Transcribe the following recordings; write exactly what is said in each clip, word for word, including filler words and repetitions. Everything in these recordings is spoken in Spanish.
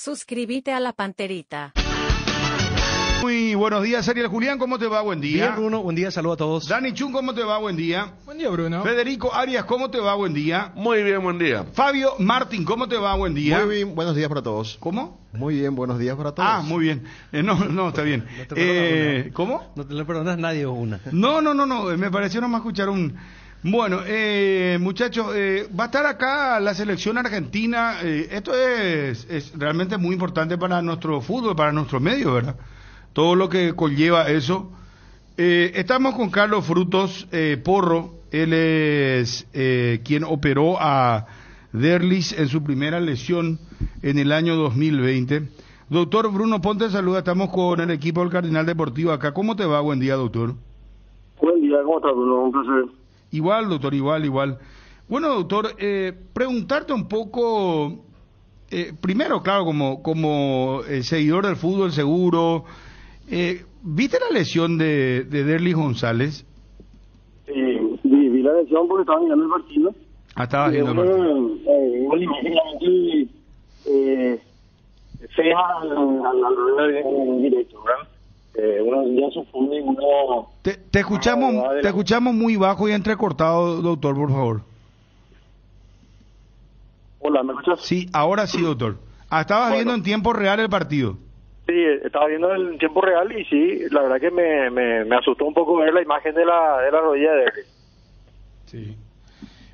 Suscríbete a la Panterita. Muy buenos días, Ariel Julián, ¿cómo te va? Buen día. Bien, Bruno, buen día, saludos a todos. Dani Chun, ¿cómo te va? Buen día. Buen día, Bruno. Federico Arias, ¿cómo te va? Buen día. Muy bien, buen día. Fabio Martín, ¿cómo te va? Buen día. Muy bien, buenos días para todos. ¿Cómo? Muy bien, buenos días para todos. Ah, muy bien. Eh, no, no, está bien. No te eh, ¿Cómo? No te lo perdonas nadie o una. No, no, no, no, me pareció nomás escuchar un... Bueno, eh, muchachos, eh, va a estar acá la selección argentina. Eh, esto es, es realmente muy importante para nuestro fútbol, para nuestro medio, ¿verdad? Todo lo que conlleva eso. Eh, estamos con Carlos Frutos eh, Porro. Él es eh, quien operó a Derlis en su primera lesión en el año dos mil veinte. Doctor Bruno Ponte, saluda. Estamos con el equipo del Cardinal Deportivo acá. ¿Cómo te va? Buen día, doctor. Buen día, ¿cómo estás, Bruno? Un placer. Igual, doctor, igual, igual. Bueno, doctor, eh, preguntarte un poco, eh, primero, claro, como, como eh, seguidor del fútbol seguro, eh, ¿viste la lesión de, de Derlis González? Eh, vi, vi la lesión porque estaba mirando el partido. Ah, estaba viendo el partido. Eh, una imagen aquí eh, fea al directo, ¿verdad? Eh, uno ya supone uno... Te, te escuchamos ah, te escuchamos muy bajo y entrecortado, doctor, por favor. Hola, ¿me escuchas? Sí, ahora sí, doctor. Ah, estabas bueno. viendo en tiempo real el partido. Sí, estaba viendo en tiempo real y sí, la verdad que me, me, me asustó un poco ver la imagen de la, de la rodilla de él. Sí.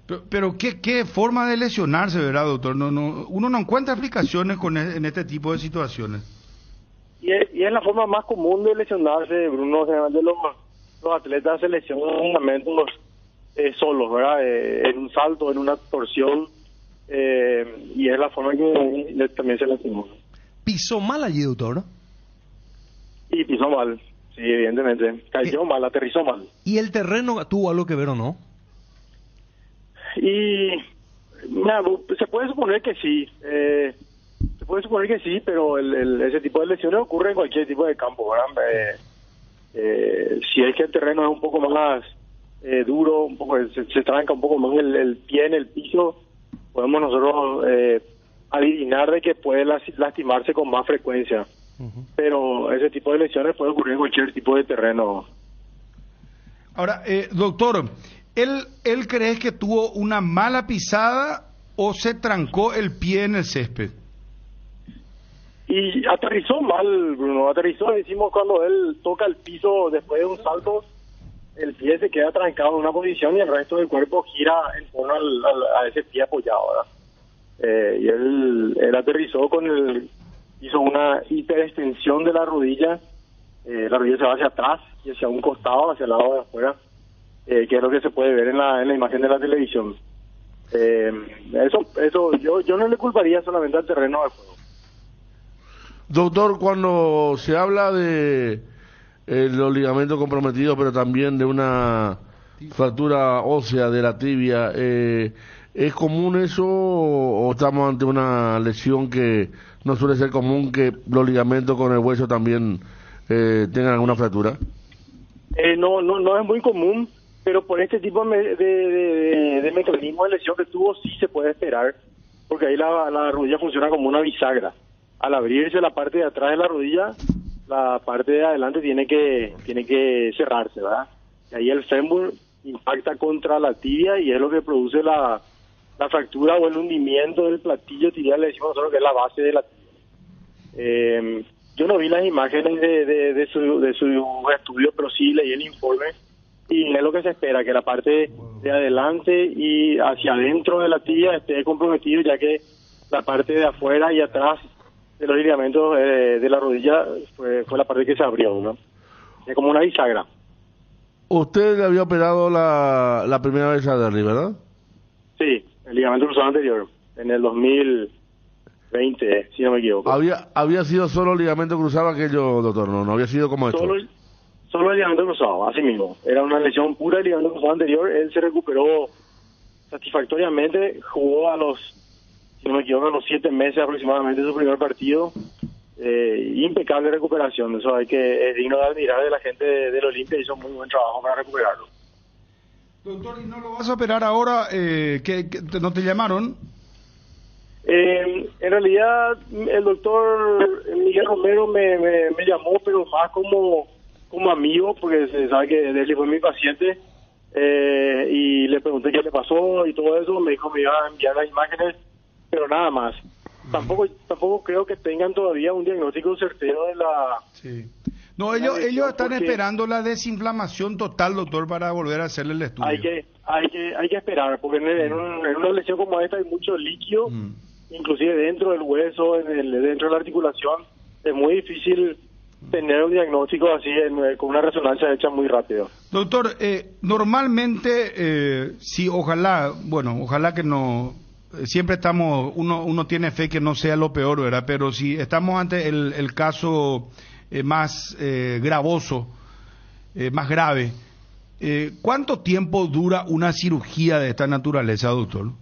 Pero, pero ¿qué, qué forma de lesionarse, ¿verdad, doctor? No, no, uno no encuentra explicaciones con, en este tipo de situaciones. Y es, y es la forma más común de lesionarse, Bruno. Generalmente los, los atletas se lesionan fundamentalmente eh, solos, ¿verdad? Eh, en un salto, en una torsión, eh, y es la forma en que le, también se lesionó. ¿Pisó mal allí, doctor? ¿No? Y pisó mal, sí, evidentemente. Cayó ¿Qué? mal, aterrizó mal. ¿Y el terreno tuvo algo que ver o no? Y, mira, se puede suponer que sí, eh... Se puede suponer que sí, pero el, el, ese tipo de lesiones ocurre en cualquier tipo de campo, ¿verdad? Eh, eh, si es que el terreno es un poco más eh, duro, un poco se, se tranca un poco más el, el pie en el piso, podemos nosotros eh, adivinar de que puede lastimarse con más frecuencia. Uh-huh. Pero ese tipo de lesiones puede ocurrir en cualquier tipo de terreno. Ahora, eh, doctor, ¿él, ¿él crees que tuvo una mala pisada o se trancó el pie en el césped? Y aterrizó mal, Bruno, aterrizó, decimos, cuando él toca el piso después de un salto, el pie se queda trancado en una posición y el resto del cuerpo gira en torno al, al, a ese pie apoyado, ¿verdad? Eh, y él, él aterrizó con el, hizo una hiperextensión de la rodilla, eh, la rodilla se va hacia atrás y hacia un costado, hacia el lado de afuera, eh, que es lo que se puede ver en la, en la imagen de la televisión. Eh, eso, eso, yo, yo no le culparía solamente al terreno de juego. Doctor, cuando se habla de eh, los ligamentos comprometidos, pero también de una fractura ósea de la tibia, eh, ¿es común eso o estamos ante una lesión que no suele ser común, que los ligamentos con el hueso también eh, tengan alguna fractura? Eh, no, no, no es muy común, pero por este tipo de, de, de, de mecanismo de lesión que tuvo sí se puede esperar, porque ahí la, la rodilla funciona como una bisagra. Al abrirse la parte de atrás de la rodilla, la parte de adelante tiene que tiene que cerrarse, ¿verdad? Y ahí el fémur impacta contra la tibia y es lo que produce la, la fractura o el hundimiento del platillo tibial, le decimos nosotros que es la base de la tibia. Eh, yo no vi las imágenes de, de, de, su, de su estudio, pero sí leí el informe y es lo que se espera, que la parte de adelante y hacia adentro de la tibia esté comprometida, ya que la parte de afuera y atrás de los ligamentos eh, de la rodilla fue, fue la parte que se abrió, ¿no? Es como una bisagra. Usted le había operado la, la primera vez a Derlis, ¿verdad? Sí, el ligamento cruzado anterior, en el dos mil veinte, si no me equivoco. ¿Había había sido solo ligamento cruzado aquello, doctor? No, no había sido como solo, esto. Solo el ligamento cruzado, así mismo. Era una lesión pura del ligamento cruzado anterior. Él se recuperó satisfactoriamente, jugó a los... no me equivoco, a los siete meses aproximadamente de su primer partido, eh, impecable recuperación, eso hay que, es digno de admirar de la gente de, de la Olimpia, hizo muy buen trabajo para recuperarlo. Doctor, ¿y no lo vas a operar ahora? Eh, que, que ¿No te llamaron? Eh, en realidad el doctor Miguel Romero me, me, me llamó, pero más como, como amigo, porque se sabe que Derlis fue mi paciente, eh, y le pregunté qué le pasó y todo eso. Me dijo que me iba a enviar las imágenes, pero nada más. Tampoco tampoco creo que tengan todavía un diagnóstico certero de la... Sí. No, ellos ellos están porque... esperando la desinflamación total, doctor, para volver a hacerle el estudio. Hay que hay que, hay que esperar, porque en, en, un, en una lesión como esta hay mucho líquido, mm. inclusive dentro del hueso, en el, dentro de la articulación. Es muy difícil tener un diagnóstico así en, con una resonancia hecha muy rápido. Doctor, eh, normalmente, eh, si ojalá, bueno, ojalá que no... Siempre estamos, uno uno tiene fe que no sea lo peor, ¿verdad? Pero si estamos ante el, el caso eh, más eh, gravoso, eh, más grave, eh, ¿cuánto tiempo dura una cirugía de esta naturaleza, doctor?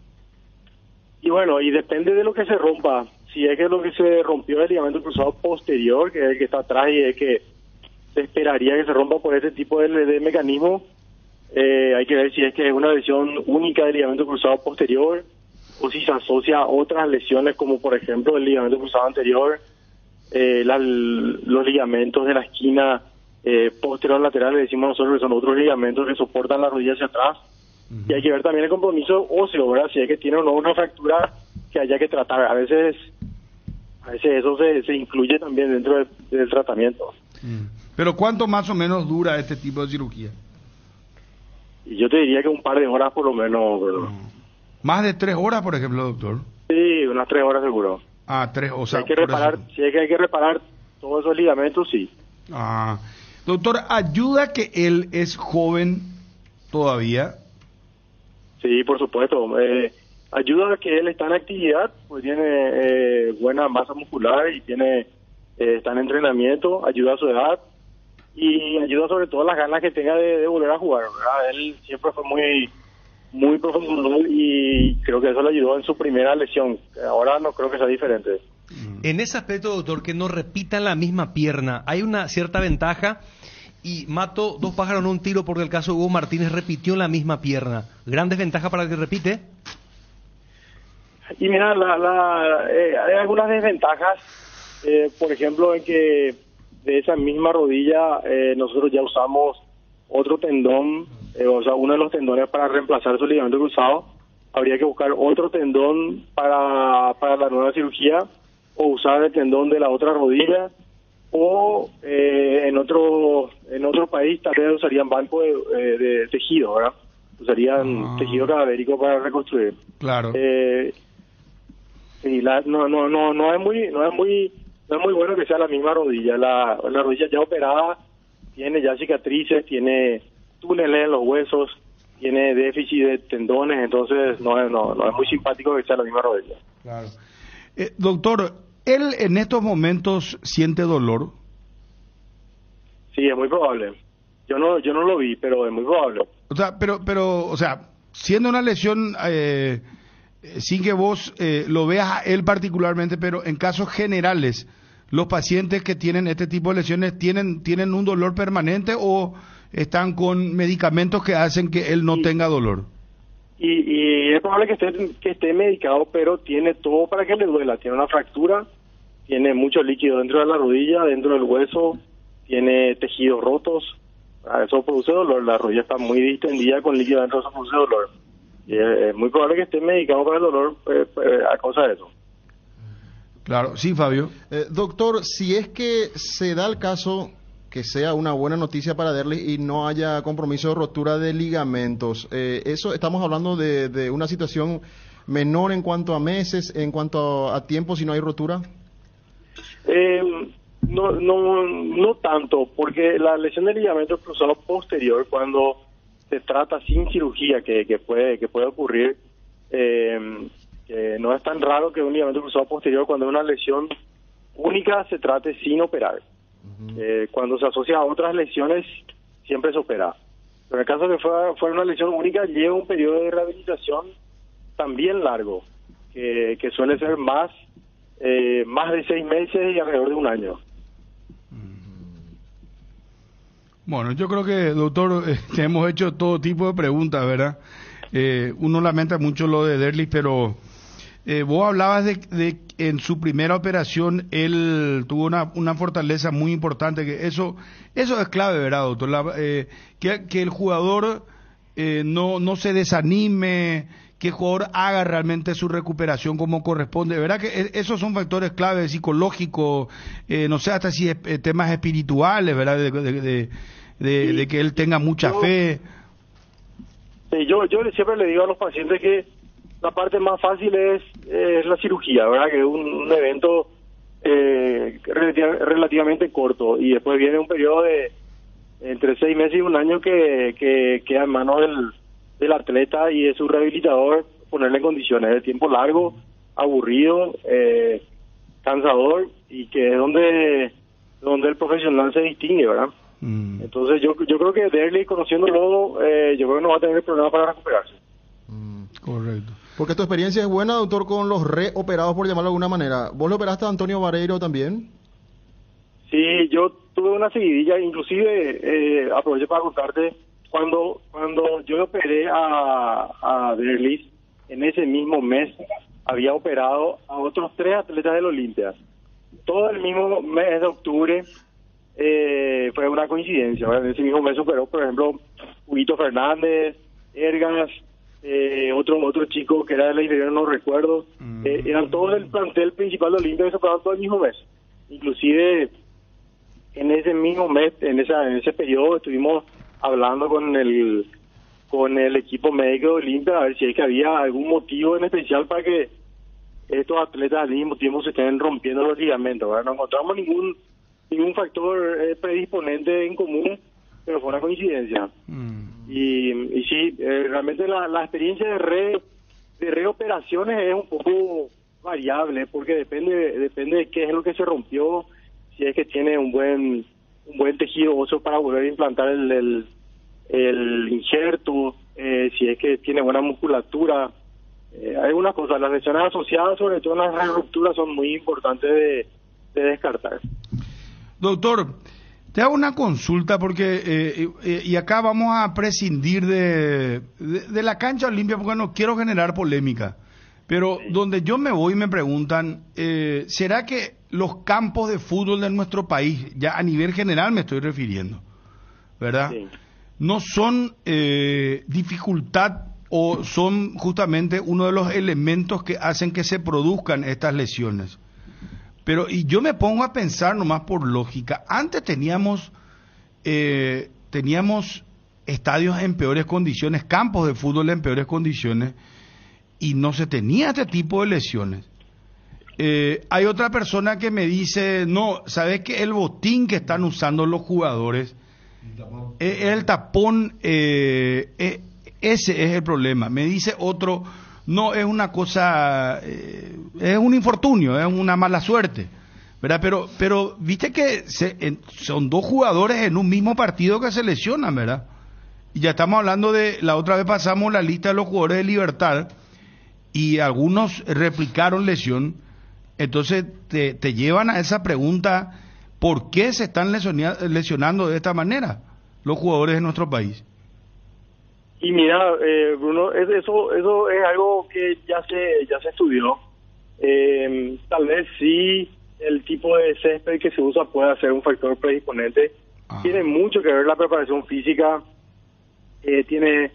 Y bueno, y depende de lo que se rompa. Si es que lo que se rompió es el ligamento cruzado posterior, que es el que está atrás y es que se esperaría que se rompa por este tipo de, de mecanismo, eh, hay que ver si es que es una lesión única del ligamento cruzado posterior, o si se asocia a otras lesiones como por ejemplo el ligamento cruzado anterior, eh, la, los ligamentos de la esquina eh, posterior lateral, le decimos nosotros que son otros ligamentos que soportan la rodilla hacia atrás. Uh-huh. Y hay que ver también el compromiso óseo, ¿verdad? Si es que tiene o no una fractura que haya que tratar. A veces a veces eso se, se incluye también dentro de, del tratamiento. Uh-huh. Pero ¿cuánto más o menos dura este tipo de cirugía? Y yo te diría que un par de horas por lo menos, ¿verdad? Uh-huh. ¿Más de tres horas, por ejemplo, doctor? Sí, unas tres horas seguro. Ah, tres, o sea... Si hay que reparar, si hay que, hay que reparar todos esos ligamentos, sí. Ah, doctor, ¿ayuda que él es joven todavía? Sí, por supuesto. Eh, ayuda que él está en actividad, pues tiene eh, buena masa muscular y tiene eh, está en entrenamiento, ayuda a su edad y ayuda sobre todo las ganas que tenga de, de volver a jugar, ¿verdad? Él siempre fue muy... muy profesional y creo que eso le ayudó en su primera lesión. Ahora no creo que sea diferente. En ese aspecto, doctor, que no repitan la misma pierna, hay una cierta ventaja y mato dos pájaros en un tiro porque el caso de Hugo Martínez repitió la misma pierna. ¿Gran desventaja para el que repite? Y mira, la, la, eh, hay algunas desventajas, eh, por ejemplo, en que de esa misma rodilla eh, nosotros ya usamos otro tendón, eh, o sea, uno de los tendones para reemplazar su ligamento cruzado. Habría que buscar otro tendón para, para la nueva cirugía, o usar el tendón de la otra rodilla, o eh, en otro en otro país tal vez usarían banco de, eh, de tejido, ¿verdad? Usarían ah. tejido cadavérico para reconstruir. Claro. Eh, y la, no no no no es muy no es muy no es muy bueno que sea la misma rodilla, la, la rodilla ya operada. Tiene ya cicatrices, tiene túneles en los huesos, tiene déficit de tendones, entonces no, no, no es muy simpático que sea la misma rodilla. Claro. Eh, doctor, ¿él en estos momentos siente dolor? Sí, es muy probable. Yo no yo no lo vi, pero es muy probable. O sea, pero, pero o sea, siendo una lesión, eh, sin que vos eh, lo veas a él particularmente, pero en casos generales, ¿los pacientes que tienen este tipo de lesiones tienen tienen un dolor permanente o están con medicamentos que hacen que él no y, tenga dolor? Y, y es probable que esté, que esté medicado, pero tiene todo para que le duela. Tiene una fractura, tiene mucho líquido dentro de la rodilla, dentro del hueso, tiene tejidos rotos. Eso produce dolor. La rodilla está muy distendida con líquido dentro, eso produce dolor. Y es, es muy probable que esté medicado para el dolor eh, a causa de eso. Claro, sí, Fabio. Eh, doctor, si es que se da el caso que sea una buena noticia para Derlis y no haya compromiso de rotura de ligamentos, eh, eso estamos hablando de, de una situación menor en cuanto a meses, en cuanto a, a tiempo, si no hay rotura. Eh, no, no, no tanto, porque la lesión de ligamento cruzado posterior, cuando se trata sin cirugía, que, que puede que puede ocurrir. Eh, Eh, no es tan raro que un ligamento cruzado posterior, cuando es una lesión única, se trate sin operar. Uh-huh. Eh, cuando se asocia a otras lesiones, siempre se opera. Pero en el caso de que fuera, fuera una lesión única, lleva un periodo de rehabilitación también largo, eh, que suele ser más, eh, más de seis meses y alrededor de un año. Bueno, yo creo que, doctor, eh, te hemos hecho todo tipo de preguntas, ¿verdad? Eh, uno lamenta mucho lo de Derlis, pero... Eh, vos hablabas de que en su primera operación él tuvo una, una fortaleza muy importante, que eso eso es clave, ¿verdad, doctor? La, eh, que, que el jugador eh, no, no se desanime, que el jugador haga realmente su recuperación como corresponde, ¿verdad? Que esos son factores clave psicológicos, eh, no sé, hasta si es, temas espirituales, ¿verdad? De, de, de, de, sí, de que él tenga mucha yo, fe. Sí, yo, yo siempre le digo a los pacientes que la parte más fácil es, es la cirugía, ¿verdad? Que es un, un evento eh, relativamente corto, y después viene un periodo de entre seis meses y un año que, que queda en manos del, del atleta y de su rehabilitador ponerle en condiciones de tiempo largo, aburrido, eh, cansador, y que es donde, donde el profesional se distingue, ¿verdad? Mm. Entonces yo, yo creo que Derlis, conociéndolo, eh, yo creo que no va a tener problemas para recuperarse. Mm, correcto. Porque tu experiencia es buena, doctor, con los reoperados, por llamarlo de alguna manera. ¿Vos lo operaste a Antonio Vareiro también? Sí, yo tuve una seguidilla, inclusive eh, aprovecho para contarte, cuando cuando yo operé a, a Derlis, en ese mismo mes había operado a otros tres atletas del Olimpia. Todo el mismo mes de octubre, eh, fue una coincidencia, ¿verdad? En ese mismo mes operó, por ejemplo, Huguito Fernández, Ergas, Eh, otro otro chico que era de la inferior, no recuerdo, mm. eh, eran todos del plantel principal de Olimpia que se operaban todo el mismo mes. Inclusive en ese mismo mes, en esa en ese periodo, estuvimos hablando con el con el equipo médico de Olimpia a ver si es que había algún motivo en especial para que estos atletas al mismo tiempo se estén rompiendo los ligamentos, ¿verdad? No encontramos ningún ningún factor eh, predisponente en común, pero fue una coincidencia. Mm. Y, y sí, eh, realmente la, la experiencia de re de reoperaciones es un poco variable, porque depende depende de qué es lo que se rompió, si es que tiene un buen un buen tejido óseo para volver a implantar el el, el injerto, eh, si es que tiene buena musculatura, eh, hay algunas cosas. Las lesiones asociadas, sobre todo las rupturas, son muy importantes de, de descartar. Doctor, te hago una consulta, porque eh, eh, y acá vamos a prescindir de, de, de la cancha Olimpia, porque no quiero generar polémica, pero sí, donde yo me voy, me preguntan, eh, ¿será que los campos de fútbol de nuestro país, ya a nivel general me estoy refiriendo, ¿verdad? Sí. ¿No son eh, dificultad o son justamente uno de los elementos que hacen que se produzcan estas lesiones? Pero y yo me pongo a pensar nomás por lógica. Antes teníamos eh, teníamos estadios en peores condiciones, campos de fútbol en peores condiciones, y no se tenía este tipo de lesiones. Eh, hay otra persona que me dice, no, ¿sabes qué? El botín que están usando los jugadores, el tapón, eh, el tapón eh, eh, ese es el problema. Me dice otro, no, es una cosa, eh, es un infortunio, es una mala suerte, ¿verdad? Pero, pero viste que se, en, son dos jugadores en un mismo partido que se lesionan, ¿verdad? Y ya estamos hablando de, la otra vez pasamos la lista de los jugadores de Libertad y algunos replicaron lesión. Entonces te, te llevan a esa pregunta, ¿por qué se están lesionia, lesionando de esta manera los jugadores de nuestro país? Y mira, eh, Bruno, eso eso es algo que ya se ya se estudió. Eh, tal vez sí el tipo de césped que se usa puede ser un factor predisponente. Ah. Tiene mucho que ver la preparación física, eh, tiene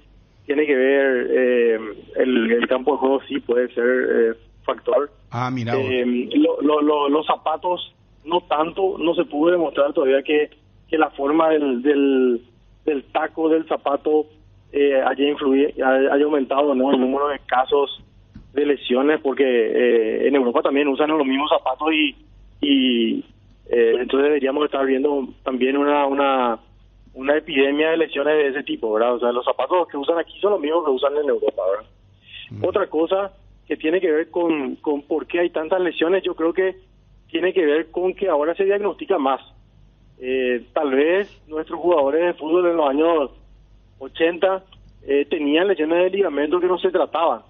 tiene que ver eh, el, el campo de juego, sí puede ser eh, factor. Ah, mira. Eh, lo, lo, lo, los zapatos, no tanto, no se pudo demostrar todavía que, que la forma del, del, del taco del zapato Eh, haya, influye, haya aumentado, ¿no?, el número de casos de lesiones, porque eh, en Europa también usan los mismos zapatos y, y eh, entonces deberíamos estar viendo también una, una una epidemia de lesiones de ese tipo, ¿verdad? O sea, los zapatos que usan aquí son los mismos que usan en Europa, ¿verdad? Mm. Otra cosa que tiene que ver con, con por qué hay tantas lesiones, yo creo que tiene que ver con que ahora se diagnostica más. Eh, tal vez nuestros jugadores de fútbol en los años ochenta eh, tenían lesiones de ligamento que no se trataban,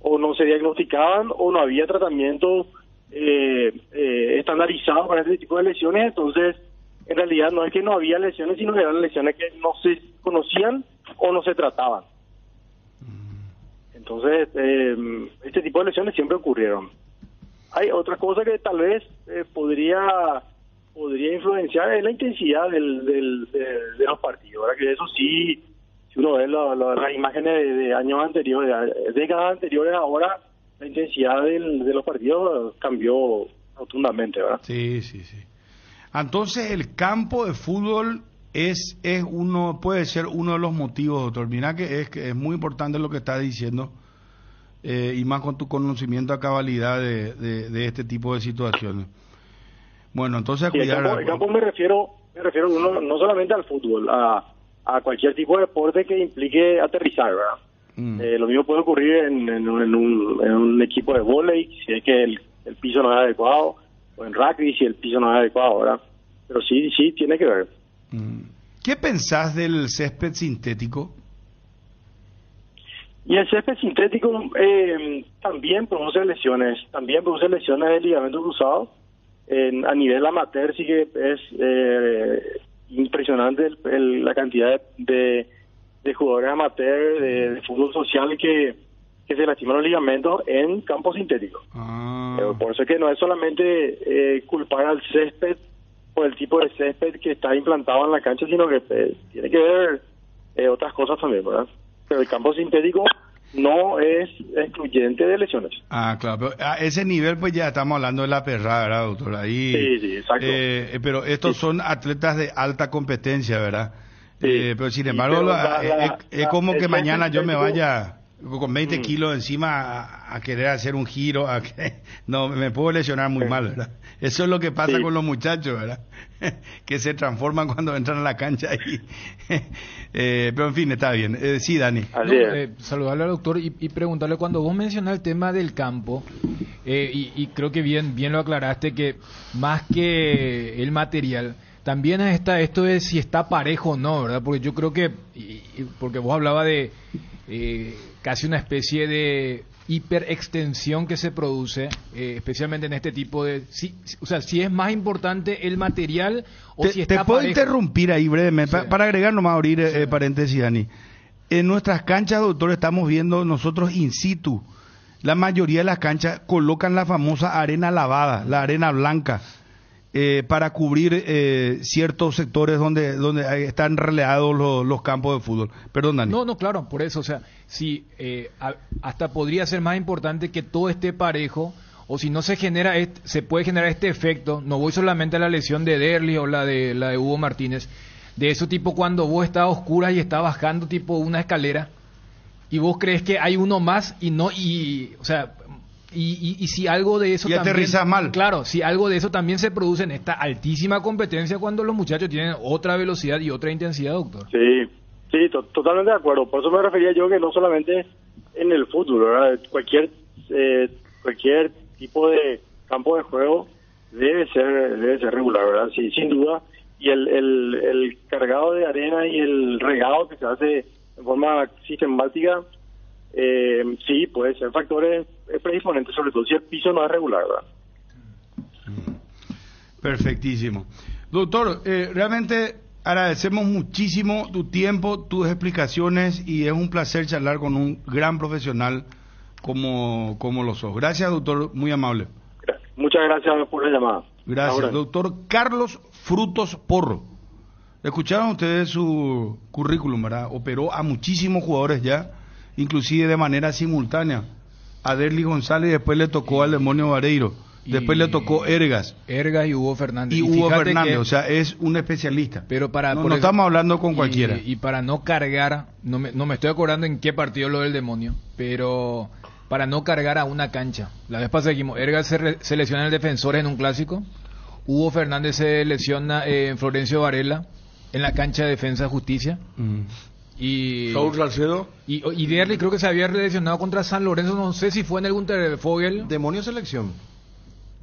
o no se diagnosticaban, o no había tratamiento eh, eh, estandarizado para este tipo de lesiones. Entonces, en realidad no es que no había lesiones, sino que eran lesiones que no se conocían o no se trataban. Entonces, eh, este tipo de lesiones siempre ocurrieron. Hay otra cosa que tal vez eh, podría podría influenciar es la intensidad del, del, de, de los partidos. Ahora que eso sí, si uno ve la, la, las imágenes de, de años anteriores, de décadas anteriores, ahora la intensidad del, de los partidos cambió rotundamente, ¿verdad? Sí, sí, sí. Entonces, el campo de fútbol es es uno puede ser uno de los motivos, doctor. Mirá que es, que es muy importante lo que está diciendo, eh, y más con tu conocimiento a cabalidad de, de, de este tipo de situaciones. Bueno, entonces... Sí, el campo, la... el campo me refiero, me refiero uno, no solamente al fútbol, a, a cualquier tipo de deporte que implique aterrizar, ¿verdad? Mm. Eh, lo mismo puede ocurrir en, en, un, en, un, en un equipo de vóley, si es que el, el piso no es adecuado, o en rugby, si el piso no es adecuado, ¿verdad? Pero sí, sí, tiene que ver. ¿Qué pensás del césped sintético? Y el césped sintético eh, también produce lesiones, también produce lesiones de ligamento cruzado. En, a nivel amateur sí que es eh, impresionante el, el, la cantidad de, de jugadores amateur de, de fútbol social que, que se lastiman los ligamentos en campo sintético. Ah. Eh, por eso es que no es solamente eh, culpar al césped por el tipo de césped que está implantado en la cancha, sino que eh, tiene que ver eh, otras cosas también, ¿verdad? Pero el campo sintético no es excluyente de lesiones. Ah, claro, pero a ese nivel pues ya estamos hablando de la perrada, ¿verdad, doctor? Ahí, sí, sí, exacto. Eh, pero estos sí. son atletas de alta competencia, ¿verdad? Sí. Eh, pero sin embargo, pero la, la, es, la, es como la, que mañana yo me vaya con veinte mm. kilos encima a, a querer hacer un giro, a que, no, me puedo lesionar muy sí. mal, ¿verdad? Eso es lo que pasa sí. con los muchachos, ¿verdad? Que se transforman cuando entran a la cancha ahí. eh, pero en fin, está bien. Eh, sí, Dani. No, eh, saludarle al doctor y, y preguntarle, cuando vos mencionás el tema del campo, eh, y, y creo que bien, bien lo aclaraste, que más que el material, también está esto de si está parejo o no, ¿verdad? Porque yo creo que, y, y porque vos hablabas de eh, casi una especie de hiperextensión que se produce, eh, especialmente en este tipo de... Si, o sea, si es más importante el material o te, si está... Te puedo parejo. Interrumpir ahí brevemente, sí. pa, para agregar, nomás abrir sí. eh, paréntesis, Dani. En nuestras canchas, doctor, estamos viendo nosotros in situ. La mayoría de las canchas colocan la famosa arena lavada, la arena blanca, eh, para cubrir eh, ciertos sectores donde donde están relegados los, los campos de fútbol. Perdón, Dani. No, no, claro, por eso, o sea... Sí, eh, a, hasta podría ser más importante que todo esté parejo, o si no se genera, este, se puede generar este efecto. No voy solamente a la lesión de Derlis o la de la de Hugo Martínez, de eso tipo cuando vos estás a oscuras y estás bajando tipo una escalera y vos crees que hay uno más y no y, o sea, y, y, y si algo de eso y también, aterrizas mal. Claro, si algo de eso también se produce en esta altísima competencia cuando los muchachos tienen otra velocidad y otra intensidad, doctor. Sí. Sí, to totalmente de acuerdo. Por eso me refería yo que no solamente en el fútbol, ¿verdad? Cualquier eh, cualquier tipo de campo de juego debe ser debe ser regular, ¿verdad? Sí, sin duda. Y el, el, el cargado de arena y el regado que se hace en forma sistemática, eh, sí, puede ser factores predisponentes, sobre todo si el piso no es regular, ¿verdad? Perfectísimo. Doctor, eh, realmente... agradecemos muchísimo tu tiempo, tus explicaciones, y es un placer charlar con un gran profesional como, como lo sos. Gracias, doctor, muy amable. Gracias. Muchas gracias por la llamada. Gracias, ahora. Doctor Carlos Frutos Porro. Escucharon ustedes su currículum, ¿verdad? Operó a muchísimos jugadores ya, inclusive de manera simultánea. A Derlis González, después le tocó al Demonio Vareiro. Después le tocó Ergas. Ergas y Hugo Fernández. Y Hugo Fernández, que, o sea, es un especialista. Pero para... No, no el, estamos hablando con y, cualquiera. Y para no cargar, no me, no me estoy acordando en qué partido lo del Demonio, pero para no cargar a una cancha. La vez pasada dijimos, Ergas se, re, se lesiona en el Defensor en un clásico, Hugo Fernández se lesiona eh, en Florencio Varela, en la cancha de Defensa Justicia. Mm. Y Saúl Salcedo y, y Derlis creo que se había lesionado contra San Lorenzo, no sé si fue en algún Fogel. Demonio Selección.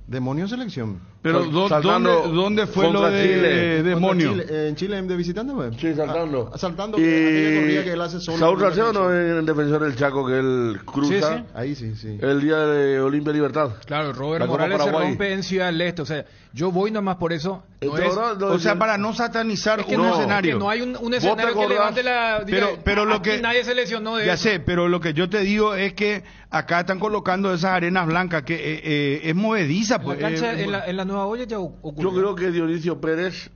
Demonio Selección. Pero do, ¿dónde, ¿dónde fue lo de Chile? Demonio? Chile, en Chile, de visitante, ¿no? Sí, saltando. Ah, saltando. Y... que él hace solo. Saúl Salcedo no es el defensor del Chaco que él cruza. Sí, sí. Ahí sí, sí. El día de Olimpia Libertad. Claro, Robert Morales se rompe en Ciudad del Este. O sea, yo voy nomás por eso. No es, o sea, para no satanizar es que un no, escenario. No hay un, un escenario que levante la... Diga, pero, pero lo que, nadie se lesionó de ya eso. sé, pero lo que yo te digo es que acá están colocando esas arenas blancas que eh, eh, es movediza. Pues, la cancha, eh, en, la, en la nueva olla ya ocurrió. Yo creo que Dionisio Pérez...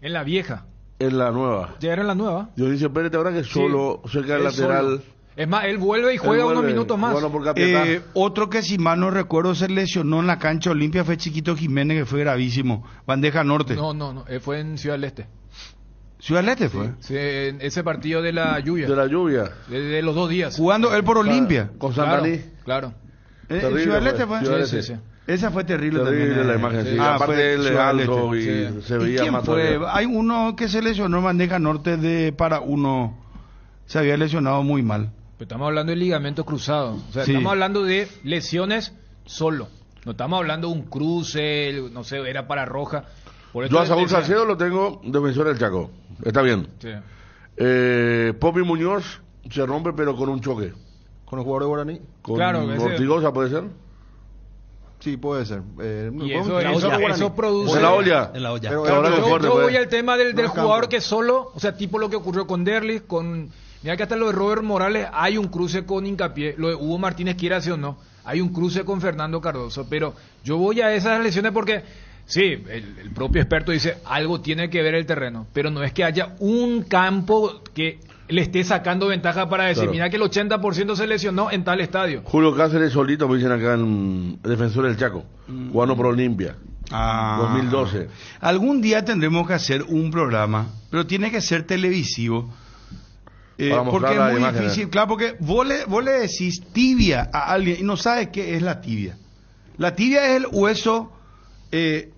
En la vieja. En la nueva. Ya era en la nueva. Dionisio Pérez ahora que solo sí, cerca del lateral... Solo. Es más, él vuelve y juega vuelve, unos minutos más. Bueno, eh, otro que si mal no recuerdo se lesionó en la cancha Olimpia fue Chiquito Jiménez, que fue gravísimo. Bandeja Norte. No, no, no, fue en Ciudad del Este. ¿Ciudad del Este fue? Sí, sí, en ese partido de la lluvia. De la lluvia. De, de los dos días. Jugando él por Olimpia. Con Santaní. Claro. claro. Terrible, ¿Ciudad del Este fue? Ciudad sí, sí, sí. Esa fue terrible, terrible también. Terrible la imagen. Sí. Sí. Ah, aparte él alto y sí. se veía ¿Y quién más fue? Todavía. Hay uno que se lesionó en Bandeja Norte de para uno. Se había lesionado muy mal. Estamos hablando de ligamentos cruzados, o sea, sí. estamos hablando de lesiones solo, no estamos hablando de un cruce, no sé, era para roja. Por Yo a Saúl decía... Salcedo lo tengo defensor del Chaco, está bien. Sí. Eh, Popi Muñoz se rompe pero con un choque. ¿Con el jugador de Guaraní? Con claro, Ortigosa puede ser. Sí, puede ser. Eh, y eso, eso, eso produce... En la olla. En la olla. Pero, pero, yo, fuerte, yo voy al tema del, del no jugador campo. que solo, o sea, tipo lo que ocurrió con Derlis, con... Mira que hasta lo de Robert Morales hay un cruce con Hincapié, lo de Hugo Martínez quiera sí o no, hay un cruce con Fernando Cardoso, pero yo voy a esas lesiones porque, sí, el, el propio experto dice, algo tiene que ver el terreno, pero no es que haya un campo que le esté sacando ventaja para decir, claro. mira que el ochenta por ciento se lesionó en tal estadio. Julio Cáceres solito, me dicen acá en Defensor del Chaco, mm. jugando por Olimpia. Ah, dos mil doce. Algún día tendremos que hacer un programa, pero tiene que ser televisivo. Eh, porque es muy difícil, claro, porque vos le, vos le decís tibia a alguien y no sabes qué es la tibia. La tibia es el hueso eh,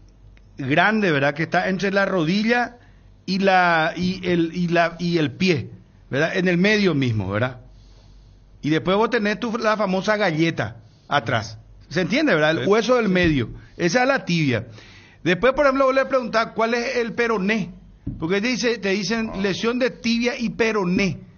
grande, ¿verdad? Que está entre la rodilla y la y el y la y el pie, ¿verdad? En el medio mismo, ¿verdad? Y después vos tenés tu, la famosa galleta atrás. ¿Se entiende, verdad? El hueso del medio. Esa es la tibia. Después, por ejemplo, vos le preguntás cuál es el peroné, porque te, dice, te dicen lesión de tibia y peroné.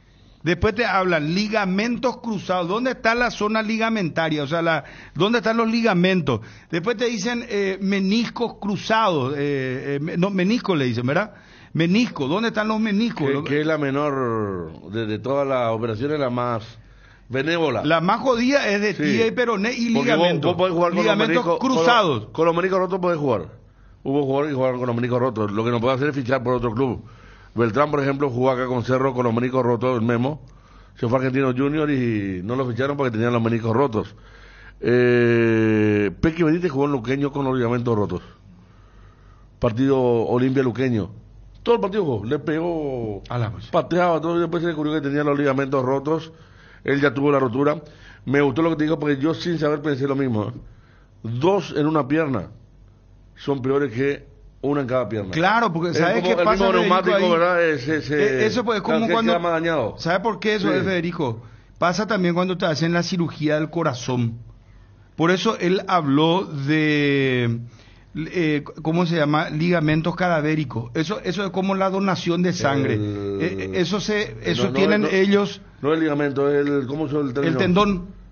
Después te hablan ligamentos cruzados. ¿Dónde está la zona ligamentaria? O sea, la, ¿dónde están los ligamentos? Después te dicen eh, meniscos cruzados. Eh, eh, no, meniscos le dicen, ¿verdad? Meniscos. ¿Dónde están los meniscos? Que, que es la menor de, de todas las operaciones, la más benévola. La más jodida es de sí. tibia y peroné y Porque ligamentos. Vos, vos ligamentos con meniscos, cruzados. Con, con los meniscos rotos podés jugar. Hubo jugadores que jugaron con los meniscos rotos. Lo que no puede hacer es fichar por otro club. Beltrán, por ejemplo, jugó acá con Cerro con los meniscos rotos, el Memo. Se fue a Argentino Junior y no lo ficharon porque tenían los meniscos rotos. Eh, Pequi Benítez jugó en Luqueño con los ligamentos rotos. Partido Olimpia-Luqueño. Todo el partido jugó. Le pegó, pateaba, todo. Y después se descubrió que tenía los ligamentos rotos. Él ya tuvo la rotura. Me gustó lo que te digo porque yo sin saber pensé lo mismo. Dos en una pierna son peores que una en cada pierna. Claro, porque sabes qué pasa, el mismo neumático, ¿verdad? Es, es, eh, eso pues es como cuando ¿sabes por qué eso sí. es, Federico? Pasa también cuando te hacen la cirugía del corazón. Por eso él habló de eh, ¿cómo se llama? Ligamentos cadavéricos. Eso eso es como la donación de sangre. El... Eh, eso se eso no, no, tienen no, ellos. No el ligamento, el ¿cómo se llama? El, el tendón.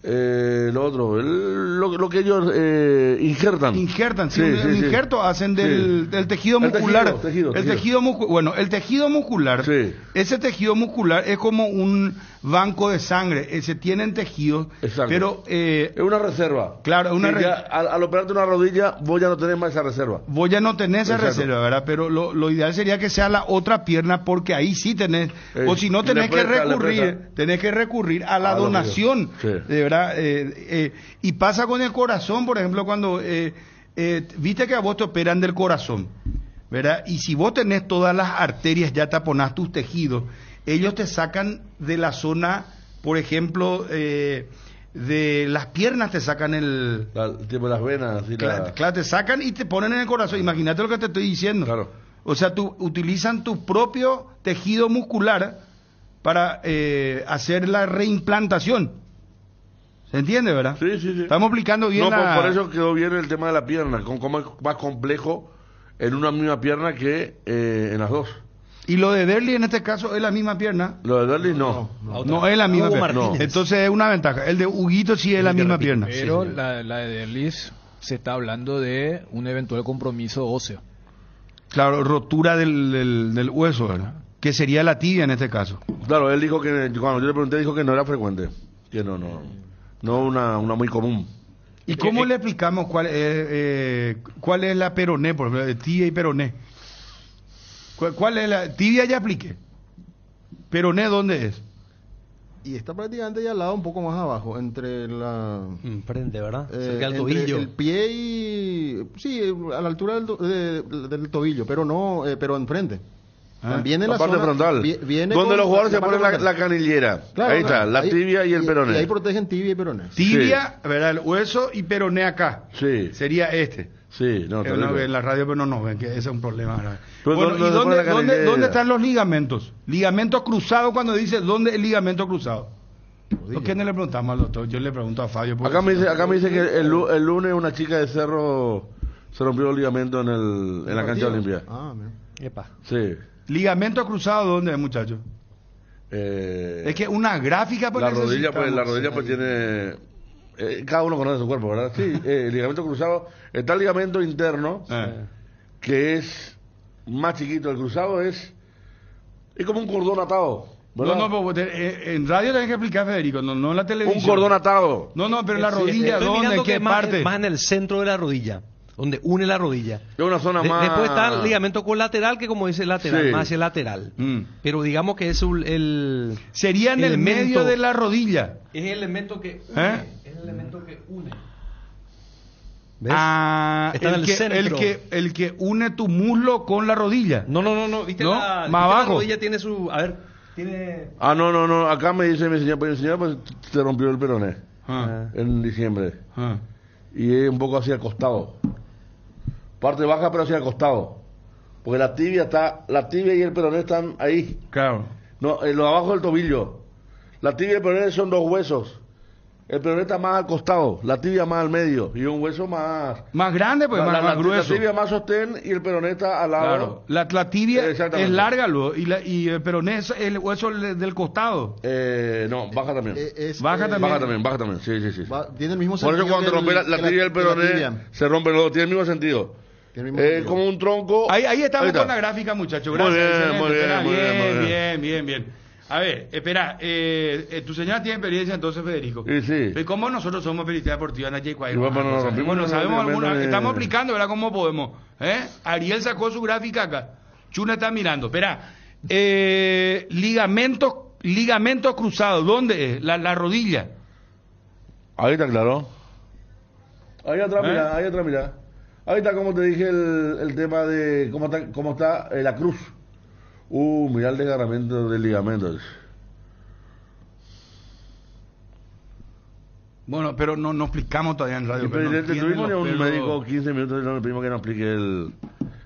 Eh, lo otro, el, lo, lo que ellos eh, injertan. Injertan, sí, sí, un, sí, un injerto sí. hacen del, sí. del tejido muscular. El tejido, tejido, el tejido. tejido muscu bueno, el tejido muscular, sí. ese tejido muscular es como un banco de sangre. Se tienen tejidos, Exacto. pero... Eh, es una reserva. Claro, una re ya, al, al operarte una rodilla, vos ya no tenés más esa reserva. Vos ya no tenés esa Exacto. reserva, ¿verdad? Pero lo, lo ideal sería que sea la otra pierna, porque ahí sí tenés... Eh, o si no, tenés presta, que recurrir tenés que recurrir a la a donación, sí. de verdad. Eh, eh, y pasa con el corazón, por ejemplo, cuando eh, eh, viste que a vos te operan del corazón, ¿verdad? Y si vos tenés todas las arterias, ya taponás tus tejidos, ellos te sacan de la zona, por ejemplo, eh, de las piernas te sacan el... La, tipo las venas. Y claro, la... claro, te sacan y te ponen en el corazón. Imagínate lo que te estoy diciendo. Claro. O sea, tú, utilizan tu propio tejido muscular para eh, hacer la reimplantación. ¿Se entiende, verdad? Sí, sí, sí. Estamos aplicando bien no, la... No, por eso quedó bien el tema de la pierna, con cómo es más complejo en una misma pierna que eh, en las dos. Y lo de Derlis, en este caso, ¿es la misma pierna? Lo de Derlis, no. No, no, no. no es la misma Hugo pierna. No. Entonces es una ventaja. El de Huguito sí es sí, la misma repito, pierna. Pero sí, la, la de Derlis se está hablando de un eventual compromiso óseo. Claro, rotura del, del, del hueso, ¿verdad? Que sería la tibia en este caso. Claro, él dijo que, cuando yo le pregunté, dijo que no era frecuente, que no, no, no una, una muy común. ¿Y cómo eh, le explicamos cuál, eh, eh, cuál es la peroné, por ejemplo, tibia y peroné? ¿Cuál, cuál es la tibia? Ya expliqué. ¿Peroné dónde es? Y está prácticamente ya al lado, un poco más abajo, entre la... Frente, ¿verdad? Eh, Cerca del tobillo. El pie y... Sí, a la altura del, to... eh, del tobillo, pero no, eh, pero enfrente. Ah, viene la, la parte zona, frontal. Viene donde los jugadores se ponen la, la canillera. Claro, ahí está, ahí, la tibia y el peroné. Y ahí protegen tibia y peroné. Tibia, sí. ¿Verdad? El hueso y peroné acá. Sí. Sería este. Sí, no, te no en la radio, pero no nos ven, que ese es un problema grave. Bueno, ¿y dónde, dónde, dónde están los ligamentos? Ligamentos cruzados, cuando dice, ¿dónde el ligamento cruzado? ¿Por qué no le preguntamos al doctor? Yo le pregunto a Fabio. Acá me dice, acá me dice que el, el lunes una chica de Cerro se rompió el ligamento en, el, en la cancha de Olimpia. Ah, mira. Epa. Sí. ¿Ligamento cruzado dónde, muchacho? Eh, es que una gráfica... Pues, la rodilla, pues, la rodilla pues tiene... Eh, cada uno conoce su cuerpo, ¿verdad? Sí, eh, el ligamento cruzado, está el ligamento interno, eh. que es más chiquito, el cruzado es es como un cordón atado, ¿verdad? No, no, pero, eh, en radio tenés que explicar, Federico, no, no en la televisión. Un cordón atado. No, no, pero la rodilla, sí, ¿dónde? ¿En qué parte? Más, más en el centro de la rodilla, donde une la rodilla. Es una zona de, más... Después está el ligamento colateral, que como dice lateral, sí. más el lateral. Mm. Pero digamos que es un, el... Sería en el elemento, medio de la rodilla. Es el elemento que une, ¿eh? Es el elemento que une. ¿Ves? Ah, está el en el que, centro. El que, el que une tu muslo con la rodilla. No, no, no, no. ¿Viste, ¿no? La, más ¿viste abajo? La rodilla tiene su... A ver, tiene... Ah, no, no, no. Acá me dice mi señora, pues mi señora pues, se rompió el peroné. Ah. En diciembre. Ah. Y es un poco hacia el costado. Parte baja pero hacia el costado. Porque la tibia está, la tibia y el peroné están ahí. Claro. No, en lo de abajo del tobillo. La tibia y el peroné son dos huesos. El peroné está más al costado, la tibia más al medio. Y un hueso más... Más grande, pues, la, más, la, más la, grueso. La tibia más sostén y el peroné está al lado. Claro. La, la tibia es larga, luego, y, la, y el peroné es el hueso del costado. Eh, no, baja también. Eh, es, baja eh, también. Baja también, baja también, sí, sí, sí. Va, tiene el mismo sentido. Por eso cuando rompe la, la tibia y el peroné se rompen los dos, tiene el mismo sentido. Eh, como un tronco. Ahí, ahí estamos ahí con la gráfica, muchachos. Muy bien, muy bien, muy bien, muy bien, bien, bien. A ver, espera, eh, eh, tu señora tiene experiencia entonces, Federico. Sí, sí. Pero como nosotros somos periodistas deportivos, Nachi y Cuadro. Bueno, no, no, no, bueno, sabemos alguna, estamos aplicando, ¿verdad? Como podemos. ¿Eh? Ariel sacó su gráfica acá. Chuna está mirando. Espera, eh, ligamentos, ligamentos cruzados. ¿Dónde es? La, la rodilla. Ahí está claro. Ahí atrás, ¿eh? Mirá, ahí atrás, mirá. Ahorita, como te dije, el, el tema de cómo está, cómo está eh, la cruz. Uh, mirá el desgarramiento de ligamentos. Bueno, pero no, no explicamos todavía en radio. El presidente no tuvimos un pelos... médico quince minutos y no le pedimos que nos explique el,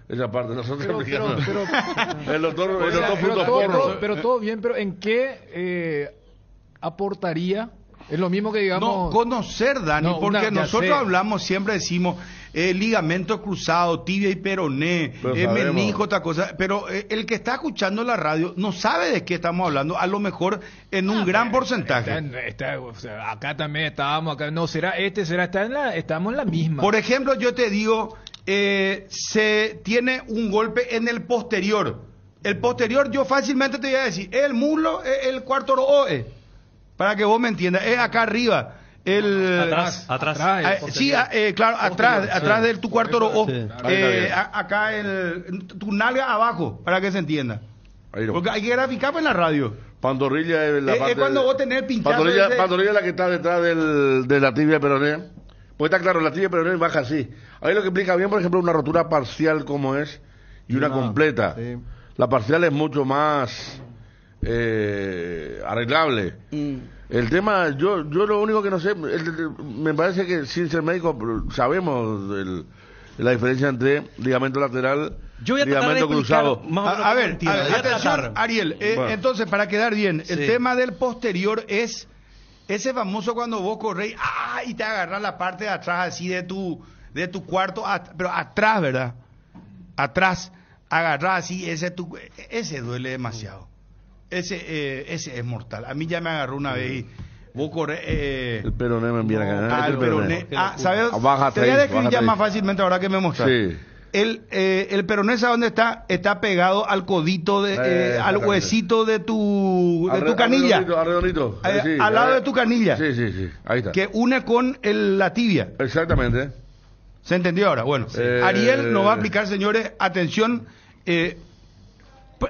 esa parte. Nosotros pero, explicamos. Pero, pero, el doctor, el doctor pero, todo, todo, pero todo bien, pero ¿en qué eh, aportaría? Es lo mismo que digamos... No, conocer, Dani, no, porque una, nosotros sé. hablamos, siempre decimos... Eh, ligamento cruzado, tibia y peroné, eh, menisco, otra cosa. Pero eh, el que está escuchando la radio no sabe de qué estamos hablando, a lo mejor en un ah, gran pero, porcentaje. Está, está, o sea, acá también estábamos, acá no será este, será está en la, estamos en la misma. Por ejemplo, yo te digo, eh, se tiene un golpe en el posterior. El posterior, yo fácilmente te voy a decir, el muslo, el cuarto oe, para que vos me entiendas, es acá arriba. El, atrás, atrás. atrás eh, sí, eh, claro, atrás, atrás de tu cuarto rojo. Sí. Eh, acá el, tu nalga abajo, para que se entienda. Porque hay que graficar en la radio. Pantorrilla es la eh, parte. Es cuando de... vos tenés pinchado. Pantorrilla, ese... pantorrilla es la que está detrás del, de la tibia peroné. Pues está claro, la tibia peroné baja así. Ahí lo que explica bien, por ejemplo, una rotura parcial como es y, y una, una completa. Sí. La parcial es mucho más eh, arreglable. Mm. El tema, yo yo lo único que no sé, el, el, me parece que sin ser médico sabemos el, la diferencia entre ligamento lateral y ligamento cruzado. A, a ver, a, atención, Ariel, eh, bueno. Entonces para quedar bien, sí. El tema del posterior es ese famoso cuando vos corrés ah, y te agarras la parte de atrás así de tu, de tu cuarto, at, pero atrás, ¿verdad? Atrás, agarrás así, ese, tu, ese duele demasiado. Ese, eh, ese es mortal. A mí ya me agarró una vez y vos corres... Eh, el peroné me envía a ganar. Ah, el peroné. Ah, ¿sabes? Te voy a describir ya más fácilmente ahora que me mostraste. Sí. El, eh, el peronés, ¿a dónde está? Está pegado al codito, de, eh, eh, al huesito de tu, de tu canilla. Al redondito, al redondito. Eh, sí, al lado eh, de tu canilla. Sí, sí, sí. Ahí está. Que une con el, la tibia. Exactamente. ¿Se entendió ahora? Bueno. Sí. Eh, Ariel nos va a aplicar, señores, atención. Eh,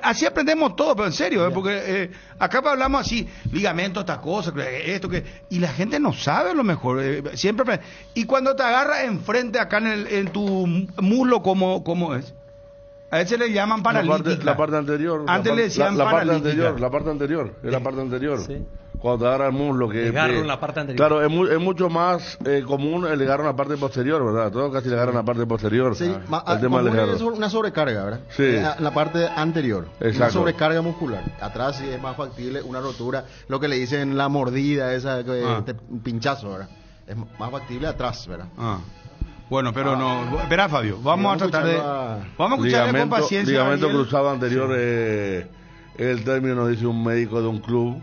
así aprendemos todo, pero en serio, ¿eh? Porque eh, acá hablamos así, ligamentos, estas cosas, esto, que y la gente no sabe lo mejor, eh, siempre aprende. Y cuando te agarras enfrente acá en, el, en tu muslo, ¿cómo, cómo es? A veces le llaman paralítica. La parte, la parte anterior. Antes le decían la, la parte anterior, la parte anterior, es la parte anterior. Sí. Cuando te agarra el muslo, que ligarlo en la parte anterior. Claro, es, mu es mucho más eh, común el ligarlo en la parte posterior, ¿verdad? Todos casi ligaron en la parte posterior. Sí, el tema del es una sobrecarga, ¿verdad? Sí. En la, la parte anterior. Exacto. Una sobrecarga muscular. Atrás sí es más factible una rotura, lo que le dicen la mordida, esa eh, ah. te, pinchazo, ¿verdad? Es más factible atrás, ¿verdad? Ah. Bueno, pero ah. no. Espera, Fabio, vamos, vamos a tratar de. A... Vamos a escucharle con paciencia. Ligamento cruzado anterior, sí. eh, el término dice un médico de un club.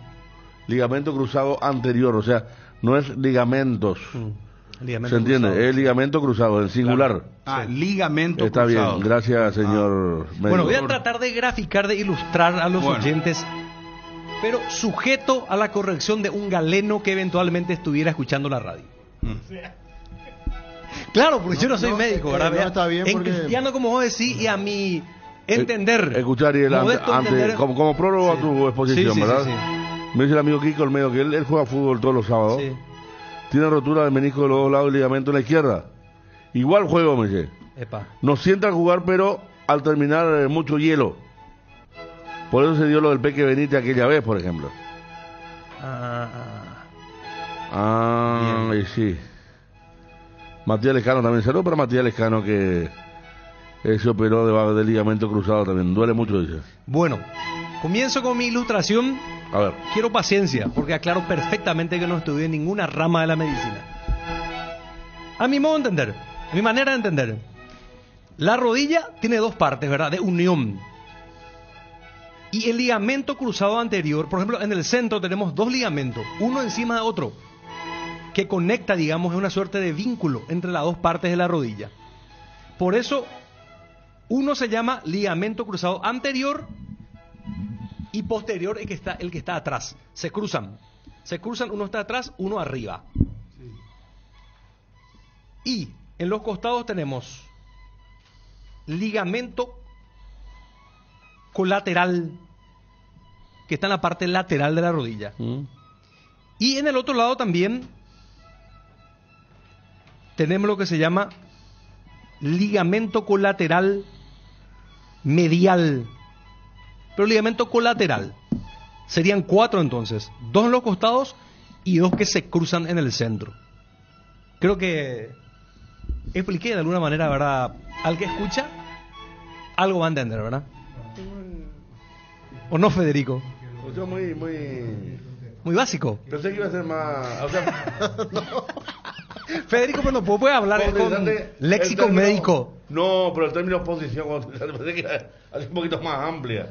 Ligamento cruzado anterior, o sea, no es ligamentos. Mm. Ligamento ¿Se entiende? Cruzado. Es ligamento cruzado, en singular. Claro. Ah, sí. ligamento Está cruzado. Está bien, gracias, señor ah. médico. Bueno, voy a tratar de graficar, de ilustrar a los bueno. oyentes, pero sujeto a la corrección de un galeno que eventualmente estuviera escuchando la radio. Mm. Claro, porque no, yo no soy no, médico, ¿verdad? No está bien en porque... cristiano, como vos decís, y a mi entender. Eh, escuchar y el como, ante, entender... como, como prólogo sí. a tu exposición, sí, sí, ¿verdad? Sí, sí, sí. Me dice el amigo Kiko Olmedo que él, él juega fútbol todos los sábados. Sí. Tiene rotura de menisco de los dos lados y ligamento en la izquierda. Igual juego, me dice. Epa. Nos sienta a jugar, pero al terminar eh, mucho hielo. Por eso se dio lo del Peque Benítez aquella vez, por ejemplo. Ah, ah. ah y sí. Matías Lescano también salió, pero Matías Lescano que eh, se operó debajo del ligamento cruzado también. Duele mucho, dice. Bueno, comienzo con mi ilustración. A ver. Quiero paciencia, porque aclaro perfectamente que no estudié ninguna rama de la medicina. A mi modo de entender, a mi manera de entender, la rodilla tiene dos partes, ¿verdad? De unión. Y el ligamento cruzado anterior, por ejemplo, en el centro tenemos dos ligamentos, uno encima de otro, que conecta, digamos, es una suerte de vínculo entre las dos partes de la rodilla. Por eso, uno se llama ligamento cruzado anterior y posterior el que está, el que está atrás. Se cruzan. Se cruzan, uno está atrás, uno arriba. Sí. Y en los costados tenemos ligamento colateral, que está en la parte lateral de la rodilla. Mm. Y en el otro lado también tenemos lo que se llama ligamento colateral medial. Pero ligamento colateral. Serían cuatro entonces. Dos en los costados y dos que se cruzan en el centro. Creo que expliqué de alguna manera, ¿verdad? Al que escucha, algo va a entender, ¿verdad? ¿O no, Federico? O sea, muy, muy... muy básico. Pensé que iba a ser más... O sea... no. Federico, pero no puede hablar con léxico término, médico. No, pero el término posición, pensé que era así un poquito más amplia.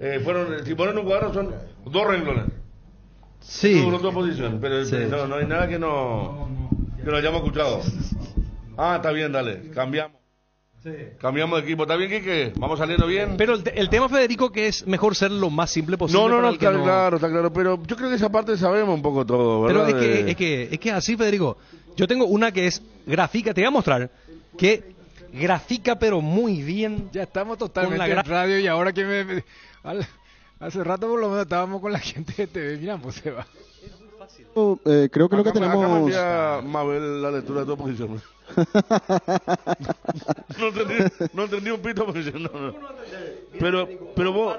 Eh, fueron, si ponen un cuadro son dos renglones. Sí. Son dos posiciones, pero sí. no, no hay nada que no, que no hayamos escuchado. Ah, está bien, dale, cambiamos. Sí. Cambiamos de equipo. ¿Está bien, Quique? ¿Vamos saliendo bien? Pero el, te el tema, Federico, que es mejor ser lo más simple posible. No, no, no, está no... claro, está claro. Pero yo creo que esa parte sabemos un poco todo, ¿verdad? Pero es que es, que, es que así, Federico. Yo tengo una que es grafica. Te voy a mostrar que grafica, pero muy bien. Ya estamos totalmente en radio y ahora que me... me al, hace rato por lo menos estábamos con la gente de T V. Mirá, pues se va. Es muy fácil. Oh, eh, creo que acá, lo que tenemos... Acá me envía Mabel la lectura de tu posición. no, entendí, no entendí un pito porque yo no, no. Pero, pero vos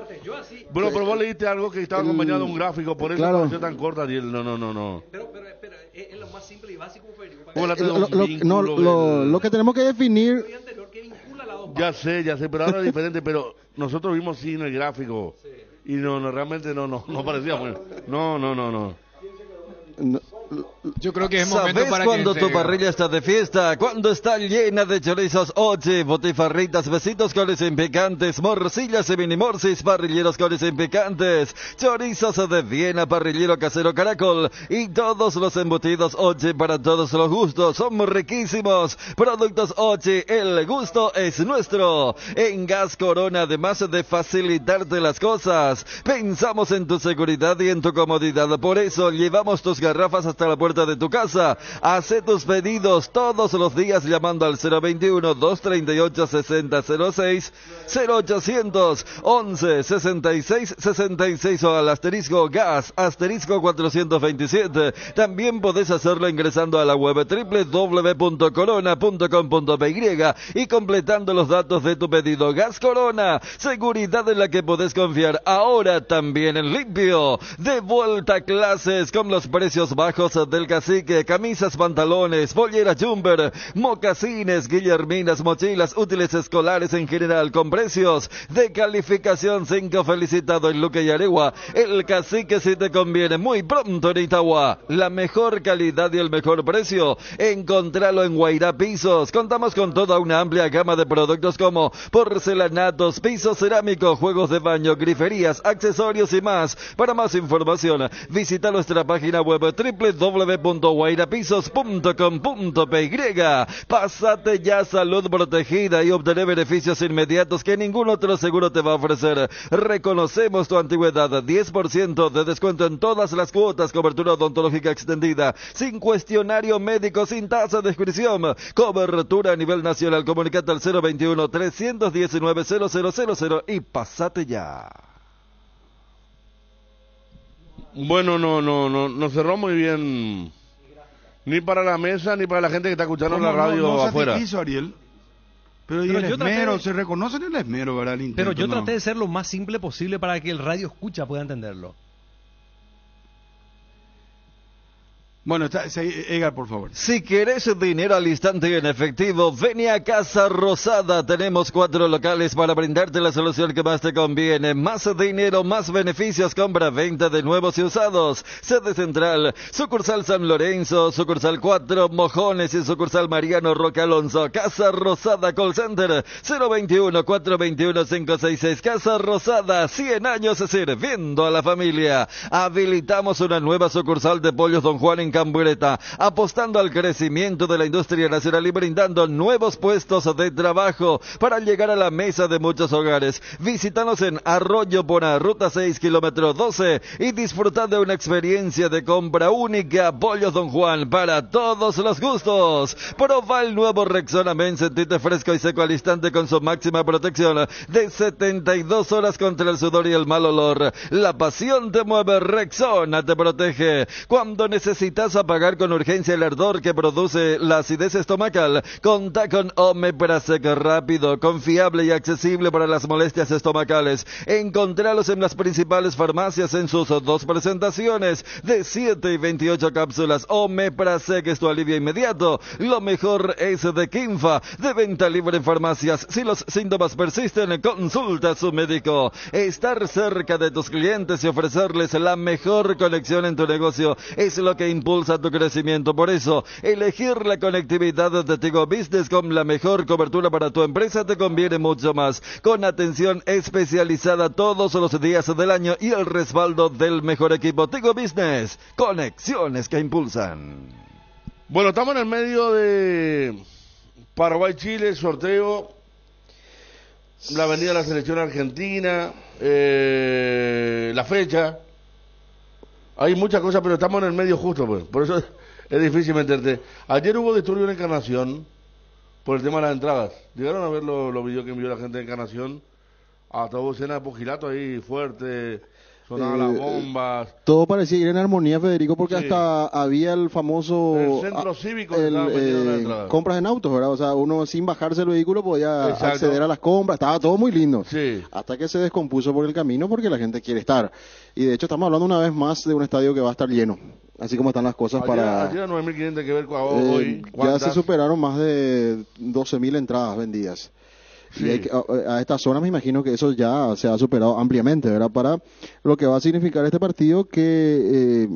bueno, pero vos leíste algo que estaba acompañado de un gráfico, por eso claro. pareció tan corta, Ariel. No, no, no, no. Pero, pero, espera, es lo más simple y básico. No, lo que tenemos que definir. Ya sé, ya sé, pero ahora es diferente. Pero nosotros vimos sí en el gráfico. Y no, no realmente no, no, no parecía. No, no, no, no. no. Yo creo que es momento para que... ¿Sabes cuando tu parrilla está de fiesta? Cuando está llena de chorizos, oye, botifarritas, besitos, coles en picantes, morcillas y minimorcis, parrilleros, coles en picantes, chorizos de Viena, parrillero casero caracol y todos los embutidos, oye, para todos los gustos, son riquísimos. Productos, oye, el gusto es nuestro. En Gas Corona, además de facilitarte las cosas, pensamos en tu seguridad y en tu comodidad. Por eso llevamos tus garrafas hasta la puerta de tu casa. Hacé tus pedidos todos los días llamando al cero veintiuno, doscientos treinta y ocho, sesenta cero seis, cero ochocientos, once, sesenta y seis, sesenta y seis o al asterisco gas, asterisco cuatrocientos veintisiete. También podés hacerlo ingresando a la web doble u doble u doble u punto corona punto com punto p y y completando los datos de tu pedido. Gas Corona, seguridad en la que podés confiar. Ahora también en Limpio, de vuelta a clases con los precios bajos del Cacique, camisas, pantalones, polleras jumper, mocasines, guillerminas, mochilas, útiles escolares en general, con precios de calificación cinco. Felicitado en Luque y Aregua, El Cacique si te conviene. Muy pronto en Itagua, la mejor calidad y el mejor precio, encontralo en Guairá Pisos. Contamos con toda una amplia gama de productos como porcelanatos, pisos cerámicos, juegos de baño, griferías, accesorios y más. Para más información, visita nuestra página web doble u doble u doble u punto guairapisos punto com punto p y. Pásate ya salud protegida y obtener beneficios inmediatos que ningún otro seguro te va a ofrecer. Reconocemos tu antigüedad, diez por ciento de descuento en todas las cuotas, cobertura odontológica extendida, sin cuestionario médico, sin tasa de inscripción, cobertura a nivel nacional. Comunicate al cero veintiuno, trescientos diecinueve, cero cero cero cero y pásate ya. Bueno, no, no, no, no cerró muy bien, ni para la mesa, ni para la gente que está escuchando no, la radio no, no, no afuera. No se hizo, Ariel, pero, pero el yo esmero, de... se reconoce el esmero, ¿verdad? El intento, pero yo no. traté de ser lo más simple posible para que el radio escucha pueda entenderlo. Bueno, está, Edgar, por favor. Si querés dinero al instante y en efectivo, vení a Casa Rosada. Tenemos cuatro locales para brindarte la solución que más te conviene. Más dinero, más beneficios, compra, venta de nuevos y usados. Sede Central, sucursal San Lorenzo, sucursal cuatro, Mojones y sucursal Mariano Roca Alonso. Casa Rosada Call Center, cero veintiuno, cuatrocientos veintiuno, quinientos sesenta y seis. Casa Rosada, cien años sirviendo a la familia. Habilitamos una nueva sucursal de Pollos Don Juan en Cambureta, apostando al crecimiento de la industria nacional y brindando nuevos puestos de trabajo para llegar a la mesa de muchos hogares. Visítanos en Arroyo Bona, ruta seis, kilómetro doce, y disfruta de una experiencia de compra única. Pollos Don Juan, para todos los gustos. Probá el nuevo Rexona Men, sentite fresco y seco al instante con su máxima protección de setenta y dos horas contra el sudor y el mal olor. La pasión te mueve, Rexona te protege. Cuando necesitas a pagar con urgencia el ardor que produce la acidez estomacal, contá con Omeprazec, rápido, confiable y accesible para las molestias estomacales. Encontralos en las principales farmacias en sus dos presentaciones de siete y veintiocho cápsulas. Omeprazec es tu alivio inmediato. Lo mejor es de Quimfa, de venta libre en farmacias. Si los síntomas persisten, consulta a su médico. Estar cerca de tus clientes y ofrecerles la mejor conexión en tu negocio es lo que impulsa Impulsa tu crecimiento. Por eso, elegir la conectividad de Tigo Business con la mejor cobertura para tu empresa te conviene mucho más. Con atención especializada todos los días del año y el respaldo del mejor equipo. Tigo Business, conexiones que impulsan. Bueno, estamos en el medio de Paraguay-Chile, sorteo, la venida de la selección argentina, eh, la fecha. Hay muchas cosas, pero estamos en el medio justo, pues. Por eso es, es difícil meterte. Ayer hubo disturbio en Encarnación por el tema de las entradas. Llegaron a ver los lo videos que envió la gente de Encarnación. Hasta hubo escenas de pugilato ahí, fuerte, sonaban eh, las bombas. Eh, todo parecía ir en armonía, Federico, porque sí. hasta había el famoso... El centro cívico. El, el, eh, compras en autos, ¿verdad? O sea, uno sin bajarse el vehículo podía Exacto. acceder a las compras. Estaba todo muy lindo. Sí. Hasta que se descompuso por el camino porque la gente quiere estar. Y de hecho estamos hablando una vez más de un estadio que va a estar lleno, así como están las cosas ayer, para... Ayer nueve mil quinientas que ver hoy. Eh, ya se superaron más de doce mil entradas vendidas. Sí. Y hay que, a, a esta zona me imagino que eso ya se ha superado ampliamente, ¿verdad? Para lo que va a significar este partido que... Eh,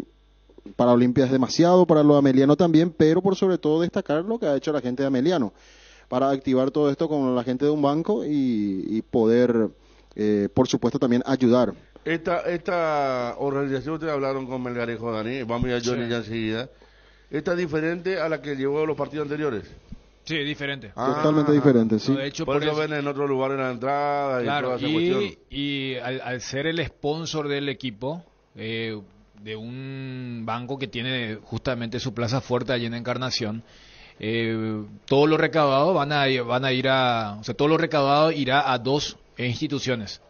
para Olimpia es demasiado, para los amelianos también, pero por sobre todo destacar lo que ha hecho la gente de Ameliano para activar todo esto con la gente de un banco y, y poder, eh, por supuesto, también ayudar. Esta esta organización, ustedes hablaron con Melgarejo, Dani, vamos a ir a Johnny sí. ya enseguida. ¿Esta es diferente a la que llevó los partidos anteriores? Sí, diferente. Ah, totalmente diferente, sí. De hecho, por, por eso, eso ven en otro lugar en la entrada. Claro, y, toda esa y, y al, al ser el sponsor del equipo, eh, de un banco que tiene justamente su plaza fuerte allí en Encarnación, eh, todo lo recaudado van a, van a ir a... O sea, todo lo recaudado irá a dos instituciones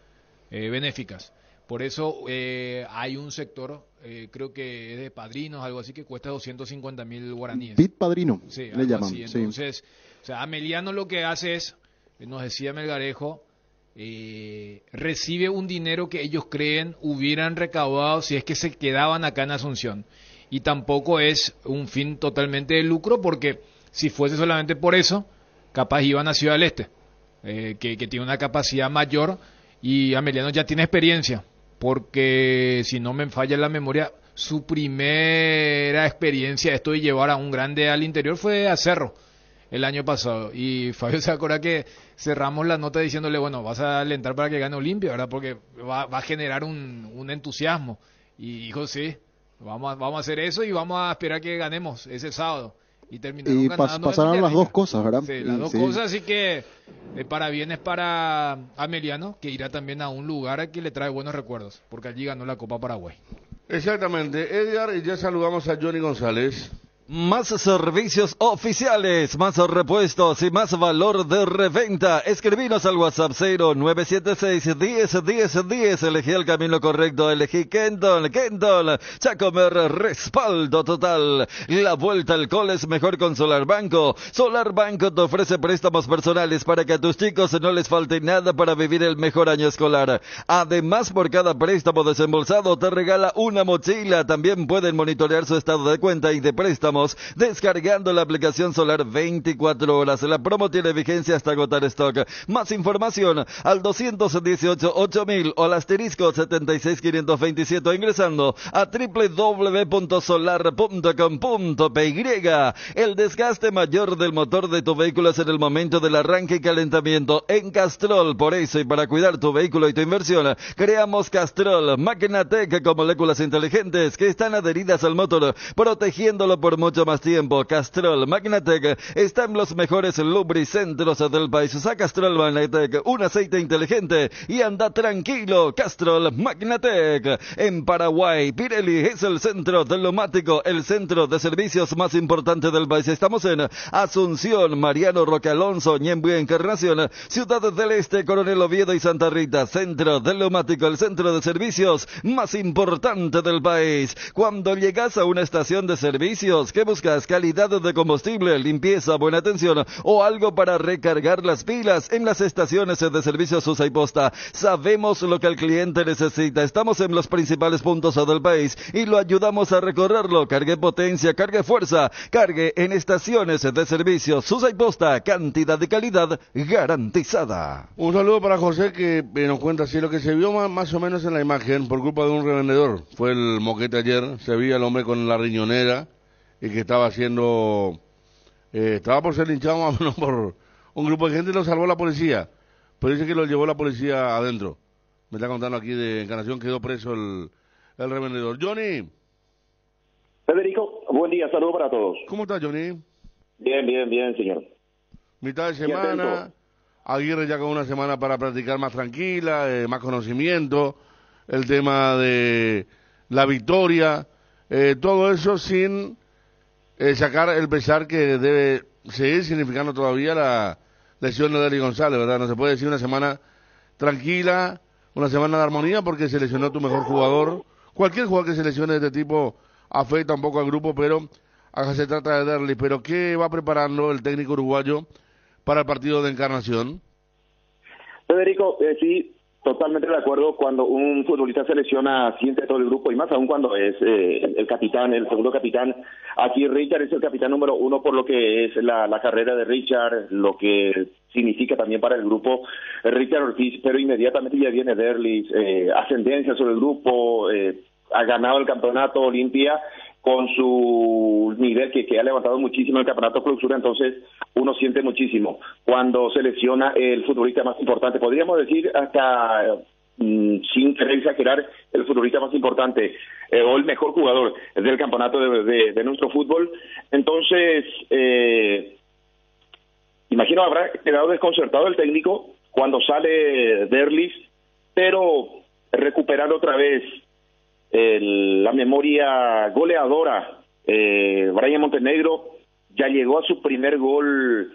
eh, benéficas. Por eso eh, hay un sector... Eh, creo que es de padrinos, algo así, que cuesta doscientos cincuenta mil guaraníes. Pit padrino, sí, le llaman. Así. Entonces, sí. O sea, Ameliano lo que hace es, nos decía Melgarejo, eh, recibe un dinero que ellos creen hubieran recaudado si es que se quedaban acá en Asunción. Y tampoco es un fin totalmente de lucro, porque si fuese solamente por eso, capaz iban a Ciudad del Este, eh, que, que tiene una capacidad mayor y Ameliano ya tiene experiencia. Porque si no me falla la memoria, su primera experiencia esto de llevar a un grande al interior fue a Cerro el año pasado. Y Fabio se acuerda que cerramos la nota diciéndole, bueno, vas a alentar para que gane Olimpia, ¿verdad? Porque va, va a generar un, un entusiasmo. Y dijo, sí, vamos a, vamos a hacer eso y vamos a esperar que ganemos ese sábado. Y, terminaron y pas, pasaron las dos cosas, ¿verdad? Sí, las dos sí. cosas, así que eh, para bienes para Ameliano, que irá también a un lugar que le trae buenos recuerdos, porque allí ganó la Copa Paraguay. Exactamente, Edgar, y ya saludamos a Johnny González. Más servicios oficiales, más repuestos y más valor de reventa. Escribinos al WhatsApp cero nueve siete seis, uno cero uno cero uno cero. Elegí el camino correcto, elegí Kendall, Kendall. Chacomer, respaldo total. La vuelta al cole es mejor con Solar Banco. Solar Banco te ofrece préstamos personales para que a tus chicos no les falte nada para vivir el mejor año escolar. Además, por cada préstamo desembolsado te regala una mochila. También pueden monitorear su estado de cuenta y de préstamo descargando la aplicación Solar veinticuatro horas. La promo tiene vigencia hasta agotar stock. Más información al dos uno ocho, ocho mil o al asterisco setenta y seis, quinientos veintisiete o ingresando a doble u doble u doble u punto solar punto com punto p y. El desgaste mayor del motor de tu vehículo es en el momento del arranque y calentamiento. En Castrol, por eso y para cuidar tu vehículo y tu inversión, creamos Castrol, máquina tech con moléculas inteligentes que están adheridas al motor, protegiéndolo por mucho más tiempo. Castrol Magnatec está en los mejores lubricentros del país. Usa Castrol Magnatec, un aceite inteligente y anda tranquilo. Castrol Magnatec. En Paraguay, Pirelli es el centro del neumático, el centro de servicios más importante del país. Estamos en Asunción, Mariano Roque Alonso, Ñemby, Encarnación, Ciudad del Este, Coronel Oviedo y Santa Rita. Centro del neumático, el centro de servicios más importante del país. Cuando llegas a una estación de servicios, ¿qué buscas? Calidad de combustible, limpieza, buena atención o algo para recargar las pilas. En las estaciones de servicios U S A y Posta sabemos lo que el cliente necesita. Estamos en los principales puntos del país y lo ayudamos a recorrerlo. Cargue potencia, cargue fuerza, cargue en estaciones de servicios U S A y Posta. Cantidad y calidad garantizada. Un saludo para José, que nos cuenta así lo que se vio más, más o menos en la imagen por culpa de un revendedor. Fue el moquete ayer, se veía el hombre con la riñonera y que estaba haciendo, eh, estaba por ser linchado más o menos por un grupo de gente, y lo salvó la policía, pero dice que lo llevó la policía adentro. Me está contando aquí de Encarnación, quedó preso el, el revendedor. Johnny. Federico, buen día, saludos para todos. ¿Cómo estás, Johnny? Bien, bien, bien, señor. Mitad de semana, Aguirre ya con una semana para practicar más tranquila, eh, más conocimiento, el tema de la victoria, eh, todo eso sin... Eh, sacar el pesar que debe seguir significando todavía la lesión de Derlis González, ¿verdad? No se puede decir una semana tranquila, una semana de armonía, porque se lesionó tu mejor jugador. Cualquier jugador que se lesione de este tipo afecta un poco al grupo, pero acá se trata de Derlis. Pero ¿qué va preparando el técnico uruguayo para el partido de Encarnación? Federico, eh, sí, totalmente de acuerdo. Cuando un futbolista se lesiona, siente todo el grupo, y más aún cuando es eh, el capitán, el segundo capitán. Aquí Richard es el capitán número uno por lo que es la, la carrera de Richard, lo que significa también para el grupo Richard Ortiz, pero inmediatamente ya viene Derlis, eh, ascendencia sobre el grupo, eh, ha ganado el campeonato Olimpia, con su nivel que, que ha levantado muchísimo el campeonato clausura, entonces uno siente muchísimo cuando se lesiona el futbolista más importante, podríamos decir hasta mmm, sin querer exagerar, el futbolista más importante eh, o el mejor jugador del campeonato de, de, de nuestro fútbol. Entonces eh, imagino habrá quedado desconcertado el técnico cuando sale Derlis, pero recuperar otra vez El, la memoria goleadora. eh, Brian Montenegro ya llegó a su primer gol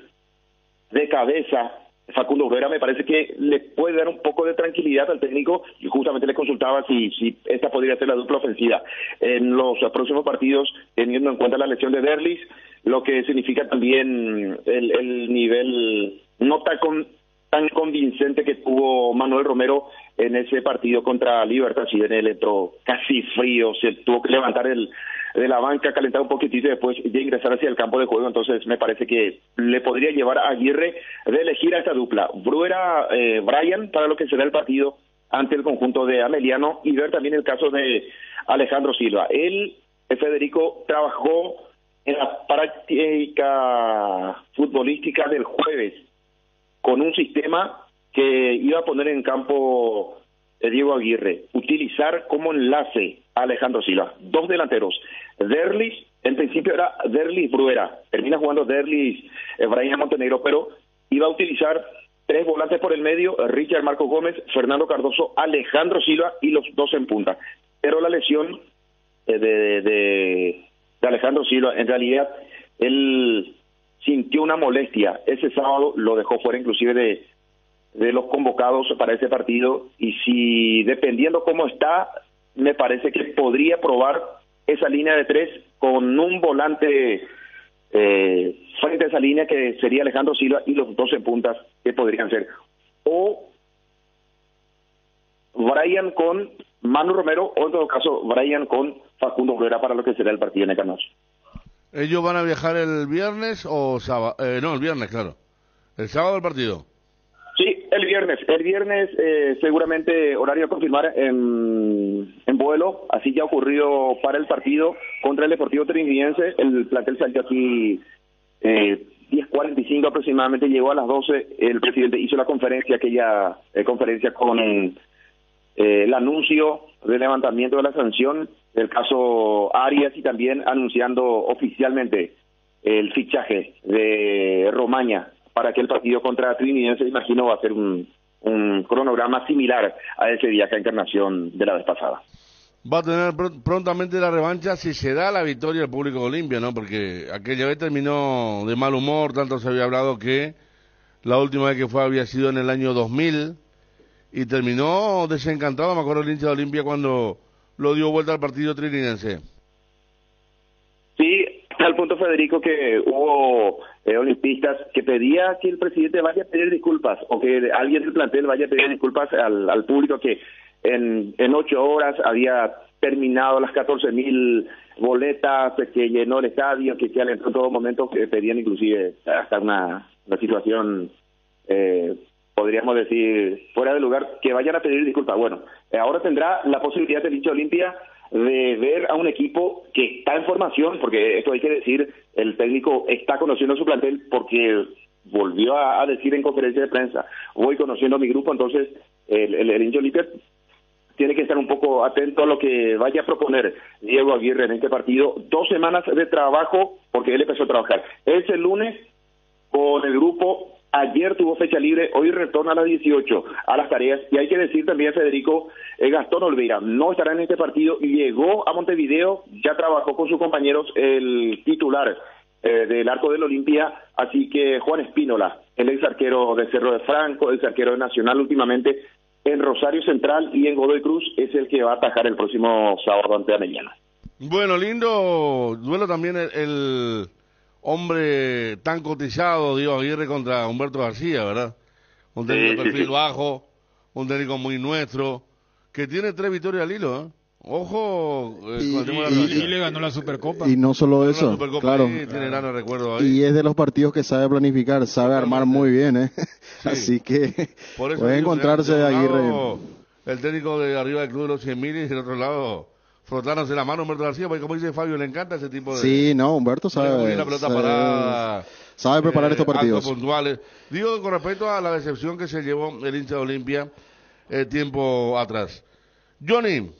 de cabeza. Facundo Bruera me parece que le puede dar un poco de tranquilidad al técnico, y justamente le consultaba si, si esta podría ser la dupla ofensiva en los próximos partidos, teniendo en cuenta la lesión de Derlis, lo que significa también el, el nivel no tan con tan convincente que tuvo Manuel Romero en ese partido contra Libertad. Si bien él entró casi frío, se tuvo que levantar el, de la banca, calentar un poquitito y después de ingresar hacia el campo de juego. Entonces me parece que le podría llevar a Aguirre de elegir a esta dupla, Bruera, eh, Brian, para lo que será el partido ante el conjunto de Ameliano, y ver también el caso de Alejandro Silva. Él, Federico, trabajó en la práctica futbolística del jueves con un sistema que iba a poner en campo Diego Aguirre, utilizar como enlace a Alejandro Silva, dos delanteros. Derlis, en principio era Derlis Bruera, termina jugando Derlis eh, Brian Montenegro, pero iba a utilizar tres volantes por el medio, Richard Marco Gómez, Fernando Cardoso, Alejandro Silva y los dos en punta. Pero la lesión eh, de, de, de Alejandro Silva, en realidad, él sintió una molestia ese sábado, lo dejó fuera inclusive de, de los convocados para ese partido, y si dependiendo cómo está, me parece que podría probar esa línea de tres con un volante eh, frente a esa línea que sería Alejandro Silva y los doce puntas que podrían ser, o Brian con Manu Romero, o en todo caso Brian con Facundo Bruera para lo que será el partido en Encarnación. ¿Ellos van a viajar el viernes o sábado? Eh, no, el viernes, claro. ¿El sábado el partido? Sí, el viernes. El viernes eh, seguramente horario a confirmar en, en vuelo. Así ya ha ocurrido para el partido contra el Deportivo Trinidense. El plantel salió aquí eh, diez cuarenta y cinco aproximadamente, llegó a las doce. El presidente hizo la conferencia, aquella eh, conferencia con eh, el anuncio del levantamiento de la sanción del caso Arias, y también anunciando oficialmente el fichaje de Romaña para aquel partido contra Trinidense. Imagino va a ser un, un cronograma similar a ese viaje a Encarnación de la vez pasada. Va a tener pr prontamente la revancha si se da la victoria del público de Olimpia, ¿no? Porque aquella vez terminó de mal humor, tanto se había hablado que la última vez que fue había sido en el año dos mil, y terminó desencantado, me acuerdo, el hincha de Olimpia cuando lo dio vuelta al partido trinidense. Sí, al punto, Federico, que hubo eh, olimpistas que pedía que el presidente vaya a pedir disculpas, o que alguien del plantel vaya a pedir disculpas al, al público, que en, en ocho horas había terminado las catorce mil boletas, que llenó el estadio, que, que alentó en todo momento, que pedían inclusive hasta una, una situación, eh, podríamos decir, fuera de lugar, que vayan a pedir disculpas. Bueno, ahora tendrá la posibilidad del hincha Olimpia de ver a un equipo que está en formación, porque esto hay que decir, el técnico está conociendo su plantel, porque volvió a, a decir en conferencia de prensa, voy conociendo mi grupo. Entonces el, el, el hincha Olimpia tiene que estar un poco atento a lo que vaya a proponer Diego Aguirre en este partido. Dos semanas de trabajo, porque él empezó a trabajar ese lunes con el grupo. Ayer tuvo fecha libre, hoy retorna a las dieciocho a las tareas. Y hay que decir también, Federico, eh, Gastón Olvera no estará en este partido, y llegó a Montevideo, ya trabajó con sus compañeros el titular eh, del arco del Olimpia, así que Juan Espínola, el ex arquero de Cerro de Franco, ex arquero de Nacional últimamente, en Rosario Central y en Godoy Cruz, es el que va a atajar el próximo sábado ante Ameliana. Bueno, lindo duelo también el... el... hombre tan cotizado, Diego Aguirre, contra Humberto García, ¿verdad? Un técnico sí, de perfil sí, sí. bajo, un técnico muy nuestro, que tiene tres victorias al hilo, ¿eh? Ojo, eh, y, y, la y, y le ganó la Supercopa. Y no solo eso, claro. Sí, tiene claro. Recuerdo ahí. Y es de los partidos que sabe planificar, sabe armar muy bien, ¿eh? Sí. Así que puede encontrarse de Aguirre. El técnico de arriba del club de los cien mil, y del otro lado frotarnos de la mano Humberto García, porque como dice Fabio, le encanta ese tipo de... Sí, no, Humberto sabe... La pelota sabe, parada, sabe preparar eh, estos partidos puntuales. Digo, con respecto a la decepción que se llevó el hincha de Olimpia eh, tiempo atrás. Johnny,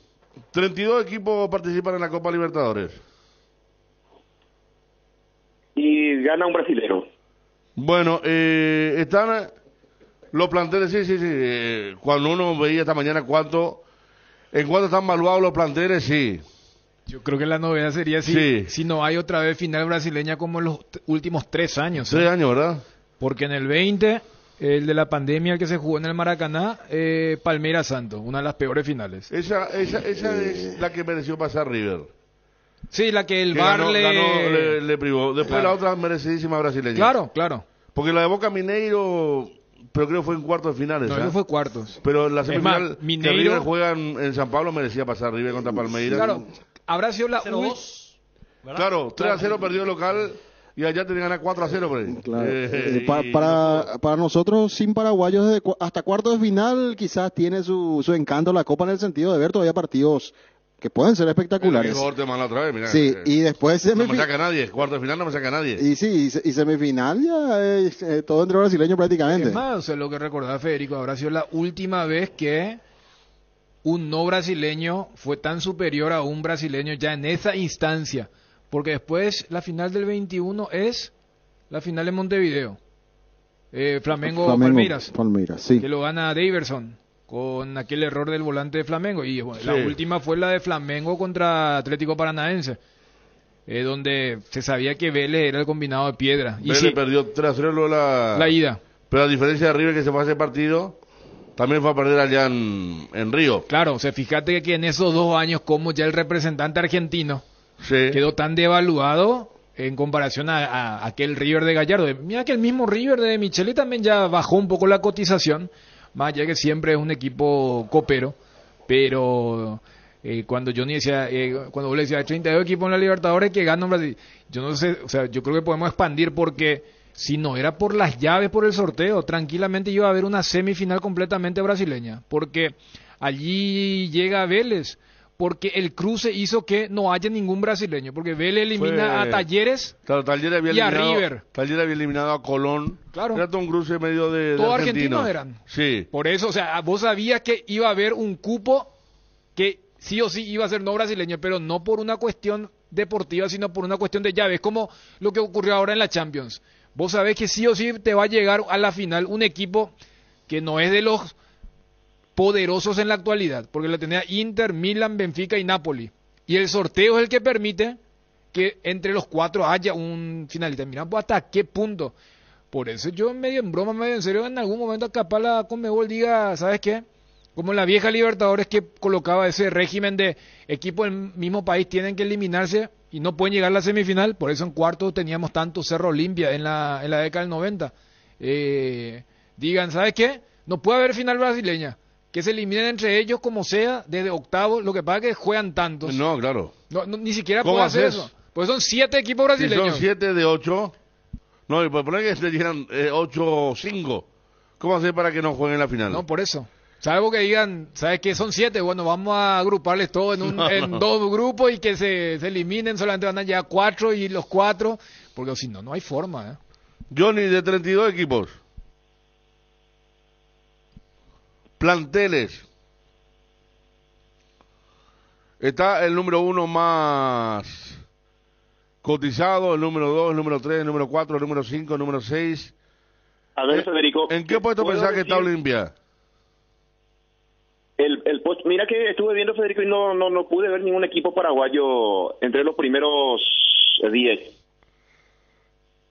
treinta y dos equipos participan en la Copa Libertadores. Y gana un brasilero. Bueno, eh, están los planteles, sí, sí, sí. Eh, cuando uno veía esta mañana cuánto... ¿En cuánto están valuados los planteles? Sí. Yo creo que la novedad sería si, sí. si no hay otra vez final brasileña como en los últimos tres años. Tres ¿sí? años, ¿verdad? Porque en el veinte, el de la pandemia, el que se jugó en el Maracaná, eh, Palmeiras Santos, una de las peores finales. Esa, esa, esa es la que mereció pasar River. Sí, la que el que V A R ganó, le... Ganó, le, le privó. Después claro. La otra merecidísima brasileña. Claro, claro. Porque la de Boca Mineiro... Pero creo que fue en cuartos de finales. No, ¿eh? fue cuartos. Pero la semifinal más, Mineiro, que River juega en, en San Pablo, merecía pasar River contra Palmeiras. Claro, habrá sido la U dos. Claro, tres a cero perdió el local y allá tenía ganar cuatro a cero. Por claro. eh, eh, para, para, para nosotros, sin paraguayos, desde cu hasta cuartos de final quizás tiene su, su encanto la Copa en el sentido de ver todavía partidos que pueden ser espectaculares. Otra vez, mirá, sí, eh, y después no me saca nadie, cuarto de final no me saca nadie. Y sí, y, y semifinal ya eh, eh, todo entre brasileños prácticamente. Es más, o sea, lo que recordaba Federico, habrá sido la última vez que un no brasileño fue tan superior a un brasileño ya en esa instancia, porque después la final del veintiuno es la final de Montevideo. Eh, Flamengo, Flamengo Palmeiras. Palmeiras, sí. Que lo gana Daverson. Con aquel error del volante de Flamengo. Y bueno, sí. La última fue la de Flamengo contra Atlético Paranaense, eh, donde se sabía que Vélez era el combinado de piedra. Vélez y sí, perdió tras la, la ida. Pero a diferencia de River, que se fue a ese partido, también fue a perder allá en, en Río. Claro, o sea, fíjate que en esos dos años, como ya el representante argentino sí. quedó tan devaluado en comparación a, a aquel River de Gallardo. Mira que el mismo River de Micheli también ya bajó un poco la cotización, más allá que siempre es un equipo copero, pero eh, cuando Johnny decía, eh, cuando vos le decías, hay treinta y dos equipos en la Libertadores que ganan Brasil, yo no sé, o sea, yo creo que podemos expandir, porque si no era por las llaves, por el sorteo, tranquilamente iba a haber una semifinal completamente brasileña, porque allí llega Vélez, porque el cruce hizo que no haya ningún brasileño, porque Vélez elimina Fue, a Talleres, claro, Talleres había y a River. Talleres había eliminado a Colón. Claro. Era todo un cruce medio de todos argentinos. argentinos eran. Sí. Por eso, o sea, vos sabías que iba a haber un cupo que sí o sí iba a ser no brasileño, pero no por una cuestión deportiva, sino por una cuestión de llaves, como lo que ocurrió ahora en la Champions. Vos sabés que sí o sí te va a llegar a la final un equipo que no es de los poderosos en la actualidad, porque la tenía Inter, Milan, Benfica y Napoli, y el sorteo es el que permite que entre los cuatro haya un finalista. Mirá, pues hasta qué punto. Por eso yo medio en broma, medio en serio, en algún momento capaz la Conmebol diga, ¿sabes qué? Como en la vieja Libertadores, que colocaba ese régimen de equipos del mismo país tienen que eliminarse y no pueden llegar a la semifinal. Por eso en cuarto teníamos tanto Cerro Olimpia en la, en la década del noventa. Eh, digan, ¿sabes qué? No puede haber final brasileña, que se eliminen entre ellos como sea, desde octavos. Lo que pasa es que juegan tantos. No, claro. No, no, ni siquiera puedo hacer eso. Pues son siete equipos brasileños. Si son siete de ocho. No, y por poner que se llenan eh, ocho o cinco. ¿Cómo hacer para que no jueguen la final? No, por eso. Salvo que digan, ¿sabes qué? Son siete. Bueno, vamos a agruparles todos en, un, no, en no. dos grupos y que se, se eliminen. Solamente van a llegar cuatro y los cuatro. Porque si no, no hay forma. ¿eh? Johnny, de treinta y dos equipos, planteles, está el número uno más cotizado, el número dos, el número tres, el número cuatro, el número cinco, el número seis. A ver, Federico, ¿en qué puesto pensás que está Olimpia? El, el post, mira que estuve viendo, Federico, y no, no, no pude ver ningún equipo paraguayo entre los primeros diez.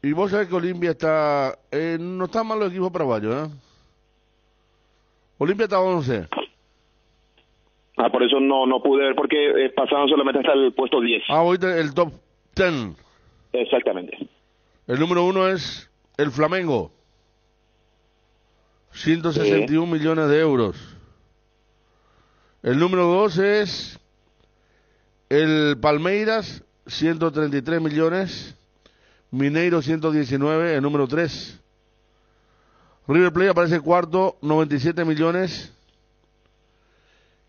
Y vos sabés que Olimpia está, eh, no están mal los equipos paraguayos, ¿eh? Olimpia está once. Ah, por eso no no pude ver, porque eh, pasaron solamente hasta el puesto diez. Ah, ahorita el top diez. Exactamente. El número uno es el Flamengo. ciento sesenta y uno sí. millones de euros. El número dos es el Palmeiras, ciento treinta y tres millones. Mineiro, ciento diecinueve, el número tres. River Plate aparece cuarto, noventa y siete millones.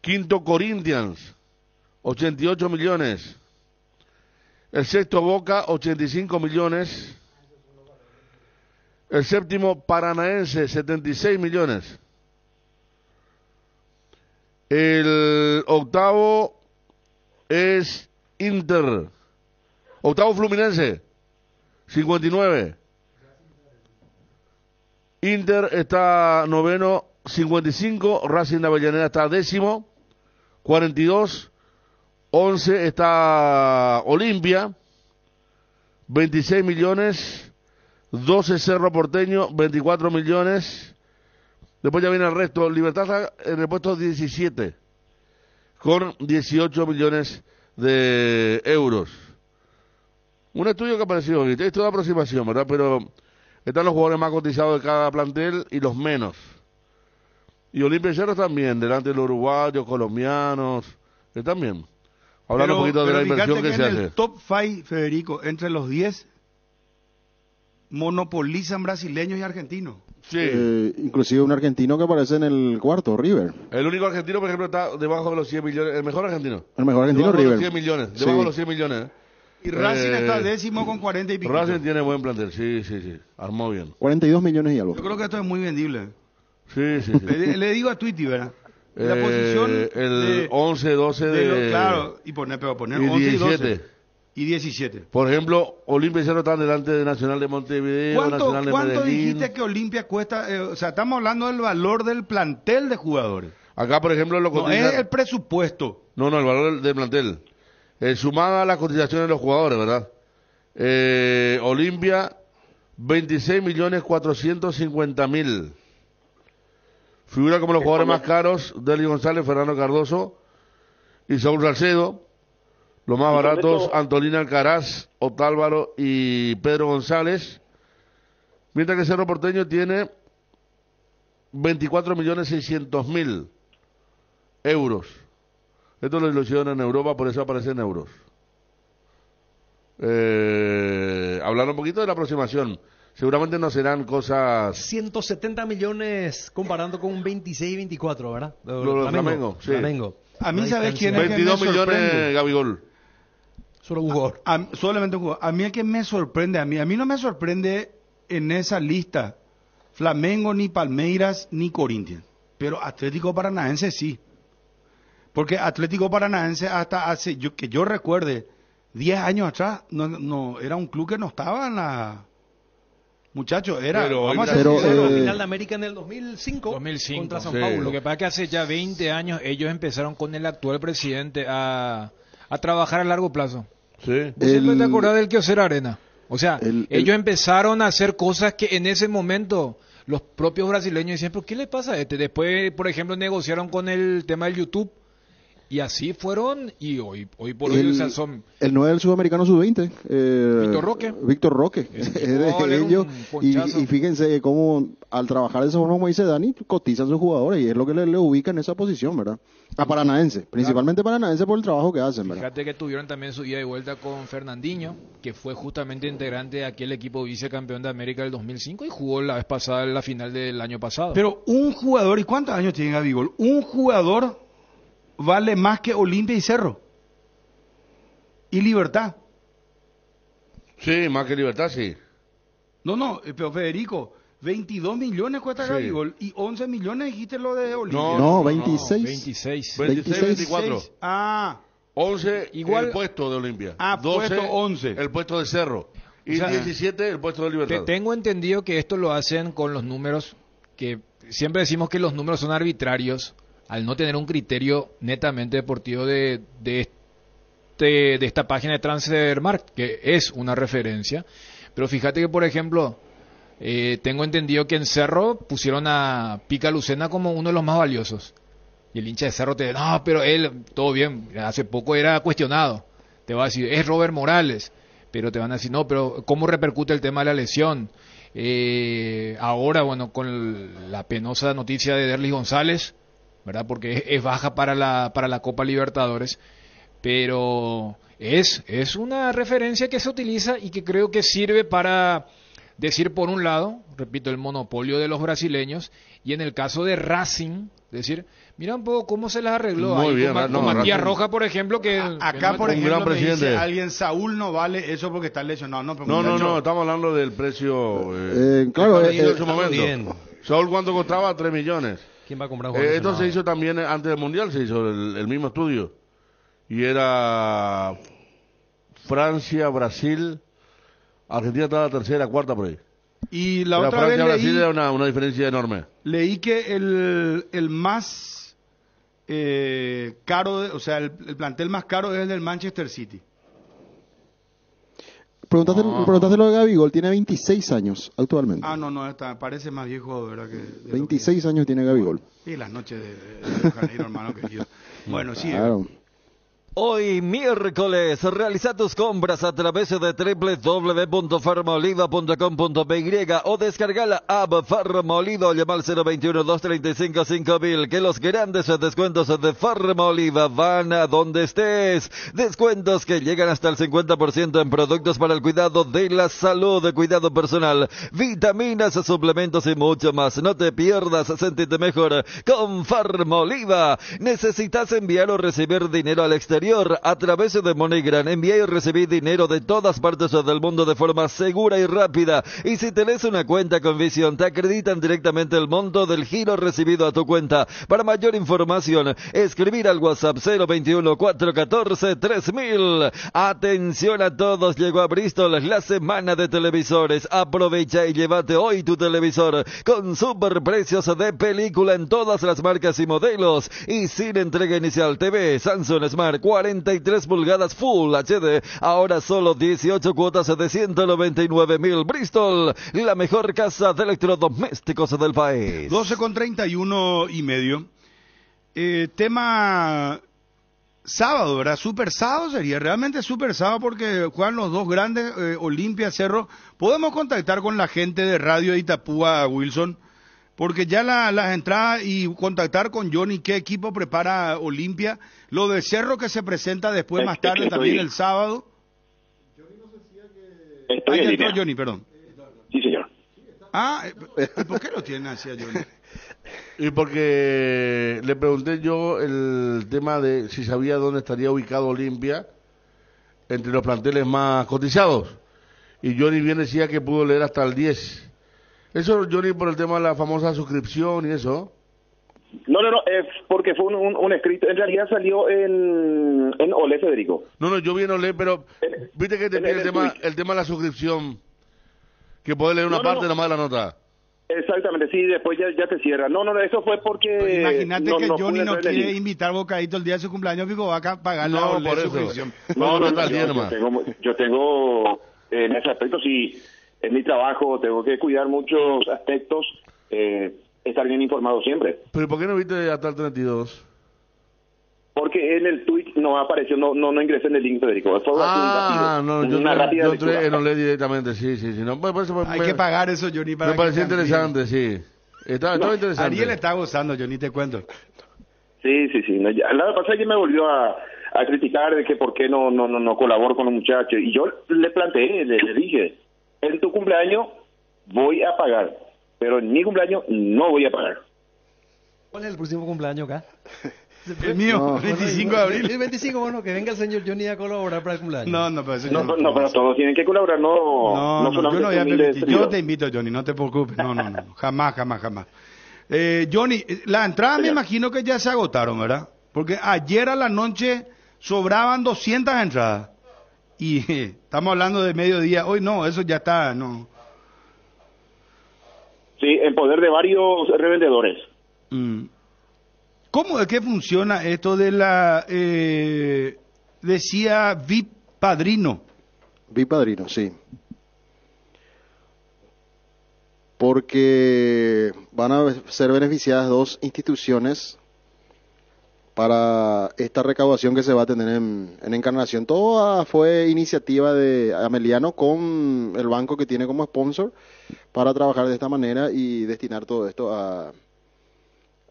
Quinto, Corinthians, ochenta y ocho millones. El sexto Boca, ochenta y cinco millones. El séptimo Paranaense, setenta y seis millones. El octavo es Inter. Octavo Fluminense, cincuenta y nueve. Inter está noveno, cincuenta y cinco. Racing de Avellaneda está décimo, cuarenta y dos. once está Olimpia, veintiséis millones. doce Cerro Porteño, veinticuatro millones. Después ya viene el resto. Libertad en el puesto diecisiete, con dieciocho millones de euros. Un estudio que apareció hoy. Esto es una aproximación, ¿verdad? Pero están los jugadores más cotizados de cada plantel y los menos. Y Olimpia y Cerro también, delante de los uruguayos, colombianos, están bien. Hablando un poquito de la inversión que se hace. En el top cinco, Federico, entre los diez... monopolizan brasileños y argentinos. Sí. Eh, inclusive un argentino que aparece en el cuarto, River. El único argentino, por ejemplo, está debajo de los cien millones. El mejor argentino. El mejor argentino, debajo River. De los cien millones, debajo sí. de los cien millones. Y Racing eh, está décimo con cuarenta y pico. Racing tiene buen plantel, sí, sí, sí. Armó bien. cuarenta y dos millones y algo. Yo creo que esto es muy vendible. Sí, sí, sí. Le, le digo a Twitty, ¿verdad? La eh, posición. El de, once, doce de. de claro, y poner, pero poner y once y doce. Y diecisiete. Por ejemplo, Olimpia y Cerro están delante de Nacional de Montevideo, Nacional de Medellín. ¿Cuánto dijiste que Olimpia cuesta? Eh, o sea, estamos hablando del valor del plantel de jugadores. Acá, por ejemplo, lo cotiza... No, es el presupuesto. No, no, el valor del, del plantel. Eh, sumada a las cotizaciones de los jugadores, ¿verdad? Eh, Olimpia, veintiséis millones cuatrocientos cincuenta mil. Figura como los jugadores más caros, Derlis González, Fernando Cardoso y Saúl Salcedo. Los más baratos, Antolín Alcaraz, Otálvaro y Pedro González. Mientras que Cerro Porteño tiene veinticuatro millones seiscientos mil euros. Esto lo hicieron en Europa, por eso aparecen euros. Eh, hablar un poquito de la aproximación. Seguramente no serán cosas... ciento setenta millones comparando con veintiséis y veinticuatro, ¿verdad? Lo, lo, Flamengo, Flamengo, sí. Flamengo. A mí, ¿sabes quién es el que me sorprende? veintidós millones, Gabigol. Solo un jugador. A, a, solamente un jugador. A mí el que me sorprende, a mí, a mí no me sorprende en esa lista Flamengo, ni Palmeiras, ni Corinthians. Pero Atlético Paranaense sí. Porque Atlético Paranaense hasta hace, yo, que yo recuerde, diez años atrás, no, no era un club que no estaba en la... Muchachos, era pero, vamos pero, a hacer pero, eh, final de América en el dos mil cinco contra San sí. Paulo. Lo que pasa es que hace ya veinte años ellos empezaron con el actual presidente a, a trabajar a largo plazo. Sí. ¿Vos el, siempre te acordás del Kyocera Arena? O sea, el, ellos el, empezaron a hacer cosas que en ese momento los propios brasileños decían, ¿pero qué le pasa a este? Después, por ejemplo, negociaron con el tema del YouTube y así fueron y hoy hoy por hoy el, o sea, son el nueve del sudamericano sub veinte eh, Víctor Roque Víctor Roque es de ellos y, y fíjense cómo al trabajar de esa forma como dice Dani cotizan sus jugadores y es lo que le, le ubica en esa posición, ¿verdad? A Paranaense, principalmente claro. Paranaense por el trabajo que hacen, ¿verdad? Fíjate que tuvieron también su ida y vuelta con Fernandinho, que fue justamente integrante de aquel equipo vicecampeón de América del dos mil cinco y jugó la vez pasada la final del año pasado. Pero un jugador, ¿y cuántos años tiene Gabigol? Un jugador vale más que Olimpia y Cerro y Libertad. Sí, más que Libertad, sí. No, no, pero Federico, veintidós millones cuesta sí. Gabigol y once millones dijiste lo de Olimpia. No, no, veintiséis. No, veintiséis, veinticuatro. Ah, once igual el puesto de Olimpia. Ah, doce, puesto once. El puesto de Cerro y o sea, diecisiete el puesto de Libertad. Te tengo entendido que esto lo hacen con los números, que siempre decimos que los números son arbitrarios. Al no tener un criterio netamente deportivo de, de, este, de esta página de Transfermarkt, que es una referencia. Pero fíjate que, por ejemplo, eh, tengo entendido que en Cerro pusieron a Pica Lucena como uno de los más valiosos. Y el hincha de Cerro te dice, no, pero él, todo bien, hace poco era cuestionado. Te va a decir, es Robert Morales. Pero te van a decir, no, pero ¿cómo repercute el tema de la lesión? Eh, ahora, bueno, con la penosa noticia de Derlis González, ¿verdad? Porque es baja para la para la Copa Libertadores, pero es es una referencia que se utiliza y que creo que sirve para decir por un lado, repito, el monopolio de los brasileños, y en el caso de Racing, decir, mira un poco cómo se las arregló. Muy ahí, bien, con, no, con Matías Racing. Roja, por ejemplo, que... A, acá, que no, por ejemplo, me dice alguien, Saúl no vale eso porque está lesionado. No, pero no, no, no, estamos hablando del precio... Eh, eh, claro, eh, en su momento. Bien. Saúl, ¿cuánto costaba? tres millones. ¿Quién va a comprar? Eh, esto se hizo también antes del Mundial, se hizo el, el mismo estudio. Y era Francia, Brasil... Argentina estaba tercera, cuarta por ahí. Y la, la otra Francia, vez leí, Brasil era una, una diferencia enorme. Leí que el, el más eh, caro, de, o sea, el, el plantel más caro es el del Manchester City. Preguntaste, no. preguntaste lo de Gabigol, tiene veintiséis años actualmente. Ah, no, no, está, parece más viejo, ¿verdad? Que, veintiséis que... años tiene Gabigol. Y las noches de, de, de Janeiro, hermano, que yo... Bueno, sí. Claro. Eh. Hoy miércoles, realiza tus compras a través de doble u doble u doble u punto farmaoliva punto com punto p y o descarga la app Farmaoliva o llama al cero veintiuno, dos treinta y cinco, cinco mil, que los grandes descuentos de Farmaoliva van a donde estés. Descuentos que llegan hasta el cincuenta por ciento en productos para el cuidado de la salud, cuidado personal, vitaminas, suplementos y mucho más. No te pierdas, sentite mejor con Farmaoliva. ¿Necesitas enviar o recibir dinero al exterior? A través de MoneyGram, envía y recibí dinero de todas partes del mundo de forma segura y rápida. Y si tenés una cuenta con Visión, te acreditan directamente el monto del giro recibido a tu cuenta. Para mayor información, escribir al WhatsApp cero veintiuno, cuatrocientos catorce, tres mil. Atención a todos, llegó a Bristol la semana de televisores. Aprovecha y llévate hoy tu televisor con super precios de película en todas las marcas y modelos. Y sin entrega inicial, T V, Samsung Smart cuarenta y tres pulgadas Full H D, ahora solo dieciocho cuotas de ciento noventa y nueve mil. Bristol, la mejor casa de electrodomésticos del país. doce con treinta y uno y medio. Eh, tema sábado, ¿verdad? Super sábado sería, realmente super sábado porque juegan los dos grandes, eh, Olimpia, Cerro. Podemos contactar con la gente de Radio Itapúa, Wilson, porque ya la, las entradas y contactar con Johnny qué equipo prepara Olimpia, lo de Cerro que se presenta después más tarde también el sábado. Johnny nos decía que... Estoy en línea. Johnny, perdón. Sí, señor. Ah, ¿y por qué lo tienen así a Johnny? Y porque le pregunté yo el tema de si sabía dónde estaría ubicado Olimpia entre los planteles más cotizados. Y Johnny bien decía que pudo leer hasta el diez. Eso, Johnny, por el tema de la famosa suscripción y eso. No, no, no, es porque fue un, un, un escrito. En realidad salió en, en Olé, Federico. No, no, yo vi en Olé, pero el, viste que te el, el, el, tema, el tema de la suscripción, que podés leer una no, parte no, no. nomás de la nota. Exactamente, sí, después ya, ya te cierra. No, no, no, eso fue porque... Imagínate no, que no, Johnny no quiere invitar bocadito el día de su cumpleaños, Pico Vaca, a pagar la no, Olé suscripción. No, no, no, no, yo, yo tengo, yo tengo eh, en ese aspecto, sí... En mi trabajo tengo que cuidar muchos aspectos, eh, estar bien informado siempre. ¿Pero por qué no viste hasta el treinta y dos? Porque en el tweet no apareció, no no, no ingresé en el link, Federico. Eso ah, un rápido, no, una yo, rápida yo entré en Olé directamente, sí, sí, sí. No, pues, pues, pues, Hay me, que pagar eso, Johnny, para... Me pareció interesante, bien. Sí. Está, no, interesante. Ariel está gozando, Johnny, te cuento. Sí, sí, sí. No, ya, la vez pasada ya me volvió a... a criticar de que por qué no, no, no, no colaboro con los muchachos. Y yo le planteé, le, le dije... En tu cumpleaños voy a pagar, pero en mi cumpleaños no voy a pagar. ¿Cuál es el próximo cumpleaños acá? El mío, no, veinticinco de abril. El veinticinco, bueno, que venga el señor Johnny a colaborar para el cumpleaños. No, no, pero, no, no, no, pero todos tienen que colaborar, no. No, no, no yo no voy a permitir. Yo te invito, Johnny, no te preocupes. No, no, no, jamás, jamás, jamás. Eh, Johnny, la entrada me imagino que ya se agotaron, ¿verdad? Porque ayer a la noche sobraban doscientas entradas. Y eh, estamos hablando de mediodía, hoy no, eso ya está, no. Sí, en poder de varios revendedores. Mm. ¿Cómo es que funciona esto de la, eh, decía V I P Padrino? V I P Padrino, sí. Porque van a ser beneficiadas dos instituciones para esta recaudación que se va a tener en, en Encarnación. Todo fue iniciativa de Ameliano con el banco que tiene como sponsor para trabajar de esta manera y destinar todo esto a,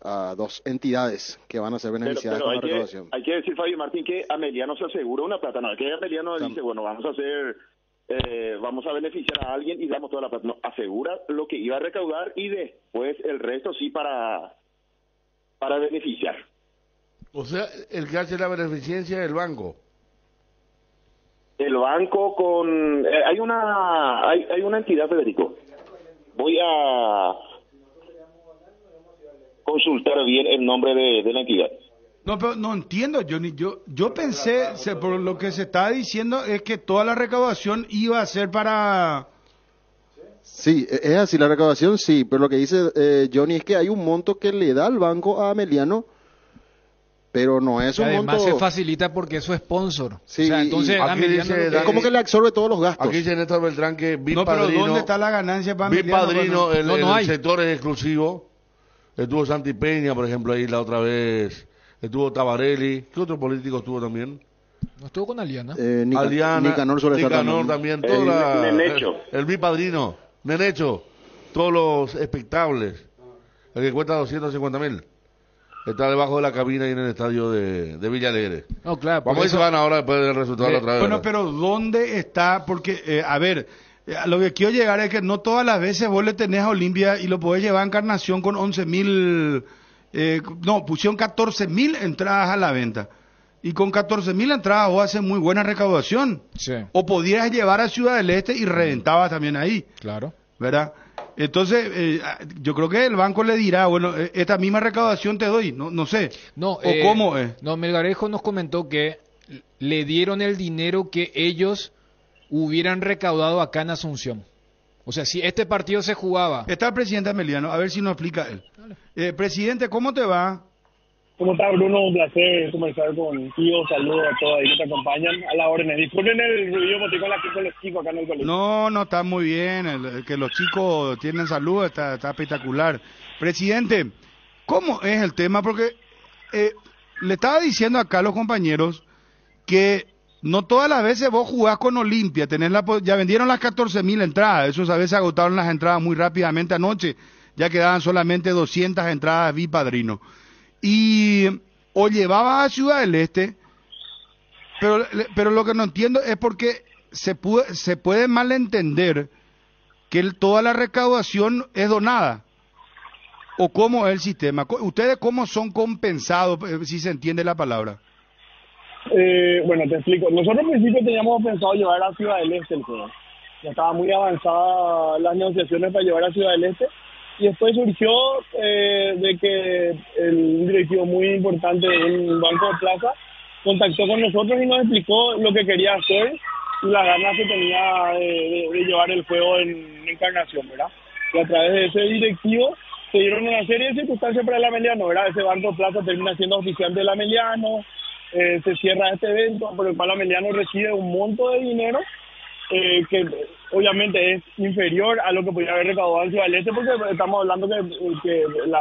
a dos entidades que van a ser beneficiadas pero, pero con la recaudación. Que, hay que decir, Fabio Martín, que Ameliano se aseguró una plata. No, que Ameliano Tam. dice, bueno, vamos a hacer eh, vamos a beneficiar a alguien y damos toda la plata. No, asegura lo que iba a recaudar y después el resto sí para, para beneficiar. O sea, el que hace la beneficencia es el banco. El banco con... Eh, hay una hay, hay una entidad, Federico. Voy a consultar bien el nombre de, de la entidad. No, pero no entiendo, yo ni yo yo pensé, se, por lo que se estaba diciendo es que toda la recaudación iba a ser para... Sí, es así, la recaudación sí, pero lo que dice eh, Johnny es que hay un monto que le da el banco a Ameliano, pero no es un además monto... Además se facilita porque es su sponsor. Sí, o sea, entonces Ameliano dice, no... es como que le absorbe todos los gastos. Aquí dice Néstor Beltrán que Big No, Padrino, pero ¿dónde está la ganancia para Ameliano? Big Padrino, el, no, no el sector es exclusivo. Estuvo Santi Peña, por ejemplo, ahí la otra vez... Estuvo Tabarelli. ¿Qué otro político estuvo también? No estuvo con Aliana. Eh, Nica, Aliana. Nicanor suele estar Nicanor también. también toda eh, la, el, el mi padrino. Nenecho. Todos los espectables. El que cuesta doscientos cincuenta mil. Está debajo de la cabina y en el estadio de, de Villa Alegre. No, claro. Vamos a eso... se van ahora después del resultado eh, la otra vez. Bueno, pero ¿dónde está? Porque, eh, a ver, eh, lo que quiero llegar es que no todas las veces vos le tenés a Olimpia y lo podés llevar a Encarnación con once mil... Eh, no, pusieron catorce mil entradas a la venta. Y con catorce mil entradas vos haces muy buena recaudación. Sí. O podías llevar a Ciudad del Este y reventabas también ahí. Claro. ¿Verdad? Entonces, eh, yo creo que el banco le dirá, bueno, esta misma recaudación te doy, no, no sé. No, ¿O eh, cómo es? No, Melgarejo nos comentó que le dieron el dinero que ellos hubieran recaudado acá en Asunción. O sea, si este partido se jugaba... Está el presidente Ameliano, a ver si nos explica él. Eh, presidente, ¿cómo te va? ¿Cómo está, Bruno? Un placer conversar contigo. Saludos a todos ahí que te acompañan a la orden. Disculpen el ruido porque con la que con los chicos acá en el colegio. No, no, está muy bien. El, el que los chicos tienen salud está, está espectacular. Presidente, ¿cómo es el tema? Porque eh, le estaba diciendo acá a los compañeros que... No todas las veces vos jugás con Olimpia, tenés la, ya vendieron las catorce mil entradas, eso a veces agotaron las entradas muy rápidamente anoche, ya quedaban solamente doscientas entradas vi padrino. Y o llevabas a Ciudad del Este, pero, pero lo que no entiendo es porque se, puede, se puede malentender que el, toda la recaudación es donada, o cómo es el sistema. ¿Ustedes cómo son compensados, si se entiende la palabra? Eh, bueno, te explico. Nosotros al principio teníamos pensado llevar a Ciudad del Este el juego. Ya estaban muy avanzadas las negociaciones para llevar a Ciudad del Este. Y después surgió eh, de que el, un directivo muy importante de un banco de plaza contactó con nosotros y nos explicó lo que quería hacer y las ganas que tenía de, de, de llevar el juego en Encarnación, ¿verdad? Y a través de ese directivo se dieron una serie de circunstancias para el Ameliano, ¿verdad? Ese banco de plaza termina siendo oficial del Ameliano. Eh, se cierra este evento, por el cual Ameliano recibe un monto de dinero eh, que obviamente es inferior a lo que podría haber recaudado en Ciudad del Este, porque estamos hablando que, que, la,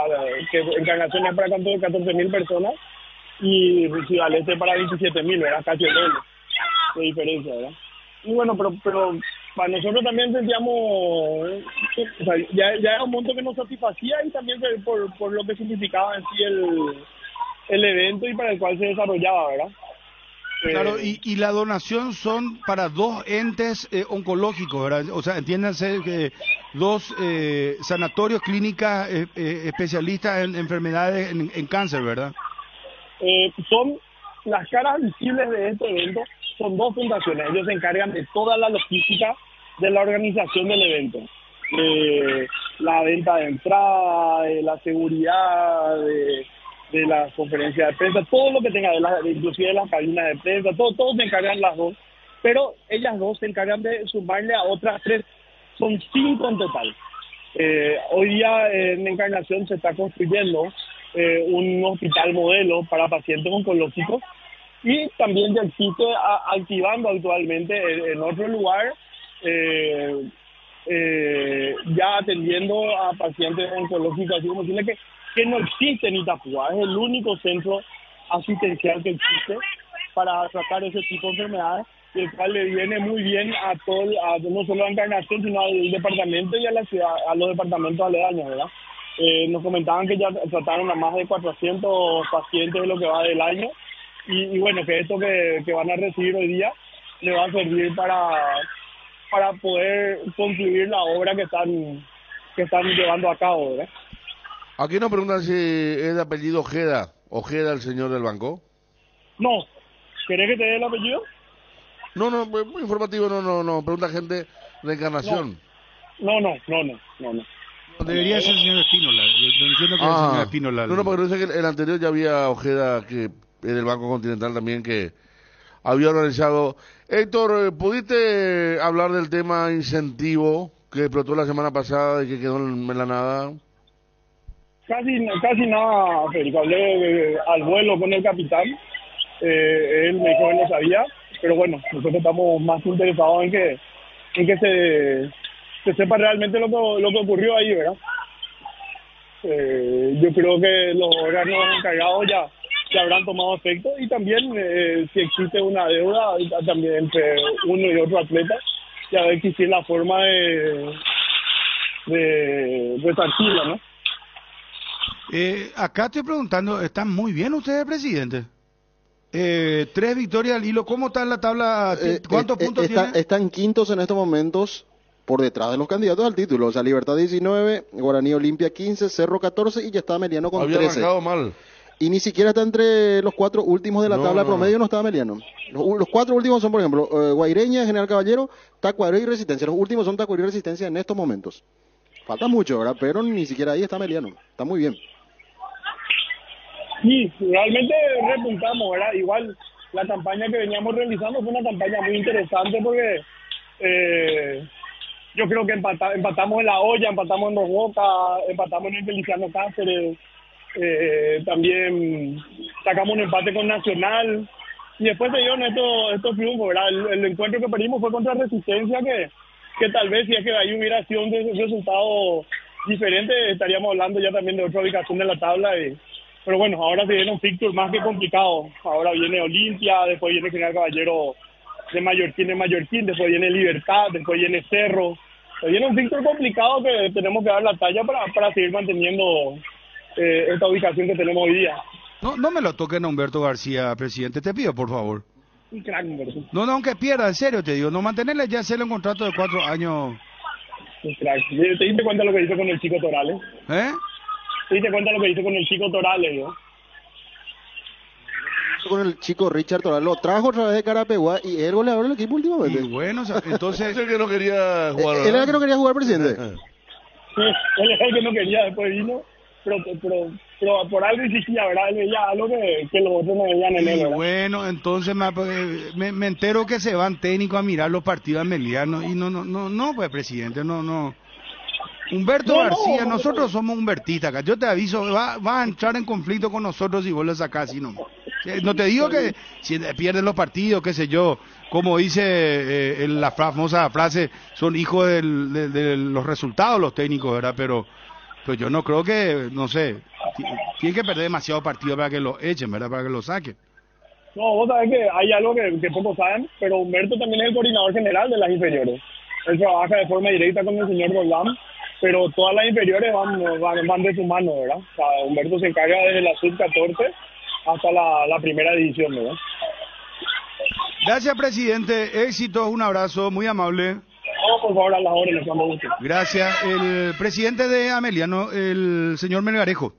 que Encarnación es para catorce mil personas y Ciudad del Este para veintisiete mil, ¿verdad? Casi el doble de diferencia, ¿verdad? Y bueno, pero, pero para nosotros también sentíamos, o sea, ya, ya era un monto que nos satisfacía y también por, por lo que significaba en sí el... el evento y para el cual se desarrollaba, ¿verdad? Claro, eh, y, y la donación son para dos entes eh, oncológicos, ¿verdad? O sea, entiéndanse que eh, dos eh, sanatorios, clínicas, eh, eh, especialistas en enfermedades, en, en cáncer, ¿verdad? Eh, son las caras visibles de este evento, son dos fundaciones, ellos se encargan de toda la logística de la organización del evento. Eh, la venta de entrada, de la seguridad, de... de las conferencias de prensa, todo lo que tenga, de la, inclusive de las cabinas de prensa, todo, todos se encargan las dos, pero ellas dos se encargan de sumarle a otras tres, son cinco en total. Eh, hoy día eh, en Encarnación se está construyendo eh, un hospital modelo para pacientes oncológicos y también ya existe a, activando actualmente en, en otro lugar, eh, eh, ya atendiendo a pacientes oncológicos, así como decirle que que no existe en Itapúa, es el único centro asistencial que existe para tratar ese tipo de enfermedades, y el cual le viene muy bien a todo, a, no solo a Encarnación, sino al departamento y a la ciudad, a los departamentos aledaños, ¿verdad? Eh, nos comentaban que ya trataron a más de cuatrocientos pacientes de lo que va del año, y, y bueno, que esto que, que van a recibir hoy día le va a servir para, para poder concluir la obra que están que están llevando a cabo, ¿verdad? Aquí nos preguntan si es de apellido Ojeda, Ojeda el señor del banco. No, ¿querés que te dé el apellido? No, no, muy informativo, no, no, no, pregunta gente de Encarnación. No, no, no, no, no, no. Debería ser el señor Espínola, yo entiendo que ah, es el señor Espínola. No, no, porque dice que el anterior ya había Ojeda, que en el Banco Continental también, que había organizado. Héctor, ¿pudiste hablar del tema incentivo que explotó la semana pasada y que quedó en la nada? Casi, casi nada, Federico, hablé eh, al vuelo con el capitán, eh, él me dijo que no sabía, pero bueno, nosotros estamos más interesados en que en que se... se sepa realmente lo que, lo que ocurrió ahí, ¿verdad? Eh, yo creo que los órganos encargados ya, ya habrán tomado efecto y también eh, si existe una deuda también entre uno y otro atleta, ya ver que si es la forma de de resarcirla, ¿no? Eh, acá estoy preguntando, ¿están muy bien ustedes, presidente? Eh, tres victorias al hilo, ¿cómo está en la tabla? ¿Cuántos eh, puntos eh, está, tiene? Están quintos en estos momentos, por detrás de los candidatos al título, o sea, Libertad diecinueve, Guaraní Olimpia quince, Cerro catorce y ya está Ameliano con había trece. Arrancado mal. Y ni siquiera está entre los cuatro últimos de la no, tabla no. promedio, no está Ameliano. Los, los cuatro últimos son, por ejemplo, eh, Guaireña, General Caballero, Tacuarí y Resistencia. Los últimos son Tacuarí y Resistencia en estos momentos. Falta mucho, ¿verdad? Pero ni siquiera ahí está Ameliano. Está muy bien. Sí, realmente repuntamos, ¿verdad? Igual la campaña que veníamos realizando fue una campaña muy interesante porque... Eh, yo creo que empata, empatamos en La Olla, empatamos en Los Boca, empatamos en el Feliciano Cáceres, eh, también sacamos un empate con Nacional, y después se dieron estos, estos triunfos, ¿verdad? El, el encuentro que perdimos fue contra Resistencia, que, que tal vez si es que ahí hubiera sido un resultado diferente, estaríamos hablando ya también de otra ubicación de la tabla, y, pero bueno, ahora se dieron fixtures más que complicados, ahora viene Olimpia, después viene General Caballero de Mallorquín en Mallorquín, después viene Libertad, después viene Cerro. Viene un sector complicado que tenemos que dar la talla para, para seguir manteniendo eh, esta ubicación que tenemos hoy día. No, no me lo toquen a Humberto García, presidente, te pido, por favor. Un crack, Humberto. No, no, aunque pierda, en serio te digo, no mantenerle ya hacerle un contrato de cuatro años. Un crack. ¿Te diste cuenta lo que hizo con el chico Torales? ¿Eh? ¿Te diste cuenta lo que hizo con el chico Torales, yo? Con el chico Richard Ortiz, lo trajo otra vez de Carapeguá y él goleador del equipo últimamente. Y bueno, o sea, entonces... el que no quería jugar. Él era el que no quería jugar, presidente. Sí, él era el que no quería, después vino, pero, pero, pero por algo insistía, ¿verdad? Él veía algo que, que los otros no veían en él, ¿verdad? Y bueno, entonces me, me, me entero que se van técnicos a mirar los partidos amelianos y no, no, no, no, pues, presidente, no, no. Humberto no, García, no, no, nosotros no. somos humbertistas acá, yo te aviso, vas va a entrar en conflicto con nosotros si vos lo sacás, si no. No te digo que si pierden los partidos, qué sé yo, como dice eh, en la famosa frase, son hijos del, de, de los resultados los técnicos, ¿verdad? Pero, pero yo no creo que, no sé, tienen que perder demasiado partido para que lo echen, ¿verdad? Para que lo saquen. No, vos sabés que hay algo que, que pocos saben, pero Humberto también es el coordinador general de las inferiores. Él trabaja de forma directa con el señor Roldán, pero todas las inferiores van, van, van de su mano, ¿verdad? O sea, Humberto se encarga desde la sub catorce hasta la, la primera edición, ¿verdad? Gracias, presidente. Éxitos, un abrazo, muy amable. No, por favor, a las órdenes, cuando guste. Gracias. El presidente de Ameliano, el señor Melgarejo.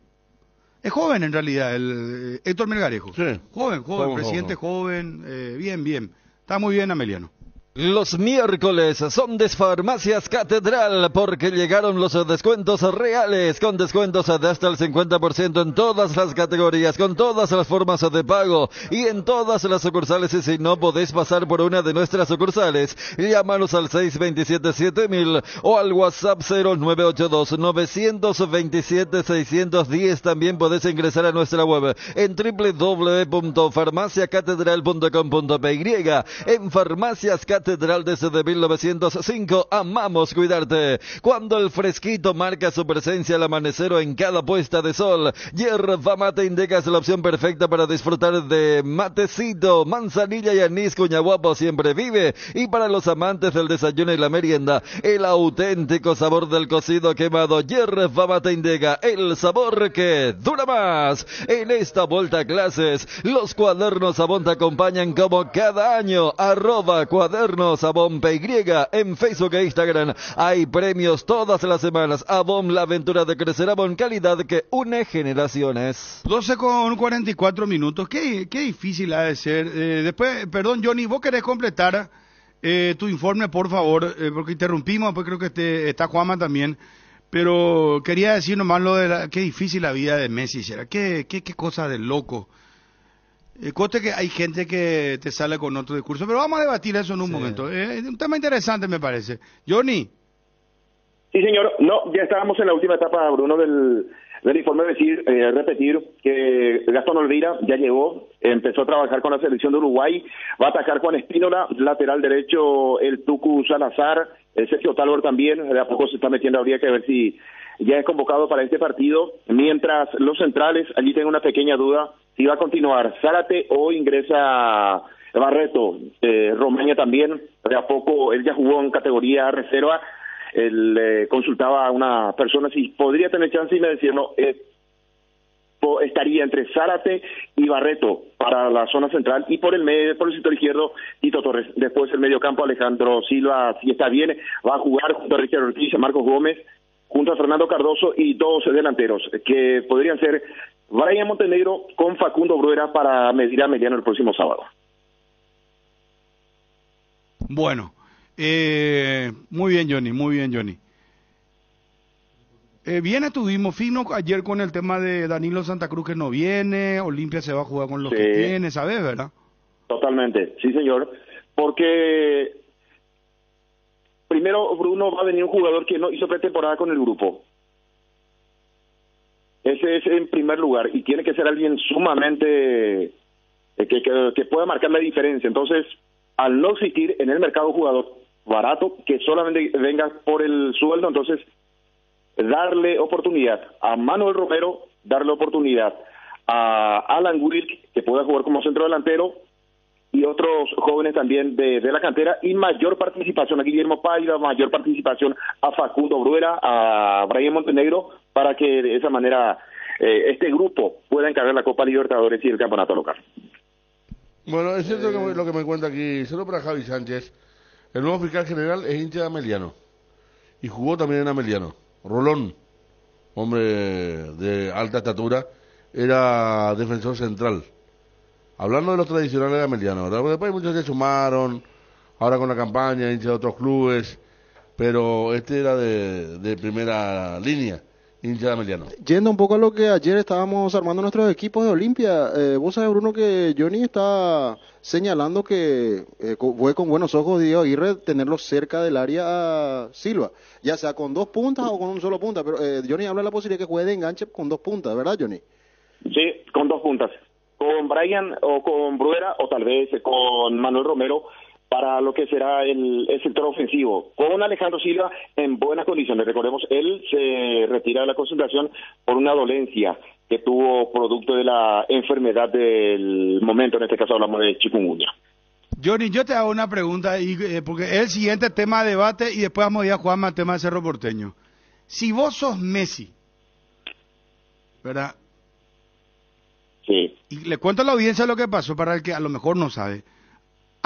Es joven, en realidad, el Héctor Melgarejo. Sí. Joven, joven, joven presidente joven. joven eh, bien, bien. Está muy bien, Ameliano. Los miércoles son de Farmacias Catedral porque llegaron los descuentos reales con descuentos de hasta el cincuenta por ciento en todas las categorías, con todas las formas de pago y en todas las sucursales. Y si no podés pasar por una de nuestras sucursales, llámanos al seis dos siete siete mil o al WhatsApp cero nueve ocho dos, nueve dos siete, seis uno cero. También podés ingresar a nuestra web en doble u doble u doble u punto farmacia catedral punto com punto p y. En Farmacias Catedral Catedral desde mil novecientos cinco, amamos cuidarte. Cuando el fresquito marca su presencia al amanecer o en cada puesta de sol, Yerba Mate Indeca es la opción perfecta para disfrutar de matecito, manzanilla y anís. Cuñaguapo siempre vive. Y para los amantes del desayuno y la merienda, el auténtico sabor del cocido quemado, Yerba Mate Indeca, el sabor que dura más. En esta vuelta a clases, los cuadernos Avon te acompañan como cada año. Arroba cuadernos seguirnos a Bompe Y en Facebook e Instagram. Hay premios todas las semanas. A Bom, la aventura de crecer. A Bom, calidad que une generaciones. doce con cuarenta y cuatro minutos. Qué, qué difícil ha de ser. Eh, después, perdón, Johnny, vos querés completar eh, tu informe, por favor, eh, porque interrumpimos, pues creo que te, está Juanma también. Pero quería decir nomás lo de la, qué difícil la vida de Messi será, qué, qué, qué cosa de loco. Eh, coste que hay gente que te sale con otro discurso, pero vamos a debatir eso en un sí. momento. Es eh, un tema interesante, me parece. Johnny. Sí, señor. No, ya estábamos en la última etapa, Bruno, del, del informe. Decir, eh, repetir que Gastón Olvera ya llegó, empezó a trabajar con la selección de Uruguay, va a atacar Juan Espínola, lateral derecho el Tucu Salazar, el Sergio Talbor también, de a poco se está metiendo, habría que ver si ya es convocado para este partido. Mientras los centrales, allí tengo una pequeña duda, si va a continuar Zárate o ingresa Barreto, eh, Romaña también, de a poco él ya jugó en categoría reserva. Él eh, consultaba a una persona si podría tener chance y me decía, no, eh, po, estaría entre Zárate y Barreto para la zona central y por el medio, por el sector izquierdo, Tito Torres. Después el mediocampo, Alejandro Silva, si está bien, va a jugar junto a Richard Ortiz, a Marcos Gómez, junto a Fernando Cardoso y dos delanteros, que podrían ser Brian Montenegro con Facundo Bruera para medir a Ameliano el próximo sábado. Bueno. Eh, muy bien, Johnny, muy bien, Johnny. Eh, bien estuvimos fino ayer con el tema de Danilo Santa Cruz, que no viene, Olimpia se va a jugar con los sí. que tiene, ¿sabes, verdad? Totalmente, sí, señor. Porque primero, Bruno, va a venir un jugador que no hizo pretemporada con el grupo. Ese es en primer lugar, y tiene que ser alguien sumamente eh, que, que, que pueda marcar la diferencia. Entonces, al no existir en el mercado jugador barato que solamente venga por el sueldo, entonces darle oportunidad a Manuel Romero, darle oportunidad a Alan Wilk, que pueda jugar como centro delantero, y otros jóvenes también de, de la cantera, y mayor participación a Guillermo Paiva, mayor participación a Facundo Bruera, a Brian Montenegro, para que de esa manera eh, este grupo pueda encargar la Copa Libertadores y el campeonato local. Bueno, es cierto que lo que me cuenta aquí, solo para Javi Sánchez, el nuevo fiscal general es hincha de Ameliano, y jugó también en Ameliano. Rolón, hombre de alta estatura, era defensor central. Hablando de los tradicionales de Ameliano, ¿verdad? Porque después muchos se sumaron, ahora con la campaña, hincha de otros clubes, pero este era de, de primera línea. Yendo un poco a lo que ayer estábamos armando nuestros equipos de Olimpia, eh, vos sabés, Bruno, que Johnny está señalando que eh, fue con buenos ojos Diego Aguirre tenerlo cerca del área a Silva, ya sea con dos puntas o con un solo punta, pero eh, Johnny habla de la posibilidad que juegue de enganche con dos puntas, ¿verdad, Johnny? Sí, con dos puntas, con Brian o con Bruera o tal vez con Manuel Romero, para lo que será el, el sector ofensivo, con Alejandro Silva en buenas condiciones. Recordemos, él se retira de la concentración por una dolencia que tuvo producto de la enfermedad del momento, en este caso hablamos de chikungunya. Johnny, yo te hago una pregunta, y, eh, porque es el siguiente tema de debate, y después vamos a ir a Juanma al tema de Cerro Porteño. Si vos sos Messi, ¿verdad? Sí. Y le cuento a la audiencia lo que pasó, para el que a lo mejor no sabe.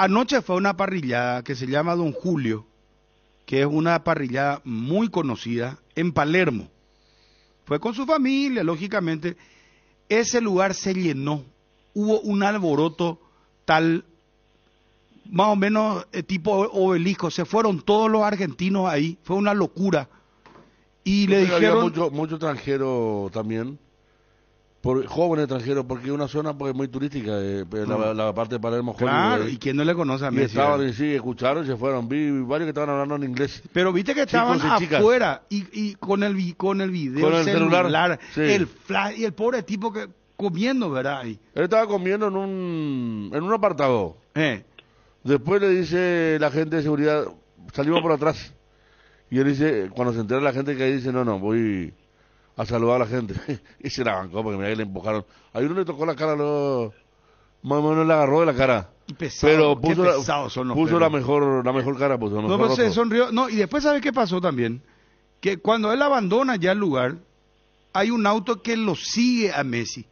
Anoche fue una parrillada que se llama Don Julio, que es una parrillada muy conocida en Palermo. Fue con su familia, lógicamente. Ese lugar se llenó. Hubo un alboroto tal, más o menos eh, tipo obelisco. Se fueron todos los argentinos ahí. Fue una locura. Y le dijeron... Mucho, mucho extranjero también. Por, jóvenes extranjeros, porque una zona pues muy turística, eh, la, uh-huh. la parte de Palermo. Claro, eh, y quién no le conoce a Messi. Estaban, eh. sí, escucharon, se fueron, vi, vi varios que estaban hablando en inglés. Pero viste que estaban Chicos, afuera, y, y con el con el video, con el celular, celular sí. el flash, y el pobre tipo que comiendo, ¿verdad? Ahí. Él estaba comiendo en un, en un apartado. Eh. Después le dice la gente de seguridad, salimos por atrás. Y él dice, cuando se entera la gente que ahí dice, no, no, voy... a saludar a la gente, y se la bancó, porque mirá que le empujaron, ahí uno le tocó la cara, lo... más o menos le agarró de la cara, y pesado, pero puso, qué pesados son los puso perros. la mejor la mejor cara, puso, no, pero se sonrió, no, y después ¿sabes qué pasó también? Que cuando él abandona ya el lugar, hay un auto que lo sigue a Messi,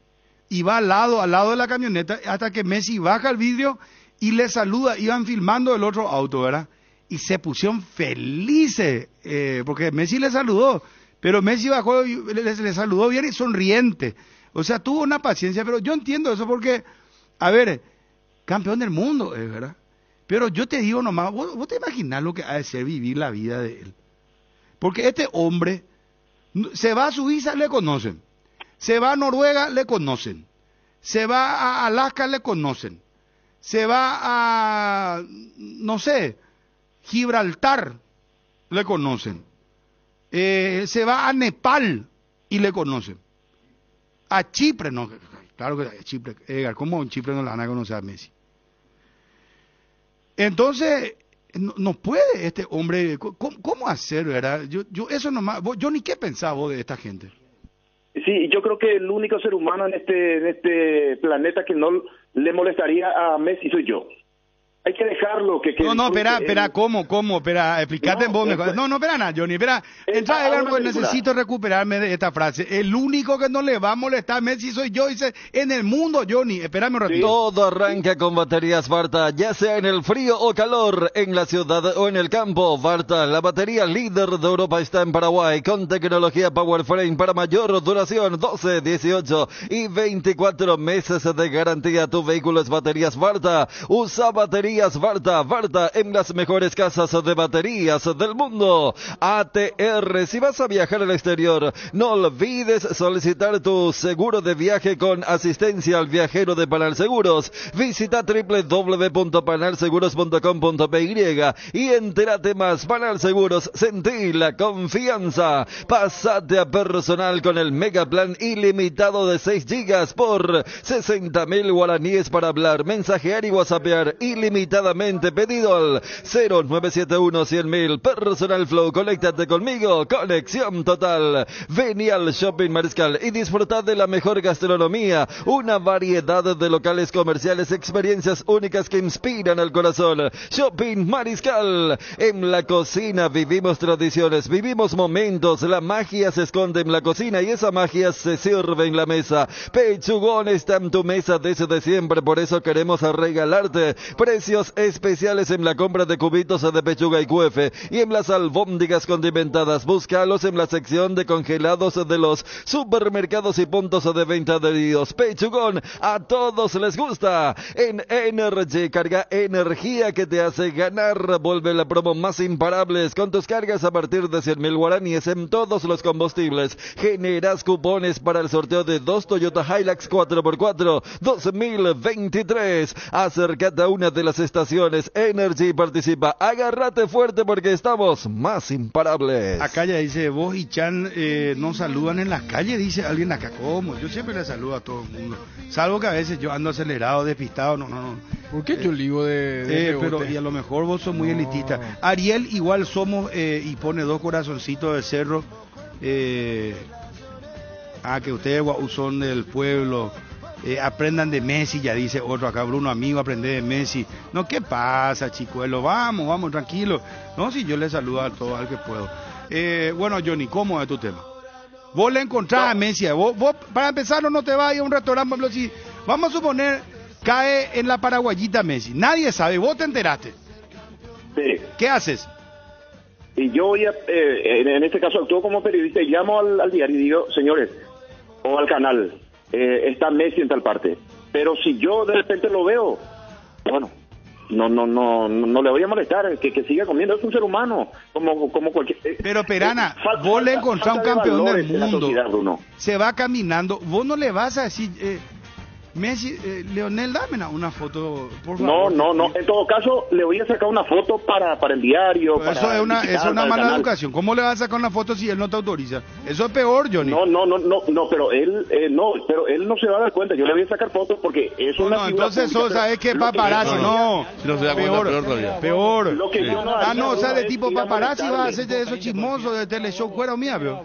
y va al lado, al lado de la camioneta, hasta que Messi baja el vidrio, y les saluda, iban filmando el otro auto, ¿verdad? Y se pusieron felices, eh, porque Messi les saludó, pero Messi bajó, les, les saludó bien y sonriente. O sea, tuvo una paciencia, pero yo entiendo eso porque, a ver, campeón del mundo, es verdad. Pero yo te digo nomás, ¿vos, vos te imaginás lo que ha de ser vivir la vida de él? Porque este hombre se va a Suiza, le conocen. Se va a Noruega, le conocen. Se va a Alaska, le conocen. Se va a, no sé, Gibraltar, le conocen. Eh, se va a Nepal y le conocen. A Chipre, no, claro que a Chipre, eh, ¿cómo en Chipre no la van a conocer a Messi? Entonces, no, no puede este hombre, ¿cómo, cómo hacer, verdad? Yo, yo, eso nomás, vos, yo ni qué pensaba vos de esta gente. Sí, yo creo que el único ser humano en este, en este planeta que no le molestaría a Messi soy yo. Hay que dejarlo. que, que No, no, espera, espera, ¿cómo, cómo? Espera, explícate no, vos mejor. No, no, espera nada, Johnny, espera. Entra, el pues, necesito recuperarme de esta frase. El único que no le va a molestar a Messi soy yo, dice, en el mundo, Johnny. Espérame un ratito. Sí. Todo arranca con baterías Varta, ya sea en el frío o calor, en la ciudad o en el campo. Varta, la batería líder de Europa, está en Paraguay, con tecnología Powerframe para mayor duración, doce, dieciocho y veinticuatro meses de garantía. Tu vehículo es baterías Varta. Usa batería Varta, Varta en las mejores casas de baterías del mundo. A T R, si vas a viajar al exterior, no olvides solicitar tu seguro de viaje con asistencia al viajero de Panal Seguros. Visita doble u doble u doble u punto panal seguros punto com punto p y y entérate más. Panal Seguros, sentí la confianza. Pásate a personal con el mega plan ilimitado de seis gigas por sesenta mil guaraníes para hablar, mensajear y whatsappear ilimitado. Pedido al cero nueve siete uno cien mil. Personal Flow, conéctate conmigo. Conexión total. Vení al Shopping Mariscal y disfruta de la mejor gastronomía, una variedad de locales comerciales, experiencias únicas que inspiran al corazón. Shopping Mariscal. En la cocina vivimos tradiciones, vivimos momentos. La magia se esconde en la cocina y esa magia se sirve en la mesa. Pechugón está en tu mesa desde siempre, por eso queremos regalarte precios especiales en la compra de cubitos de pechuga y cuefe y en las albóndigas condimentadas. Búscalos en la sección de congelados de los supermercados y puntos de venta adheridos. Pechugón, a todos les gusta. En Energy, carga energía que te hace ganar. Vuelve la promo más imparables con tus cargas a partir de cien mil guaraníes en todos los combustibles. Generas cupones para el sorteo de dos Toyota Hilux cuatro por cuatro dos mil veintitrés. Acércate a una de las estaciones Energy, participa, agárrate fuerte porque estamos más imparables. Acá ya dice, vos y Chan eh, no saludan en las calles, dice alguien acá. ¿Cómo? Yo siempre le saludo a todo el mundo, salvo que a veces yo ando acelerado, despistado, no, no, no. ¿Por qué eh, yo ligo de, de eh, pero y a lo mejor vos sos muy no. elitista. Ariel, igual somos, eh, y pone dos corazoncitos de cerro. Eh, ah, que ustedes son del pueblo. Eh, aprendan de Messi, ya dice otro acá. Bruno, amigo, aprende de Messi. No, ¿qué pasa, chicuelo? Vamos, vamos, tranquilo. No, si yo le saludo a todo al que puedo. Eh, bueno, Johnny, ¿cómo es tu tema? Vos le encontrás no. a Messi. Vos, vos, para empezar, no te vas a ir a un restaurante. Si, vamos a suponer, cae en la paraguayita Messi. Nadie sabe, vos te enteraste. Sí. ¿Qué haces? Y yo voy a, eh, en este caso, actúo como periodista y llamo al, al diario y digo, señores, o al canal. Eh, está Messi en tal parte, pero si yo de repente lo veo, bueno, no no no no le voy a molestar, que, que siga comiendo, es un ser humano como como cualquier. Eh, pero Perana, eh, falta, vos le encontrás un campeón de del mundo, sociedad, se va caminando, vos no le vas a decir eh, Messi, eh, Leonel, dame una foto, por favor. No, no, no, en todo caso le voy a sacar una foto para para el diario. Para eso es una, es una mala canal. educación. ¿Cómo le vas a sacar una foto si él no te autoriza? Eso es peor, Johnny. No, no, no, no, no pero él eh, no, pero él no se va a dar cuenta. Yo le voy a sacar fotos porque es una. No, no entonces eso, ¿sabes qué? Paparazzi, que no. Si no se da cuenta, peor, peor, peor. Lo que sí. yo no ah, no, o sea, de tipo paparazzi va a hacer de esos chismosos de teleshow fuera mía, pero.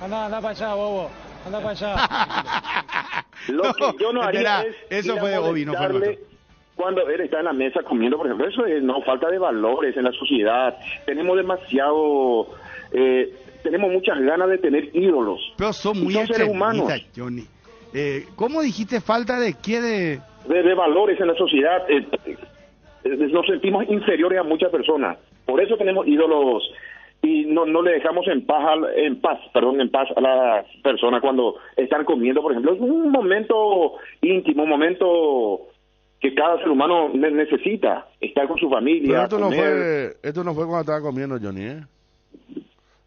Anda, anda para allá, bobo. Anda para allá. Lo no, que yo no haría espera, es eso fue Obi, no fue cuando él está en la mesa comiendo, por ejemplo. Eso es no falta de valores en la sociedad. Tenemos demasiado, eh, tenemos muchas ganas de tener ídolos. Pero son muy son seres humanos. Johnny, eh, ¿cómo dijiste falta de qué de... de de valores en la sociedad? Eh, nos sentimos inferiores a muchas personas, por eso tenemos ídolos y no no le dejamos en paz en paz perdón en paz a las personas cuando están comiendo, por ejemplo. Es un momento íntimo, un momento que cada ser humano necesita, estar con su familia. Pero esto no fue esto no fue cuando estaba comiendo, Johnny, ¿eh?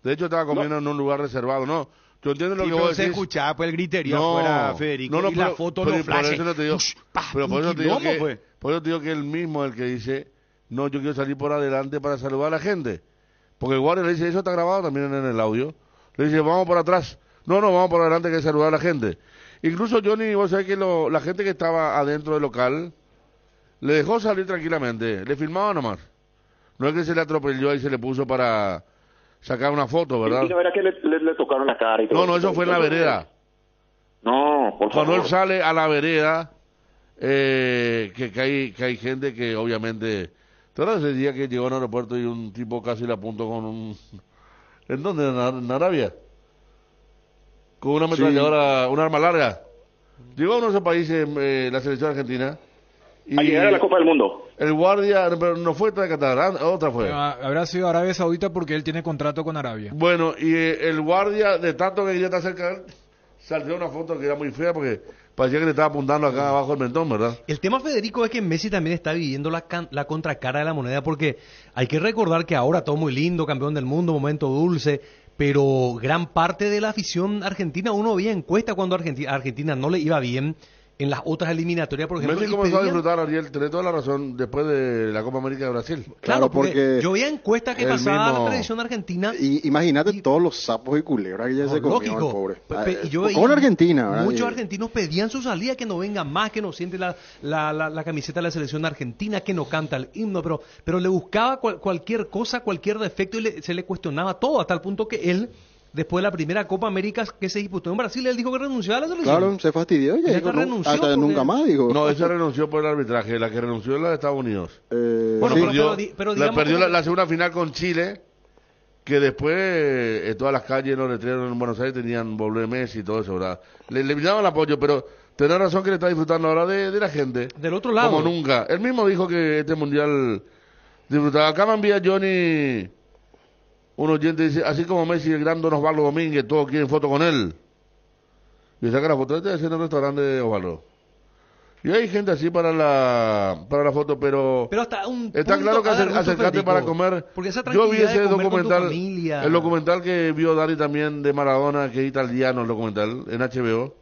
De hecho estaba comiendo no. en un lugar reservado. No, yo entiendo lo sí, que vos se decís. Escuchaba pues el griterío no, afuera, Federico, no, no, y pero, la foto pero, los pero por eso no te digo, Ush, pa, pero por eso te digo que, pues. por eso te digo que él mismo es el que dice, no, yo quiero salir por adelante para saludar a la gente. Porque el guardia le dice, eso está grabado también en el audio, le dice, vamos por atrás. No, no, vamos por adelante, que hay que saludar a la gente. Incluso Johnny, vos sabés que lo, la gente que estaba adentro del local, le dejó salir tranquilamente, le filmaba nomás. No es que se le atropelló y se le puso para sacar una foto, ¿verdad? Y la verdad que le, le, le tocaron la cara y todo. No, no, eso fue en la vereda. No, por favor. Cuando él sale a la vereda, eh, que, que, hay, que hay gente que obviamente... ¿Te acuerdas ese día que llegó al aeropuerto y un tipo casi le apuntó con un... ¿En dónde? ¿En Arabia? Con una ametralladora, sí. Un arma larga. Llegó a uno de esos países, eh, la selección argentina... Y a llegar a la Copa del Mundo. El guardia, pero no fue de Qatar, otra fue. Ah, habrá sido Arabia Saudita porque él tiene contrato con Arabia. Bueno, y eh, el guardia, de tanto que ya está cerca de él, salió una foto que era muy fea porque parecía que le estaba apuntando acá abajo el mentón, ¿verdad? El tema, Federico, es que Messi también está viviendo la, can la contracara de la moneda, porque hay que recordar que ahora todo muy lindo, campeón del mundo, momento dulce, pero gran parte de la afición argentina, uno veía encuesta cuando a Argentina, Argentina no le iba bien en las otras eliminatorias, por ejemplo. Messi comenzó pedían... a disfrutar, Ariel, tenés toda la razón, después de la Copa América de Brasil. Claro, claro, porque, porque yo veía encuestas que pasaba mismo... la tradición argentina. Y imagínate y... todos los sapos y culebras que ya no, se comían, pobre. Y yo veía con Argentina, ¿verdad? Muchos argentinos pedían su salida, que no venga más, que no siente la, la, la, la camiseta de la selección argentina, que no canta el himno, pero, pero le buscaba cual, cualquier cosa, cualquier defecto, y le, se le cuestionaba todo, hasta el punto que él... Después de la primera Copa América que se disputó en Brasil, él dijo que renunciaba a la selección. Claro, se fastidió. Ya dijo, renunció hasta porque... nunca más, dijo. No, ese renunció por el arbitraje. La que renunció es la de Estados Unidos. Eh... Bueno, sí. pero, pero, pero digamos... La perdió que... la, la segunda final con Chile, que después eh, todas las calles, los letreros en Buenos Aires tenían volver Messi y todo eso, ¿verdad? Le, le daban el apoyo, pero tenés razón que le está disfrutando ahora de, de la gente. Del otro lado. Como nunca. Él mismo dijo que este mundial disfrutaba. Acá me envía Johnny... Un oyente dice, así como Messi, el gran don Osvaldo Domínguez, todos quieren foto con él. Y saca la foto, este es en el restaurante de Osvaldo. Y hay gente así para la para la foto, pero... Pero hasta un está punto, claro que acer, acercarte para comer. Yo vi ese documental, el documental que vio Dani también de Maradona, que es italiano el documental, en H B O.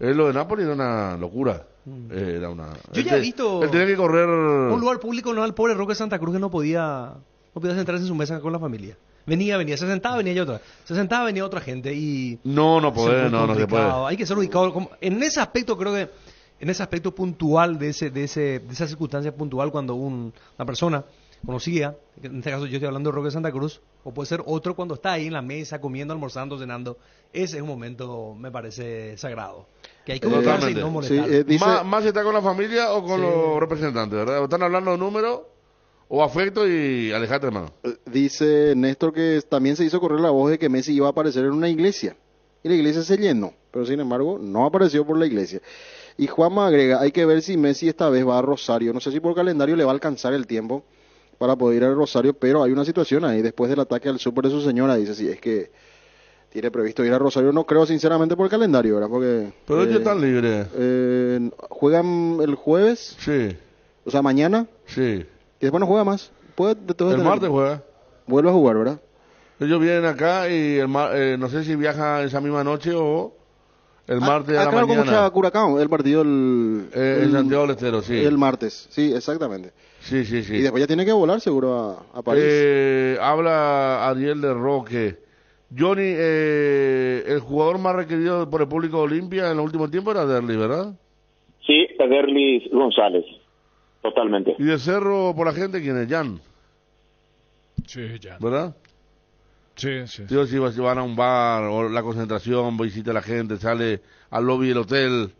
Eh, lo de Nápoles era una locura. Eh, era una... Yo ya he visto... Él tenía que correr... Un lugar público, no, al pobre Roque Santa Cruz, que no podía... No podía sentarse en su mesa con la familia. Venía, venía, se sentaba, venía yo otra. Se sentaba, venía otra gente y... No, no puede, no, no se puede. Hay que ser ubicado. Como, en ese aspecto, creo que... En ese aspecto puntual de ese, de ese, de esa circunstancia puntual, cuando un, una persona conocida, en este caso yo estoy hablando de Roque Santa Cruz, o puede ser otro cuando está ahí en la mesa, comiendo, almorzando, cenando, ese es un momento, me parece, sagrado. Que hay que ubicarse y no molestar. Sí, eh, dice... Má, más está con la familia o con sí. los representantes, ¿verdad? Están hablando de números... O afecto y alejate, hermano. Dice Néstor que también se hizo correr la voz de que Messi iba a aparecer en una iglesia. Y la iglesia se llenó, pero sin embargo no apareció por la iglesia. Y Juanma agrega, hay que ver si Messi esta vez va a Rosario. No sé si por calendario le va a alcanzar el tiempo para poder ir a Rosario, pero hay una situación ahí. Después del ataque al súper de su señora, dice, sí, es que tiene previsto ir a Rosario. No creo, sinceramente, por calendario, ¿verdad? Porque, pero ellos eh, están libres. Eh, ¿Juegan el jueves? Sí. O sea, mañana. Sí. Y después no juega más. Puede, de todo el tener... martes juega. Vuelve a jugar, ¿verdad? Ellos vienen acá y el mar... eh, no sé si viaja esa misma noche o el martes ah, a la claro, mañana. Acá Curacao, el partido el... Eh, el... el Santiago del Estero, sí. El martes, sí, exactamente. Sí, sí, sí. Y después ya tiene que volar seguro a, a París. Eh, habla Ariel de Roque. Johnny, eh, el jugador más requerido por el público de Olimpia en los últimos tiempos era Derlis, ¿verdad? Sí, Derlis González. Totalmente. ¿Y de Cerro por la gente quién es? ¿Jan? Sí, Jan. ¿Verdad? Sí, sí. Tío, si van a un bar o la concentración, visita a la gente, sale al lobby del hotel.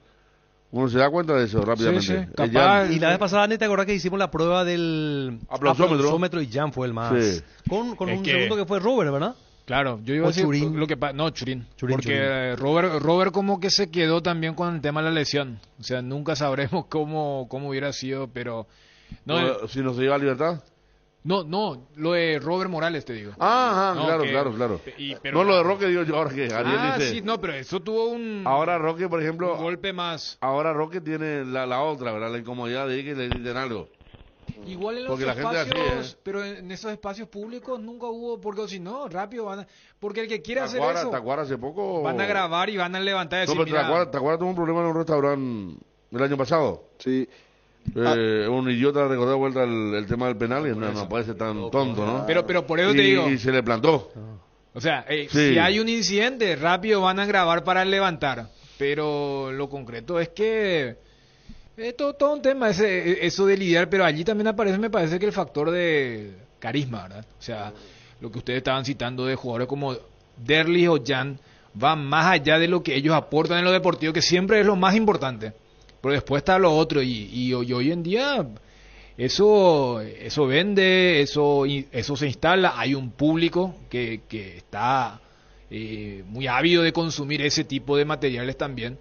Uno se da cuenta de eso rápidamente. Sí, sí. Capaz, y la vez pasada, ¿no te acordás que hicimos la prueba del aplausómetro? Y Jan fue el más. Sí. Con, con un que... segundo que fue Robert, ¿verdad? Claro, yo iba o a decir Churín. Lo que pa no Churín, Churín porque Churín. Robert Robert como que se quedó también con el tema de la lesión, o sea nunca sabremos cómo cómo hubiera sido, pero No, si nos lleva a Libertad. No, no, lo de Robert Morales te digo. Ah, no, claro, que, claro, claro, y, pero, no, lo de Roque digo yo ahora que Ariel ah, dice... Ah, sí, no, pero eso tuvo un... Ahora Roque, por ejemplo... Un golpe más. Ahora Roque tiene la, la otra, ¿verdad? La incomodidad de que le dicen algo. Igual en los porque espacios, la gente así, ¿eh? Pero en esos espacios públicos nunca hubo, porque si no, rápido van a... Porque el que quiere Tacuara, hacer eso... Tacuara hace poco... Van a grabar y van a levantar y decir, no, pero Tacuara, Tacuara tuvo un problema en un restaurante el año pasado. Sí. Eh, ah. Un idiota recordó vuelta el, el tema del penal y no, no parece tan tonto, ¿no? Pero, pero por eso y, te digo. Y se le plantó. O sea, eh, sí. Si hay un incidente, rápido van a grabar para levantar. Pero lo concreto es que es todo, todo un tema ese, eso de lidiar. Pero allí también aparece, me parece que el factor de carisma, ¿verdad? O sea, lo que ustedes estaban citando de jugadores como Derlis o Jan van más allá de lo que ellos aportan en lo deportivo, que siempre es lo más importante. Pero después está lo otro, y, y, y hoy en día eso eso vende, eso eso se instala. Hay un público que, que está eh, muy ávido de consumir ese tipo de materiales también.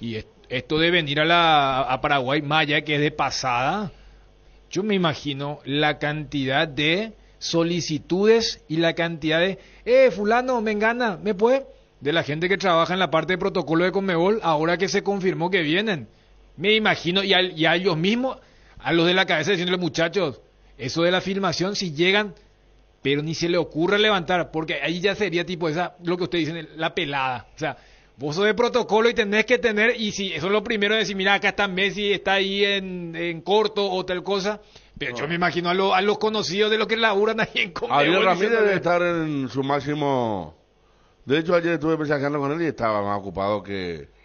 Y es, esto de venir a, la, a Paraguay, más allá que es de pasada, yo me imagino la cantidad de solicitudes y la cantidad de, eh, fulano, me engana, me puede, de la gente que trabaja en la parte de protocolo de Conmebol, ahora que se confirmó que vienen. Me imagino, y, al, y a ellos mismos, a los de la cabeza, diciéndole, muchachos, eso de la filmación, si llegan, pero ni se le ocurre levantar, porque ahí ya sería tipo esa, lo que ustedes dicen, la pelada. O sea, vos sos de protocolo y tenés que tener, y si eso es lo primero de decir, mira, acá está Messi, está ahí en, en corto o tal cosa, pero no. Yo me imagino a, lo, a los conocidos de los que laburan ahí en Conmebol. Ariel Ramírez debe estar en su máximo... De hecho, ayer estuve pensando con él y estaba más ocupado que...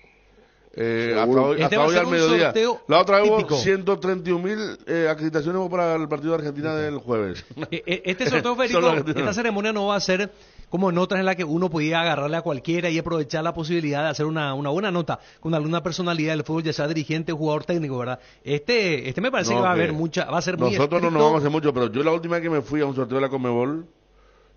Eh, hasta hoy, este hasta hoy al mediodía. La otra vez hubo ciento treinta y un mil eh, acreditaciones para el partido de Argentina uh-huh. del jueves. Este sorteo, Federico, esta ceremonia no va a ser como en otras en las que uno podía agarrarle a cualquiera y aprovechar la posibilidad de hacer una, una buena nota con alguna personalidad del fútbol, ya sea dirigente o jugador técnico, ¿verdad? Este este me parece no, que va a haber mucha, va a ser nosotros muy no nos vamos a hacer mucho, pero yo la última vez que me fui a un sorteo de la Conmebol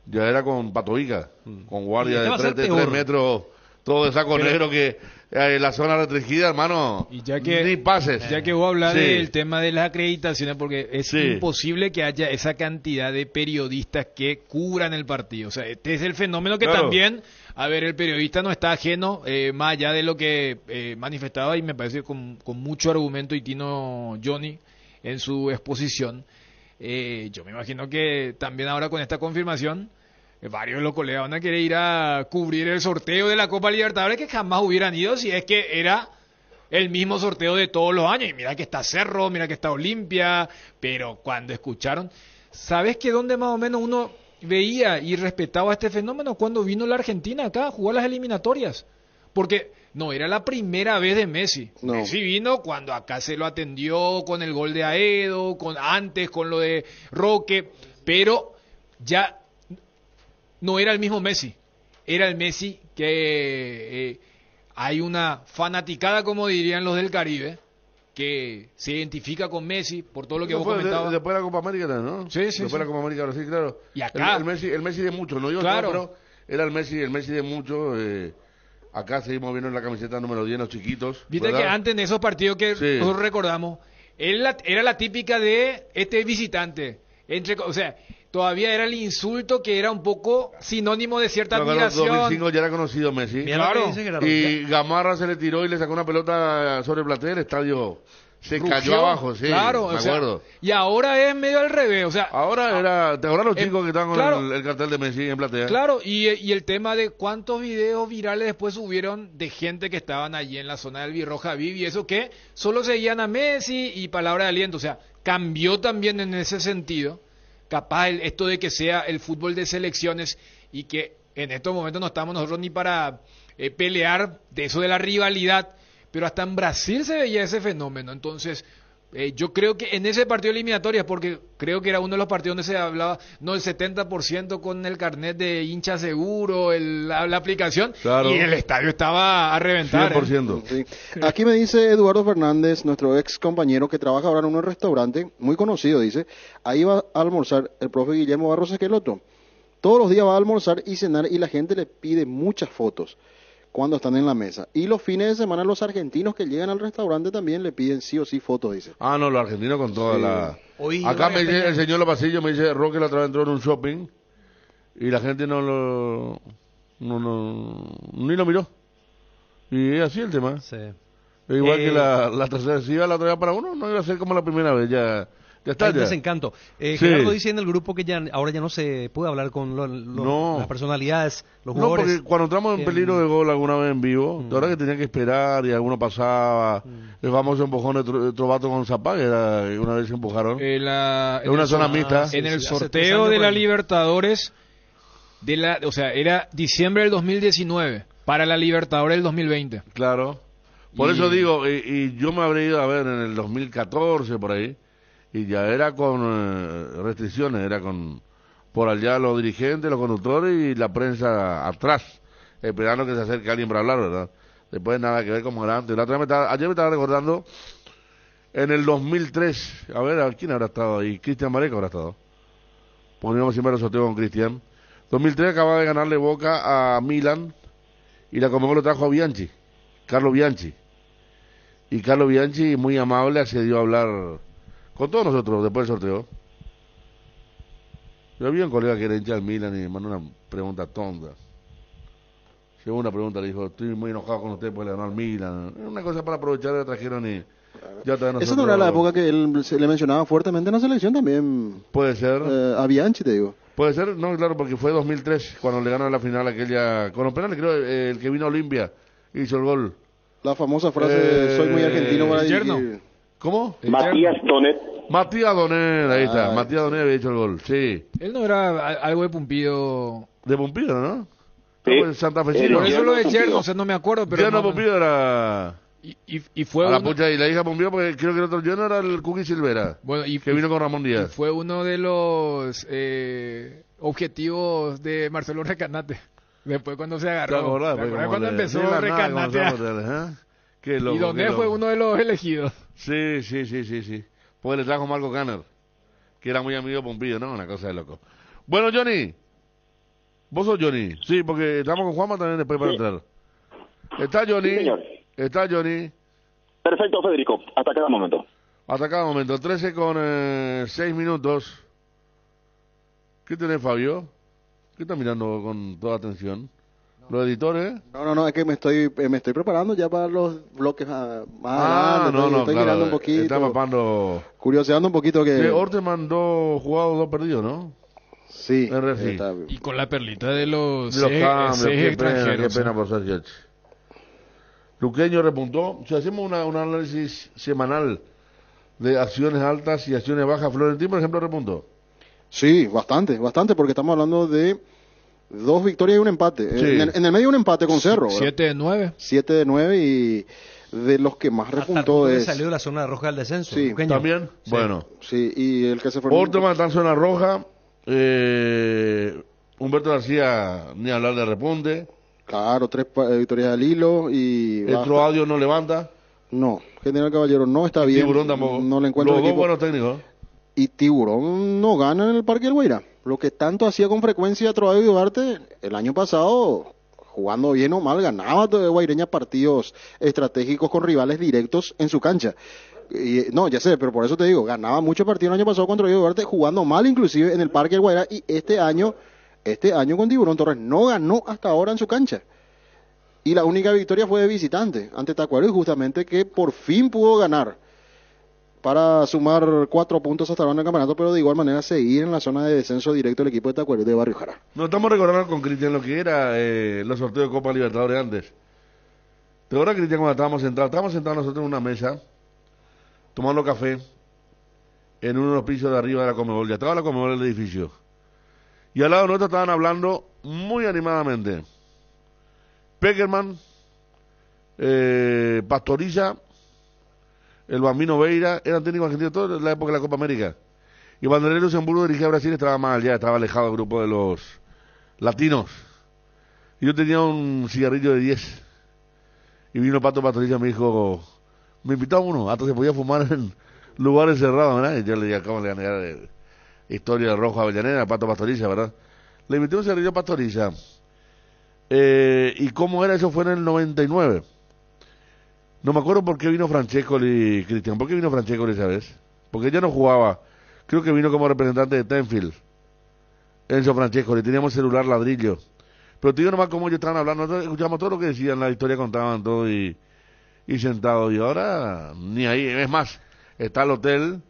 ya era con Patovica, mm. con guardia este de tres metros, todo de saco negro que... La zona restringida, hermano, y ya que, ni pases. Ya que vos hablas sí. del tema de las acreditaciones, porque es sí. imposible que haya esa cantidad de periodistas que cubran el partido. O sea, este es el fenómeno que claro. también, a ver, el periodista no está ajeno, eh, más allá de lo que eh, manifestaba, y me parece con, con mucho argumento, y Tino Johnny en su exposición. Eh, yo me imagino que también ahora con esta confirmación, varios de los colegas van a querer ir a cubrir el sorteo de la Copa Libertadores que jamás hubieran ido si es que era el mismo sorteo de todos los años. Y mira que está Cerro, mira que está Olimpia, pero cuando escucharon... ¿Sabes que dónde más o menos uno veía y respetaba este fenómeno? Cuando vino la Argentina acá a jugar las eliminatorias. Porque no era la primera vez de Messi. No. Messi vino cuando acá se lo atendió con el gol de Aedo, con antes con lo de Roque, pero ya... No era el mismo Messi, era el Messi que eh, hay una fanaticada, como dirían los del Caribe, que se identifica con Messi por todo lo que no, vos comentabas. Después de la Copa América, ¿no? Sí, sí. Después de sí. la Copa América, sí, claro. Y acá. El, el, Messi, el Messi de muchos, no yo, claro. Pero era el Messi, el Messi de muchos. Eh, acá seguimos viendo en la camiseta número diez, los chiquitos. Viste ¿verdad? Que antes en esos partidos que sí. nosotros recordamos, él la, era la típica de este visitante. Entre, o sea. Todavía era el insulto que era un poco sinónimo de cierta claro, admiración. En dos mil cinco ya era conocido Messi. Claro. Y Gamarra se le tiró y le sacó una pelota sobre el platea, el estadio se Rugió. Cayó abajo, sí, claro, me acuerdo. Sea, y ahora es medio al revés, o sea... Ahora era, te ahora los chicos eh, que estaban claro, con el, el cartel de Messi en platea. Claro, y, y el tema de cuántos videos virales después subieron de gente que estaban allí en la zona del Birroja Vivi, y eso que solo seguían a Messi y palabra de aliento, o sea, cambió también en ese sentido. Capaz el, esto de que sea el fútbol de selecciones y que en estos momentos no estamos nosotros ni para eh, pelear de eso de la rivalidad, pero hasta en Brasil se veía ese fenómeno. Entonces eh, yo creo que en ese partido eliminatorio, porque creo que era uno de los partidos donde se hablaba no el setenta por ciento con el carnet de hincha seguro, el, la, la aplicación claro. y el estadio estaba a reventar. cien por ciento. ¿Eh? Sí. Aquí me dice Eduardo Fernández, nuestro ex compañero que trabaja ahora en un restaurante muy conocido, dice, ahí va a almorzar el profe Guillermo Barros Esqueloto, todos los días va a almorzar y cenar y la gente le pide muchas fotos. cuando están en la mesa. Y los fines de semana los argentinos que llegan al restaurante también le piden sí o sí fotos, dice. Ah, no, los argentinos con toda sí. la... Oye, acá me dice el señor Lopasillo, me dice, Roque la otra vez entró en un shopping y la gente no lo... No, no, ni lo miró. Y es así el tema. Sí. Igual eh, que la, la tercera, si iba la otra vez para uno, no iba a ser como la primera vez, ya... Ya está, hay ya. Desencanto. Eh, sí. Gerardo dice en el grupo que ya ahora ya no se puede hablar con lo, lo, no. las personalidades, los jugadores. No, porque cuando entramos en eh, peligro de gol alguna vez en vivo, mm. de ahora que tenía que esperar y alguno pasaba, mm. el famoso empujón de, tro, de Trovato con Zapá, que era, una vez se empujaron. En, la, en, en una zona ah, mixta. Sí, en el sí, sorteo de la Libertadores, de la, o sea, era diciembre del dos mil diecinueve, para la Libertadores del dos mil veinte. Claro. Por y... eso digo, y, y yo me habría ido a ver en el dos mil catorce, por ahí. Y ya era con eh, restricciones, era con por allá los dirigentes, los conductores y la prensa atrás, esperando que se acerque alguien para hablar, ¿verdad? Después nada que ver como era antes. La otra vez me estaba, ayer me estaba recordando, en el dos mil tres, a ver, ¿a quién habrá estado ahí? Cristian Mareco habrá estado. Poníamos siempre los sorteos con Cristian. dos mil tres acababa de ganarle Boca a Milan y la Conmebol lo trajo a Bianchi, Carlo Bianchi. Y Carlo Bianchi, muy amable, accedió a hablar con todos nosotros, después del sorteo. Yo vi a un colega que era hincha al Milan y me mandó una pregunta tonta. Llegó una pregunta, le dijo, estoy muy enojado con usted porque le ganó al Milan. Era una cosa para aprovechar, la trajeron y... Ya nosotros... Eso no era la época que él se le mencionaba fuertemente en la selección también. Puede ser. Eh, a Bianchi, te digo. Puede ser, no, claro, porque fue dos mil tres cuando le ganó la final aquella... Con los penales, creo, eh, el que vino a Olimpia hizo el gol. La famosa frase, eh, soy muy argentino para dirigir. ¿Cómo? Matías Donet. Matías Donet, ahí ah, está. Matías Donet había hecho el gol, sí. Él no era algo de Pumpido. De Pumpido, ¿no? Sí. No, pues Santa Fe, no, eso lo de Yerno, o sea, no me acuerdo, pero... Yerno no, Pumpido era... Y, y, y fue a uno... la pucha, y la hija Pumpido, porque creo que el otro Yerno era el Cookie Silvera. Bueno, y que vino con Ramón Díaz. Y fue uno de los eh, objetivos de Marcelo Recanate. Después cuando se agarró. Claro, ¿verdad? ¿Te acuerdas cuando le... empezó no Recanate? Nada, a... Qué loco, y Donet fue uno de los elegidos. Sí, sí, sí, sí, sí. Pues le trajo Marco Canner, que era muy amigo de Pompillo, ¿no? Una cosa de loco. Bueno, Johnny. ¿Vos sos Johnny? Sí, porque estamos con Juanma también después para sí. entrar. ¿Está Johnny? Sí, señor. ¿Está Johnny? Perfecto, Federico. Hasta cada momento. Hasta cada momento. trece con seis minutos. ¿Qué tenés, Fabio? ¿Qué estás mirando con toda atención? ¿Los editores? No, no, no, es que me estoy me estoy preparando ya para los bloques más ah, adelante. No, no, estoy claro, mirando un poquito. Está mapando... Curioseando un poquito que... Sí, Orte mandó jugados dos perdidos, ¿no? Sí. Está... Y con la perlita de los... De los C cambios, C qué extranjeros. Pena, qué pena por ser Jets. Luqueño repuntó. Si hacemos una, un análisis semanal de acciones altas y acciones bajas, Florentín, por ejemplo, repuntó. Sí, bastante, bastante, porque estamos hablando de... Dos victorias y un empate. Sí. En, el, en el medio un empate con Cerro. Siete de nueve. Siete de nueve y de los que más repuntó es... salió de la zona roja del descenso. Sí. ¿También? Sí. Bueno. Sí, y el que se formó... Otro está en zona roja. Eh, Humberto García, ni hablar de repunte. Claro, tres victorias al hilo y... El Troadio no levanta. No, General Caballero no está bien. Tiburón tampoco. No le encuentro los dos buenos técnicos. Y Tiburón no gana en el Parque del Guairá. Lo que tanto hacía con frecuencia Troadio y Duarte, el año pasado, jugando bien o mal, ganaba Guaireña partidos estratégicos con rivales directos en su cancha. Y, no, ya sé, pero por eso te digo, ganaba muchos partidos el año pasado con Troadio y Duarte, jugando mal inclusive en el Parque del Guairá, y este año, este año con Tiburón Torres no ganó hasta ahora en su cancha. Y la única victoria fue de visitante, ante Tacuarí, justamente que por fin pudo ganar, para sumar cuatro puntos hasta ahora en el campeonato, pero de igual manera seguir en la zona de descenso directo el equipo de Tacuarí de Barrio Jara. Nos estamos recordando con Cristian lo que era eh, los sorteos de Copa Libertadores antes. ¿Te acuerdas, Cristian, cuando estábamos sentados? Estábamos sentados nosotros en una mesa, tomando café, en uno de los pisos de arriba de la Conmebol. Ya estaba la Conmebol del edificio. Y al lado de nosotros estaban hablando muy animadamente. Peckerman, eh, Pastoriza... El Bambino Veira, eran técnicos argentinos toda la época de la Copa América. Y Vanderlei Luxemburgo dirigía a Brasil, estaba mal, ya estaba alejado del grupo de los latinos. Y yo tenía un cigarrillo de diez. Y vino Pato Pastoriza y me dijo, me invitaba uno, hasta se podía fumar en lugares cerrados, ¿verdad? Y yo le dije, ¿cómo le voy a negar historia de Rojo Avellaneda, Pato Pastoriza, verdad? Le invité un cigarrillo a Pastoriza. Eh, ¿Y cómo era? Eso fue en el noventa y nueve. No me acuerdo por qué vino Francescoli, Cristian. ¿Por qué vino Francescoli esa vez? Porque ya no jugaba. Creo que vino como representante de Tenfield. Enzo Francescoli. Teníamos celular ladrillo. Pero te digo nomás cómo ellos estaban hablando. Nosotros escuchamos todo lo que decían, la historia contaban todo y, y sentados. Y ahora ni ahí. Es más, está el hotel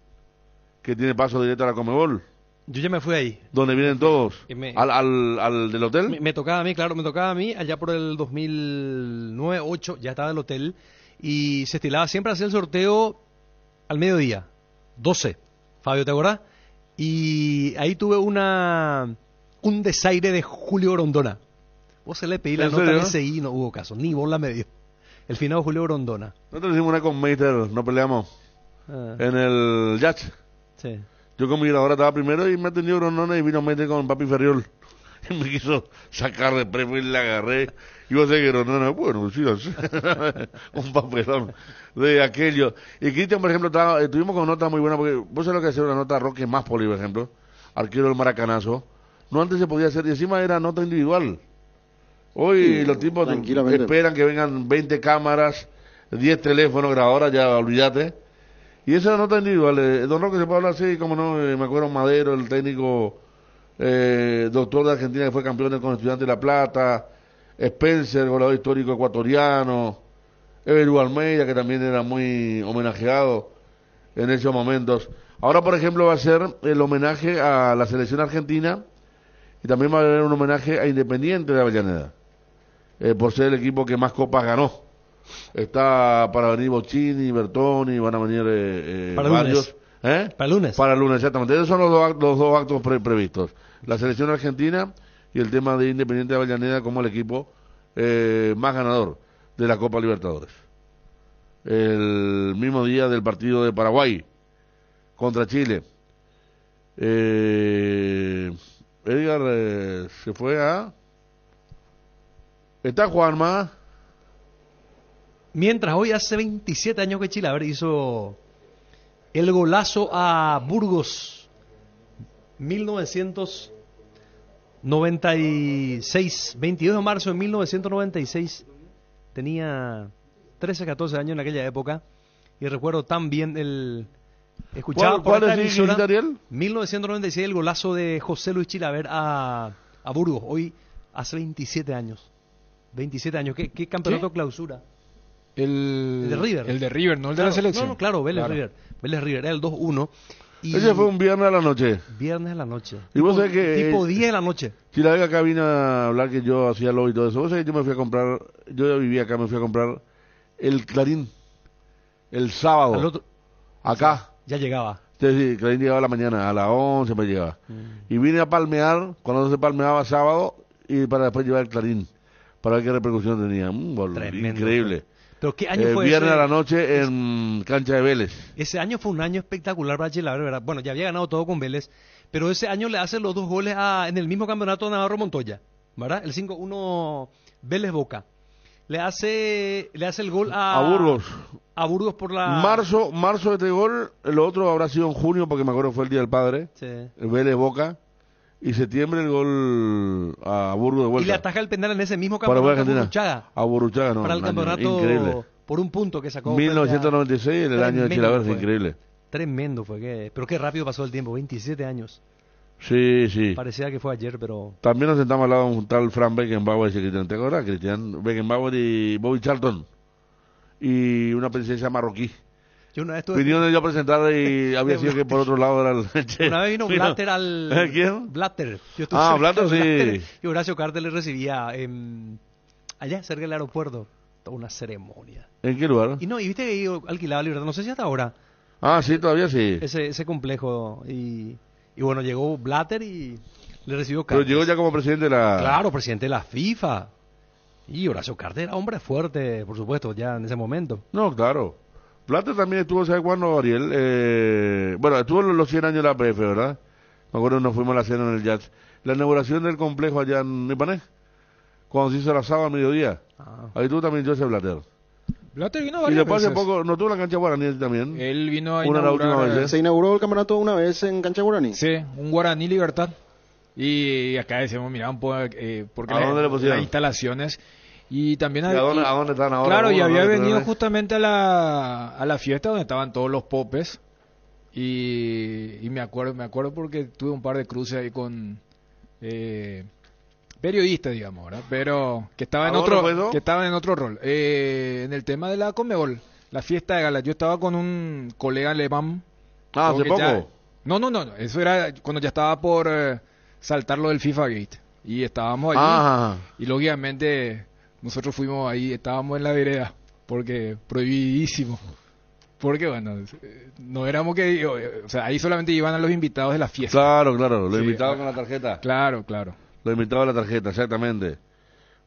que tiene paso directo a la Conmebol. Yo ya me fui ahí. ¿Dónde vienen todos? Me, ¿Al, al, al del hotel? Me, me tocaba a mí, claro, me tocaba a mí. Allá por el dos mil nueve, dos mil ocho ya estaba el hotel. Y se estilaba siempre hacer el sorteo al mediodía, doce. Fabio, ¿te acordás? Y ahí tuve una un desaire de Julio Grondona. Vos se le pedí la nota serio? En ese y no hubo caso. Ni vos la me dio. El finado Julio Grondona. Nosotros hicimos una con Mater, no peleamos. Ah. En el Yacht. Sí. Yo como ahora estaba primero y me atendió Grondona y vino a meter con Papi Ferriol. Y me quiso sacar de premio y la agarré. Y vos sé que Grondona, bueno, sí, sí. Un papelón de aquello. Y Cristian, por ejemplo, estaba, estuvimos con notas muy buenas, porque vos sabés lo que hacía una nota Roque Máspoli, por ejemplo, arquero del Maracanazo. No antes se podía hacer, y encima era nota individual. Hoy sí, los tipos esperan que vengan veinte cámaras, diez teléfonos, grabadoras, ya olvídate. Y esa nota individual, eh, don Roque se puede hablar así, como no, eh, me acuerdo Madero, el técnico eh, doctor de Argentina que fue campeón con Estudiantes de La Plata, Spencer, goleador histórico ecuatoriano, Everu Almeida, que también era muy homenajeado en esos momentos. Ahora, por ejemplo, va a ser el homenaje a la selección argentina y también va a haber un homenaje a Independiente de Avellaneda, eh, por ser el equipo que más copas ganó. Está para venir Bochini, Bertoni, van a venir eh, eh, para varios. Lunes. ¿Eh? Para lunes. Para lunes, exactamente. Esos son los dos, los dos actos pre previstos. La selección argentina y el tema de Independiente de Avellaneda como el equipo eh, más ganador de la Copa Libertadores. El mismo día del partido de Paraguay contra Chile. Eh, Edgar eh, se fue a... ¿Está Juanma? Mientras hoy hace veintisiete años que Chilaver hizo el golazo a Burgos, mil novecientos noventa y seis, veintidós de marzo de mil novecientos noventa y seis, tenía trece, catorce años en aquella época, y recuerdo tan bien el... Escuchaba ¿Cuál, cuál es el Ariel? mil novecientos noventa y seis, el golazo de José Luis Chilaver a, a Burgos, hoy hace veintisiete años, veintisiete años, ¿qué, qué campeonato ¿Qué? clausura? El, el de River. El de River, no el de claro, la selección. No, no, claro, Vélez claro. River. Vélez River, era el dos uno. Y ese fue un viernes a la noche. Viernes a la noche. Y vos sabés que... Tipo eh, diez de la noche. Si la vez acá vino a hablar que yo hacía lobby y todo eso, vos sabés que yo me fui a comprar, yo ya vivía acá, me fui a comprar el Clarín, el sábado. Al otro... Acá. Sí, ya llegaba. Sí, Clarín llegaba a la mañana, a las once me llegaba. Mm. Y vine a palmear, cuando se palmeaba sábado, y para después llevar el Clarín, para ver qué repercusión tenía. Mm, boludo, increíble. ¿Pero qué año eh, fue viernes ese? A la noche en cancha de Vélez. Ese año fue un año espectacular para Chilaver, ¿verdad? Bueno, ya había ganado todo con Vélez, pero ese año le hace los dos goles a, en el mismo campeonato a Navarro Montoya, ¿verdad? El cinco uno Vélez-Boca. Le hace le hace el gol a... A Burgos. A Burgos por la... Marzo, marzo de este gol, el otro habrá sido en junio, porque me acuerdo que fue el Día del Padre. Sí. Vélez-Boca. Y septiembre el gol a Burgos de vuelta. Y le ataja el penal en ese mismo campeonato a Burruchaga. A Burruchaga, no. Para el campeonato increíble. Por un punto que sacó. mil novecientos noventa y seis, el año de Chilaver, fue increíble. Tremendo fue. Que, pero qué rápido pasó el tiempo, veintisiete años. Sí, sí. Parecía que fue ayer, pero... También nos sentamos al lado de un tal Frank Beckenbauer, ese Cristian. ¿Te acuerdas, Cristian? Beckenbauer y Bobby Charlton. Y una princesa marroquí. Yo una vez vinieron yo a presentar y había sido que por otro lado era el... Una vez vino Blatter al... ¿Quién? Blatter. Yo ah, Blatter, sí. Blatter. Y Horacio Carter le recibía eh, allá cerca del aeropuerto. Toda una ceremonia. ¿En qué lugar? Y no, y viste que yo alquilaba Libertad, no sé si hasta ahora. Ah, sí, todavía sí. Ese, ese complejo. Y, y bueno, llegó Blatter y le recibió Carter. Pero llegó ya como presidente de la... Claro, presidente de la FIFA. Y Horacio Carter era hombre fuerte, por supuesto, ya en ese momento. No, claro. Plata también estuvo, ¿sabes cuándo, Ariel? Eh, bueno, estuvo los cien años de la A P F, ¿verdad? Me acuerdo que nos fuimos a la cena en el Jazz. La inauguración del complejo allá en Ipané, cuando se hizo la sábado a mediodía. Ah. Ahí estuvo también Joseph Blatter. Blatter vino varias veces. Y después veces. Hace poco, ¿no tuvo la cancha Guaraní también? Él vino a una inaugurar. Vez. Se inauguró el campeonato una vez en cancha Guaraní. Sí, un Guaraní Libertad. Y acá decimos, mira, un poco, eh, porque las, las instalaciones... Y también ¿Y a, dónde, y, a dónde están ahora? Claro, y había venido justamente a la, a la fiesta donde estaban todos los popes. Y, y me acuerdo me acuerdo porque tuve un par de cruces ahí con eh, periodistas, digamos, ¿verdad? Pero que estaban en otro que estaban en otro rol. Eh, en el tema de la Conmebol, la fiesta de gala, yo estaba con un colega alemán. Ah, hace poco. Ya, no, no, no, eso era cuando ya estaba por eh, saltar lo del FIFA Gate. Y estábamos allí. Ah. Y lógicamente... Nosotros fuimos ahí, estábamos en la vereda, porque prohibidísimo. Porque, bueno, no éramos que... O sea, ahí solamente iban a los invitados de la fiesta. Claro, claro, los sí. invitados con la tarjeta. Claro, claro. Los invitados de la tarjeta, exactamente.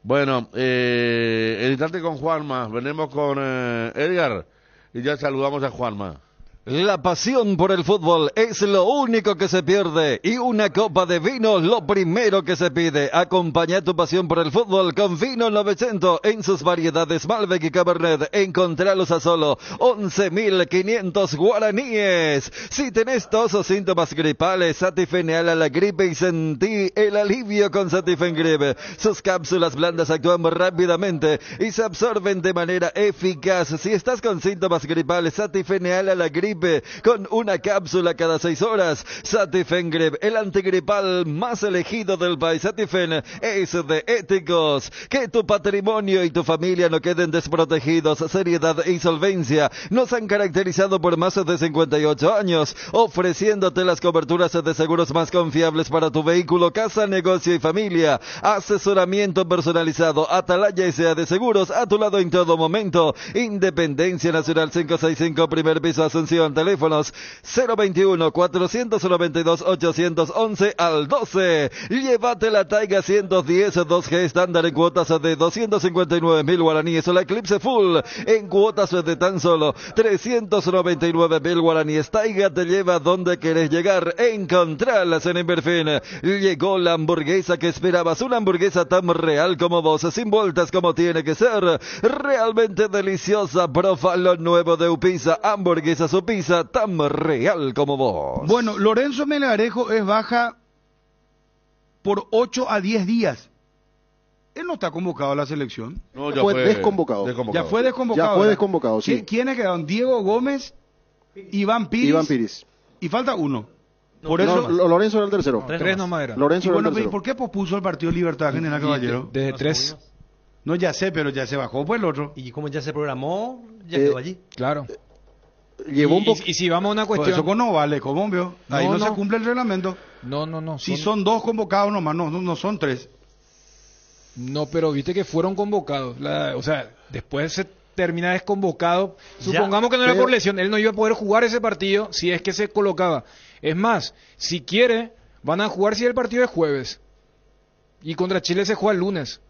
Bueno, eh, el instante con Juanma, venimos con eh, Edgar y ya saludamos a Juanma. La pasión por el fútbol es lo único que se pierde y una copa de vino lo primero que se pide. Acompaña tu pasión por el fútbol con Vino novecientos en sus variedades Malbec y Cabernet. Encontralos a solo once mil quinientos guaraníes. Si tenés tos o síntomas gripales, Satifeneal a la gripe y sentí el alivio con Satifen Gripe. Sus cápsulas blandas actúan rápidamente y se absorben de manera eficaz. Si estás con síntomas gripales, Satifeneal a la gripe con una cápsula cada seis horas. Satifen Grip, el antigripal más elegido del país. Satifen es de éticos. Que tu patrimonio y tu familia no queden desprotegidos. Seriedad y solvencia nos han caracterizado por más de cincuenta y ocho años, ofreciéndote las coberturas de seguros más confiables para tu vehículo, casa, negocio y familia. Asesoramiento personalizado. Atalaya S A de Seguros, a tu lado en todo momento. Independencia Nacional quinientos sesenta y cinco, primer piso, Asunción. Teléfonos cero veintiuno cuatrocientos noventa y dos ochocientos once al doce. Llévate la Taiga ciento diez dos G estándar en cuotas de doscientos cincuenta y nueve mil guaraníes o la Eclipse Full en cuotas de tan solo trescientos noventa y nueve mil guaraníes. Taiga te lleva donde querés llegar. Encontralas en Inverfin. Llegó la hamburguesa que esperabas, una hamburguesa tan real como vos, sin vueltas como tiene que ser, realmente deliciosa. Profa lo nuevo de Upiza, hamburguesas su pizza tan real como vos. Bueno, Lorenzo Melgarejo es baja por ocho a diez días. Él no está convocado a la selección. No, ya fue, fue desconvocado. desconvocado. Ya fue desconvocado. Ya fue desconvocado, sí. ¿Quiénes quedaron? Diego Gómez, Iván Piris. Iván Piris. Y falta uno. No, por eso, no, Lorenzo era el tercero. No, tres, tres nomás era. Lorenzo y bueno, era el tercero. ¿Por qué pospuso el partido Libertad, General Caballero? Desde, desde tres. No, ya sé, pero ya se bajó pues el otro. Y como ya se programó, ya eh, quedó allí. Claro. Llevó un y, y si vamos a una cuestión... Eso no vale, como obvio. Ahí no, no, no se cumple el reglamento. No, no, no. Si son, son dos convocados nomás, no, no, no son tres. No, pero viste que fueron convocados. La, o sea, después se termina desconvocado. Supongamos ya, que no pero... era por lesión. Él no iba a poder jugar ese partido si es que se colocaba. Es más, si quiere, van a jugar si el partido es jueves. Y contra Chile se juega el lunes.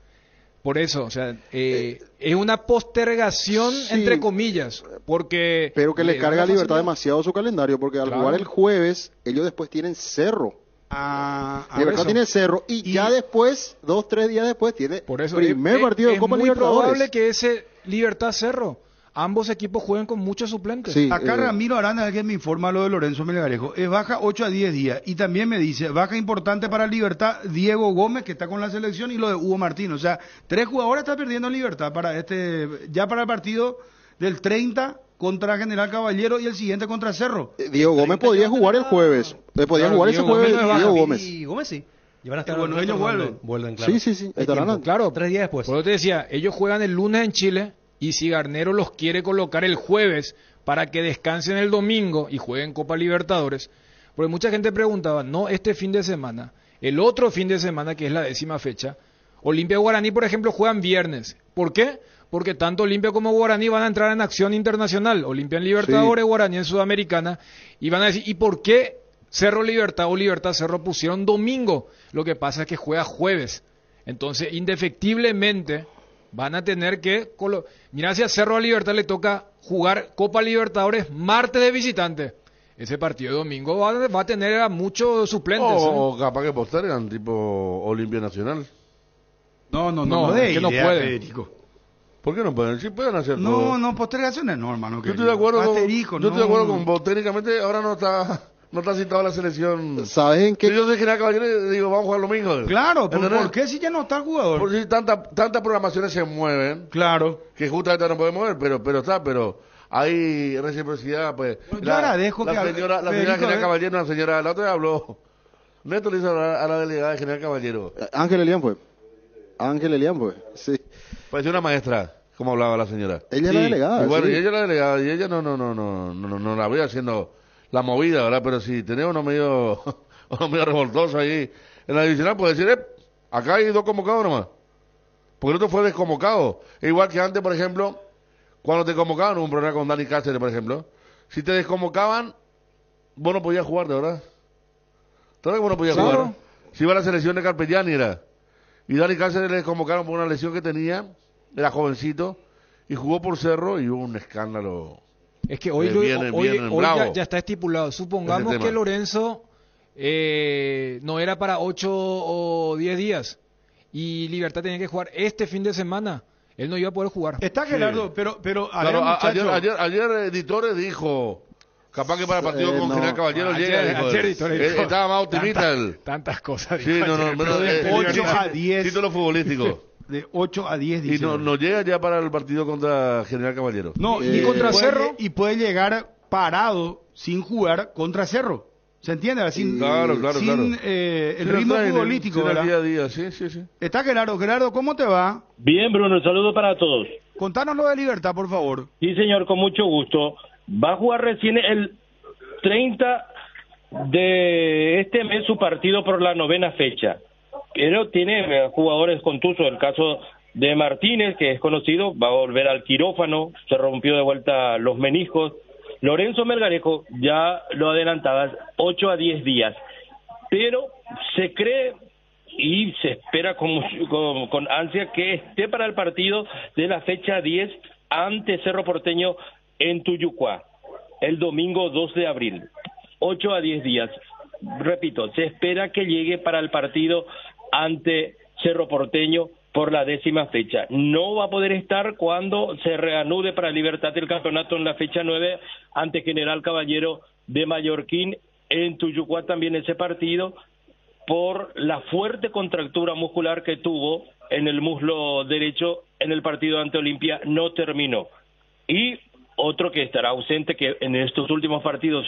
Por eso, o sea, eh, es una postergación, sí, entre comillas, porque... Pero que le carga a Libertad demasiado su calendario, porque al claro. jugar el jueves, ellos después tienen Cerro. Ah, Libertad tiene Cerro, y, y ya después, dos, tres días después, tiene por eso, primer es, partido de es Copa Libertadores. Es muy probable que ese Libertad-Cerro, ambos equipos jueguen con muchos suplentes. Sí, acá eh, Ramiro Arana, alguien me informa lo de Lorenzo Melgarejo, es baja ocho a diez días, y también me dice, baja importante para Libertad, Diego Gómez, que está con la selección, y lo de Hugo Martínez, o sea, tres jugadores está perdiendo Libertad para este, ya para el partido del treinta contra General Caballero y el siguiente contra Cerro. Eh, Diego Gómez podía jugar el jueves, le podía claro, jugar Diego ese jueves Gómez Diego Gómez. Y Gómez sí. Estar eh, bueno, ellos vuelven. vuelven claro. Sí, sí, sí, estarán claro, tres días después. Por eso te decía, ellos juegan el lunes en Chile. Y si Garnero los quiere colocar el jueves para que descansen el domingo y jueguen Copa Libertadores, porque mucha gente preguntaba, no este fin de semana, el otro fin de semana, que es la décima fecha, Olimpia y Guaraní, por ejemplo, juegan viernes. ¿Por qué? Porque tanto Olimpia como Guaraní van a entrar en acción internacional. Olimpia en Libertadores, sí. Guaraní en Sudamericana. Y van a decir, ¿y por qué Cerro Libertad o Libertad Cerro pusieron domingo? Lo que pasa es que juega jueves. Entonces, indefectiblemente... Van a tener que... Colo... Mirá, si a Cerro Libertad le toca jugar Copa Libertadores martes de visitante. Ese partido de domingo va, va a tener a muchos suplentes. O oh, ¿eh? capaz que postergan, tipo Olimpia Nacional. No, no, no. No, no de es que no puede. ¿Por qué no pueden? Sí pueden hacer no, todo. No, no, postergaciones no, hermano. Yo estoy de acuerdo, con, yo estoy no. de acuerdo con vos. Técnicamente ahora no está... no está citado la selección. ¿Sabes en qué? Si yo soy General Caballero, digo, vamos a jugar el domingo. Claro, ¿por, ¿por qué si ya no está el jugador? Porque si tanta, tantas programaciones se mueven. Claro. Que justamente no podemos mover, pero, pero está, pero hay reciprocidad, pues. Yo la, agradezco la que... Señora, hable, la señora General Caballero, la señora, la otra habló. Néstor le hizo a la, a la delegada de General Caballero. Ángel Elian, pues. Ángel Elian, pues. Sí. Pareció una maestra, como hablaba la señora. Ella es sí. la delegada. Y bueno, sí. y ella es la delegada, y ella no, no, no, no, no, no, no la voy haciendo la movida, ¿verdad? Pero si tenemos unos medios uno medio revoltosos ahí en la divisional, pues decir, eh, acá hay dos convocados nomás. Porque el otro fue desconvocado. E igual que antes, por ejemplo, cuando te convocaban, hubo un problema con Dani Cáceres, por ejemplo. Si te desconvocaban, vos no podías jugar, de verdad. Todavía vos no podías claro. jugar. Si iba a la selección de Carpegiani, era. Y Dani Cáceres le desconvocaron por una lesión que tenía, era jovencito, y jugó por Cerro y hubo un escándalo. Es que hoy, bien, lo, hoy, hoy ya, ya está estipulado. Supongamos que Lorenzo eh, no era para ocho o diez días y Libertad tenía que jugar este fin de semana. Él no iba a poder jugar. Está Gerardo, sí. pero... pero claro, ver, ayer, ayer, ayer Editores dijo... Capaz que para el partido eh, con no. General Caballero ah, llega. Ayer, ayer, Editores, eh, estaba más optimista. Tanta, el... Tantas cosas. Sí, no, no, pero de, de ocho a diez. Título futbolístico. De ocho a diez días. Y no, no llega ya para el partido contra General Caballero. No, eh, y contra puede, Cerro. Y puede llegar parado, sin jugar, contra Cerro. ¿Se entiende? Sin, claro, claro, sin, claro. Eh, el sí, ritmo trae, futbolístico, el, ¿verdad? Día a día, sí, sí, sí. Está Gerardo. Gerardo, ¿cómo te va? Bien, Bruno. Saludos para todos. Contanos lo de Libertad, por favor. Sí, señor, con mucho gusto. Va a jugar recién el treinta de este mes su partido por la novena fecha. Pero tiene jugadores contusos. El caso de Martínez, que es conocido, va a volver al quirófano. Se rompió de vuelta los meniscos. Lorenzo Melgarejo ya lo adelantaba, ocho a diez días. Pero se cree y se espera con, con, con ansia que esté para el partido de la fecha diez ante Cerro Porteño en Tuyucuá, el domingo dos de abril, ocho a diez días. Repito, se espera que llegue para el partido ante Cerro Porteño por la décima fecha. No va a poder estar cuando se reanude para Libertad el campeonato en la fecha nueve ante General Caballero de Mallorquín en Tuyucuá, también ese partido, por la fuerte contractura muscular que tuvo en el muslo derecho en el partido ante Olimpia, no terminó. Y otro que estará ausente, que en estos últimos partidos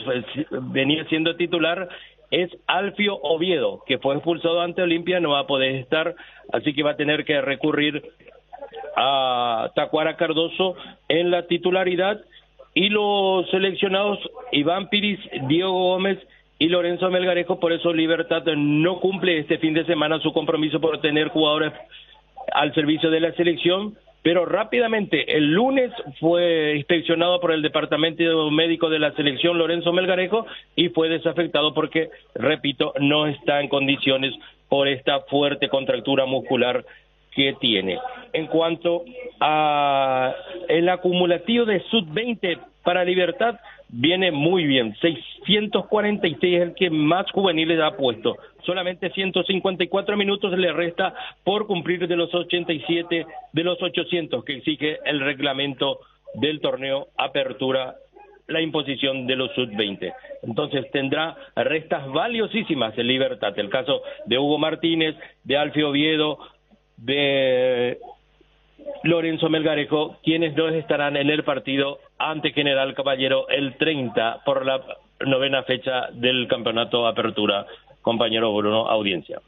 venía siendo titular, es Alfio Oviedo, que fue expulsado ante Olimpia, no va a poder estar, así que va a tener que recurrir a Tacuara Cardoso en la titularidad. Y los seleccionados Iván Piris, Diego Gómez y Lorenzo Melgarejo. Por eso Libertad no cumple este fin de semana su compromiso por tener jugadores al servicio de la selección. Pero rápidamente, el lunes fue inspeccionado por el Departamento Médico de la Selección Lorenzo Melgarejo y fue desafectado porque, repito, no está en condiciones por esta fuerte contractura muscular que tiene. En cuanto a el acumulativo de sub veinte para Libertad, viene muy bien. seiscientos cuarenta y seis es el que más juveniles ha puesto. Solamente ciento cincuenta y cuatro minutos le resta por cumplir de los ochenta y siete, de los ochocientos que exige el reglamento del torneo Apertura, la imposición de los sub veinte. Entonces tendrá restas valiosísimas en Libertad. El caso de Hugo Martínez, de Alfio Oviedo, de Lorenzo Melgarejo, quienes no estarán en el partido ante General Caballero el treinta por la novena fecha del campeonato Apertura. Compañero Bruno, audiencia.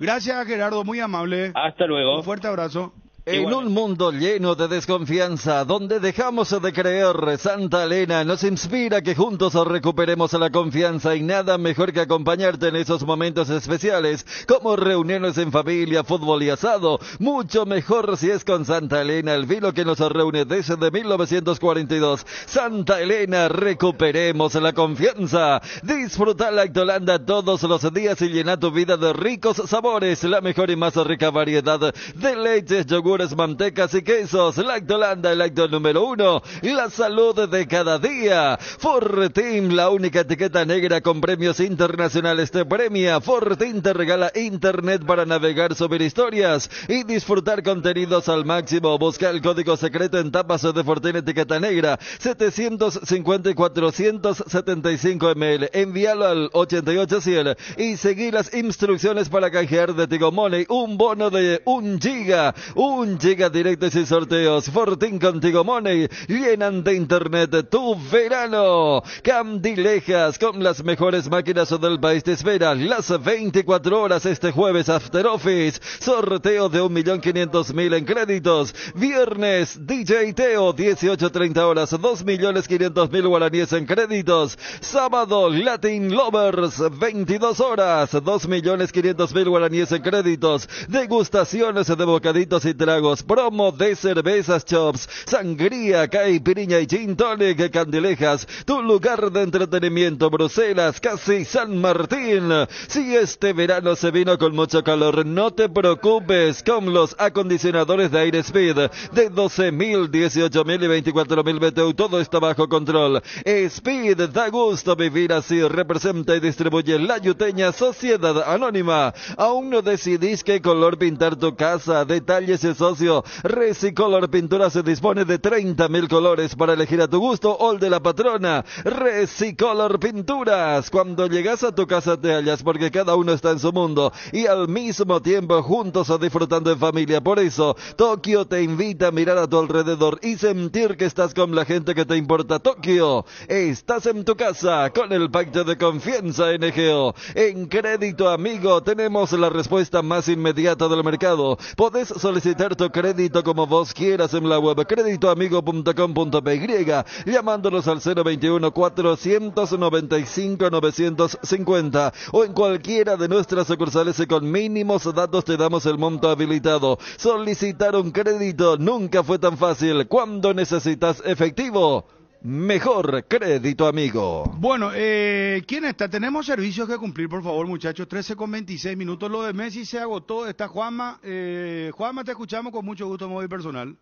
Gracias, Gerardo, muy amable. Hasta luego. Un fuerte abrazo. En bueno. un mundo lleno de desconfianza, donde dejamos de creer, Santa Elena nos inspira que juntos recuperemos la confianza y nada mejor que acompañarte en esos momentos especiales, como reuniones en familia, fútbol y asado. Mucho mejor si es con Santa Elena, el vino que nos reúne desde mil novecientos cuarenta y dos. Santa Elena, recuperemos la confianza. Disfruta la Lactolanda todos los días y llena tu vida de ricos sabores, la mejor y más rica variedad de leches, yogur, alturas, mantecas y quesos. Lactolanda, el acto número uno. La salud de cada día. Fortín, la única etiqueta negra con premios internacionales, te premia. Fortín te regala internet para navegar, subir historias y disfrutar contenidos al máximo. Busca el código secreto en tapas de Fortín etiqueta negra setecientos cincuenta y cuatrocientos setenta y cinco mililitros. Envíalo al ochenta y ocho cien y seguí las instrucciones para canjear de Tigo Money un bono de un giga, un giga directo y sin sorteos. Fortín con Tigo Money, llenan de internet tu verano. Candilejas, con las mejores máquinas del país te esperan las veinticuatro horas. Este jueves After Office, sorteo de un millón quinientos mil en créditos. Viernes D J Teo, dieciocho treinta horas, dos millones quinientos mil guaraníes en créditos. Sábado Latin Lovers, veintidós horas, dos millones quinientos mil guaraníes en créditos. Degustaciones de bocaditos y tragos, promo de cervezas Chops, sangría, caipiriña y gin tonic. Candilejas, tu lugar de entretenimiento. Bruselas, casi San Martín. Si este verano se vino con mucho calor, no te preocupes con los acondicionadores de Aire Speed de doce mil, dieciocho mil y veinticuatro mil B T U. Todo está bajo control. Speed, da gusto vivir así. Representa y distribuye La Yuteña Sociedad Anónima. ¿Aún no decidís qué color pintar tu casa? Detalles y socio. Resicolor Pintura se dispone de treinta mil colores para elegir a tu gusto o el de la patrona. Resicolor Pinturas. Cuando llegas a tu casa te hallas, porque cada uno está en su mundo y al mismo tiempo juntos o disfrutando en familia. Por eso, Tokio te invita a mirar a tu alrededor y sentir que estás con la gente que te importa. Tokio, estás en tu casa con el pacto de confianza N G O. En Crédito Amigo tenemos la respuesta más inmediata del mercado. Podés solicitar tu crédito como vos quieras en la web crédito amigo punto com punto p y, llamándonos al cero veintiuno cuatrocientos noventa y cinco novecientos cincuenta o en cualquiera de nuestras sucursales y con mínimos datos te damos el monto habilitado. Solicitar un crédito nunca fue tan fácil. Cuando necesitas efectivo, mejor Crédito Amigo. Bueno, eh, ¿quién está? Tenemos servicios que cumplir, por favor, muchachos. trece con veintiséis minutos. Lo de Messi se agotó. Está Juanma. Eh, Juanma, te escuchamos con mucho gusto, móvil personal.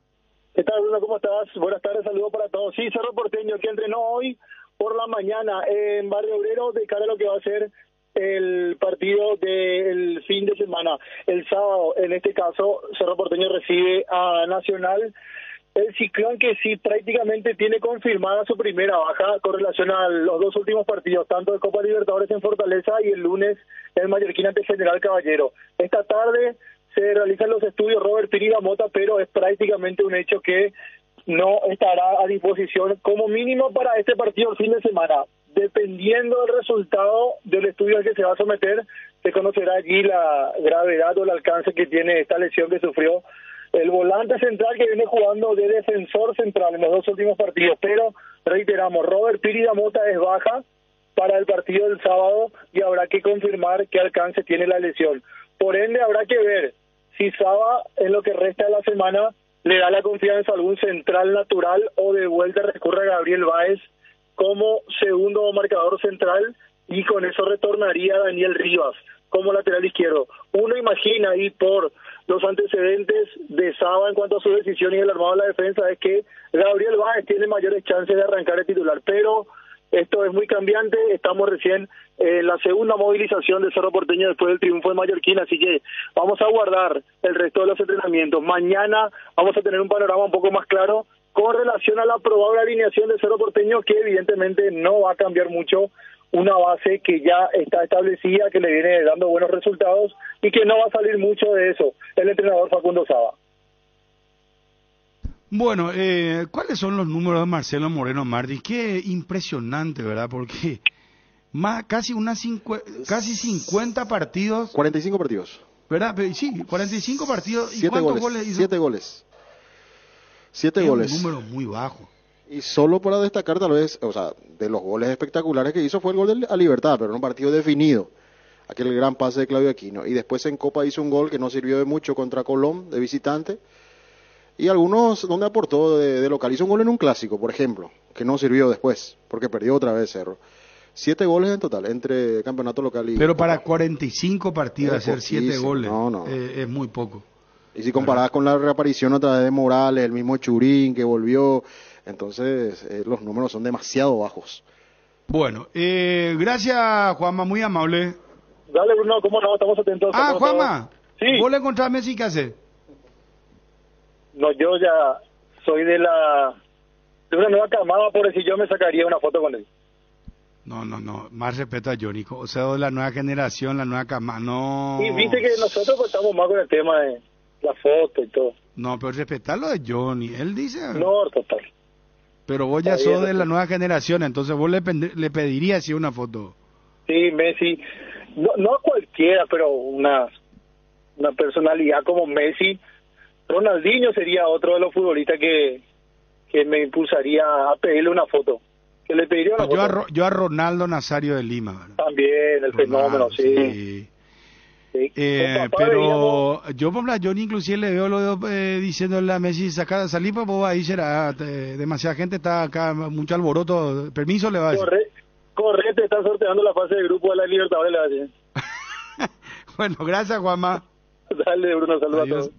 ¿Qué tal, Bruno? ¿Cómo estás? Buenas tardes, saludos para todos. Sí, Cerro Porteño, que entrenó hoy por la mañana en Barrio Obrero, de cara a lo que va a ser el partido del fin de semana. El sábado, en este caso, Cerro Porteño recibe a Nacional. El Ciclón, que sí prácticamente tiene confirmada su primera baja con relación a los dos últimos partidos, tanto de Copa Libertadores en Fortaleza y el lunes el Mallorquín ante General Caballero. Esta tarde se realizan los estudios Robert Pinilla Mota, pero es prácticamente un hecho que no estará a disposición como mínimo para este partido el fin de semana. Dependiendo del resultado del estudio al que se va a someter, se conocerá allí la gravedad o el alcance que tiene esta lesión que sufrió el volante central, que viene jugando de defensor central en los dos últimos partidos. Pero reiteramos, Robert Pirida Mota es baja para el partido del sábado y habrá que confirmar qué alcance tiene la lesión. Por ende, habrá que ver si Saba, en lo que resta de la semana, le da la confianza a algún central natural o de vuelta recurre a Gabriel Báez como segundo marcador central, y con eso retornaría Daniel Rivas como lateral izquierdo. Uno imagina ahí, por los antecedentes de Saba en cuanto a su decisión y el armado de la defensa, es que Gabriel Báez tiene mayores chances de arrancar el titular, pero esto es muy cambiante. Estamos recién en la segunda movilización de Cerro Porteño después del triunfo de Mallorquín, así que vamos a guardar el resto de los entrenamientos. Mañana vamos a tener un panorama un poco más claro con relación a la probable alineación de Cerro Porteño, que evidentemente no va a cambiar mucho. Una base que ya está establecida, que le viene dando buenos resultados y que no va a salir mucho de eso el entrenador Facundo Saba. Bueno, eh, ¿cuáles son los números de Marcelo Moreno Martí? Qué impresionante, ¿verdad? Porque más casi unas cincu casi cincuenta partidos. cuarenta y cinco partidos. ¿Verdad? Sí, cuarenta y cinco partidos. ¿Y cuántos goles, goles hizo? Siete goles. Siete es goles. Un número muy bajo. Y solo para destacar, tal vez, o sea, de los goles espectaculares que hizo fue el gol de, a Libertad, pero en un partido definido. Aquel gran pase de Claudio Aquino. Y después en Copa hizo un gol que no sirvió de mucho contra Colón, de visitante. Y algunos donde aportó de, de local. Hizo un gol en un clásico, por ejemplo, que no sirvió después, porque perdió otra vez Cerro. Siete goles en total, entre campeonato local y... Pero para cuarenta y cinco partidos hacer siete goles, no, no. Eh, es muy poco. Y si comparabas con la reaparición a través de Morales, el mismo Churín que volvió, entonces eh, los números son demasiado bajos. Bueno, eh, gracias Juanma, muy amable. Dale Bruno, ¿cómo no? Estamos atentos. Ah, Juanma, sí. ¿Vos le encontrás a Messi qué hacer? No, yo ya soy de la... de una nueva camada, por decir, yo me sacaría una foto con él. No, no, no, más respeto a Jónico, o sea, de la nueva generación, la nueva camada, no... Y viste que nosotros pues, estamos más con el tema de la foto y todo. No, pero respetar lo de Johnny, él dice... No, total. Pero vos ya sos de la nueva generación, entonces vos le, le pedirías si una foto. Sí, Messi, no, no cualquiera, pero una, una personalidad como Messi. Ronaldinho sería otro de los futbolistas que, que me impulsaría a pedirle una foto. Que le pediría una foto. Yo, a, yo a Ronaldo Nazario de Lima. ¿Verdad? También, el Ronaldo, fenómeno, sí. sí. sí. Eh, pero veíamos... yo, por la Johnny, inclusive le veo lo de, eh, diciéndole a Messi, saca, salí, pues vos ahí será, eh, demasiada gente, está acá, mucho alboroto, permiso le va a decir. Corre, correcto, están sorteando la fase de grupo de la Libertadores, le va a decir. Bueno, gracias, Juanma. Dale, Bruno, saludos a todos.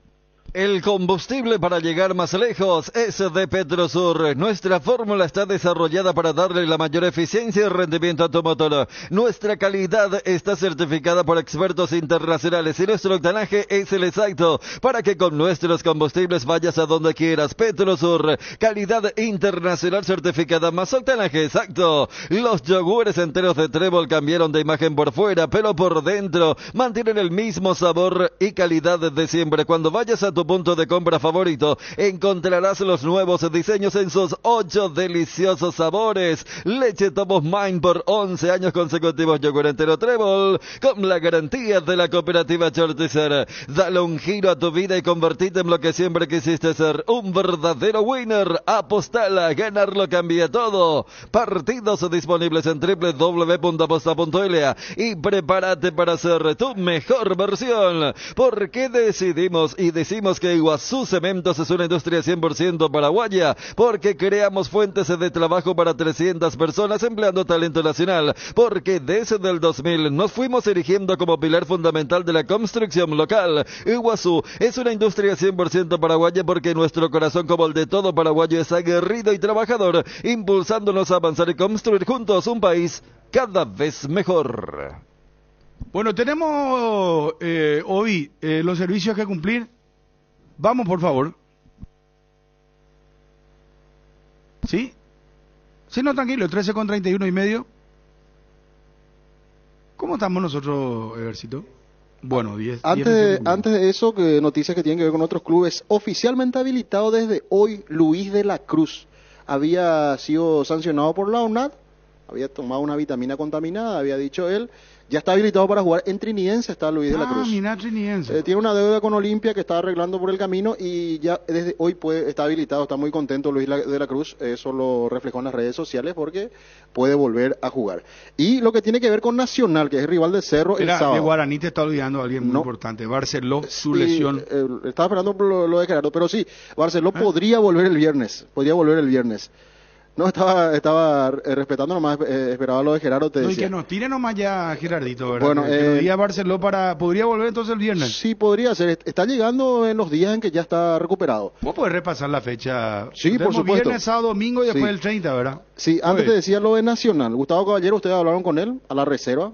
El combustible para llegar más lejos es de Petrosur. Nuestra fórmula está desarrollada para darle la mayor eficiencia y rendimiento a tu motor. Nuestra calidad está certificada por expertos internacionales y nuestro octanaje es el exacto para que con nuestros combustibles vayas a donde quieras. Petrosur, calidad internacional certificada más octanaje exacto. Los yogures enteros de trébol cambiaron de imagen por fuera, pero por dentro mantienen el mismo sabor y calidad de siempre. Cuando vayas a tu punto de compra favorito, encontrarás los nuevos diseños en sus ocho deliciosos sabores. Leche Tomos Mine por once años consecutivos, yogur entero trébol, con la garantía de la cooperativa Chortizer. Dale un giro a tu vida y convertite en lo que siempre quisiste ser, un verdadero winner. Apostala, ganarlo cambia todo. Partidos disponibles en doble u doble u doble u punto aposta punto l a y prepárate para ser tu mejor versión. Porque decidimos y decimos que Iguazú Cementos es una industria cien por ciento paraguaya, porque creamos fuentes de trabajo para trescientas personas empleando talento nacional, porque desde el dos mil nos fuimos erigiendo como pilar fundamental de la construcción local. Iguazú es una industria cien por ciento paraguaya porque nuestro corazón, como el de todo paraguayo, es aguerrido y trabajador, impulsándonos a avanzar y construir juntos un país cada vez mejor. Bueno, tenemos eh, hoy eh, los servicios que cumplir. Vamos, por favor. ¿Sí? Sí, no, tranquilo, trece con treinta y uno y medio. ¿Cómo estamos nosotros, Eversito? Bueno, diez. Antes, antes de eso, que noticias que tienen que ver con otros clubes. Oficialmente habilitado desde hoy, Luis de la Cruz. Había sido sancionado por la U N A D, había tomado una vitamina contaminada, había dicho él. Ya está habilitado para jugar en Trinidense, está Luis ah, de la Cruz. Mira, Trinidense. Eh, tiene una deuda con Olimpia que está arreglando por el camino y ya desde hoy puede, está habilitado, está muy contento Luis de la Cruz. Eso lo reflejó en las redes sociales porque puede volver a jugar. Y lo que tiene que ver con Nacional, que es el rival de Cerro, mira, el sábado. De Guaraní te está olvidando alguien muy no. importante, Barceló, su sí, lesión. Eh, estaba esperando lo, lo de Gerardo, pero sí, Barceló ¿Eh? podría volver el viernes, podría volver el viernes. No, estaba estaba eh, respetando nomás, eh, esperaba lo de Gerardo, te no, decía. Y que nos tire nomás ya Gerardito, ¿verdad? Bueno, eh, que nos diga Barceló para... ¿Podría volver entonces el viernes? Sí, podría ser. Está llegando en los días en que ya está recuperado. ¿Vos podés repasar la fecha? Sí, por supuesto. Viernes, sábado, domingo y después sí. el treinta, ¿verdad? Sí, antes te decía lo de Nacional. Gustavo Caballero, ustedes hablaron con él a la reserva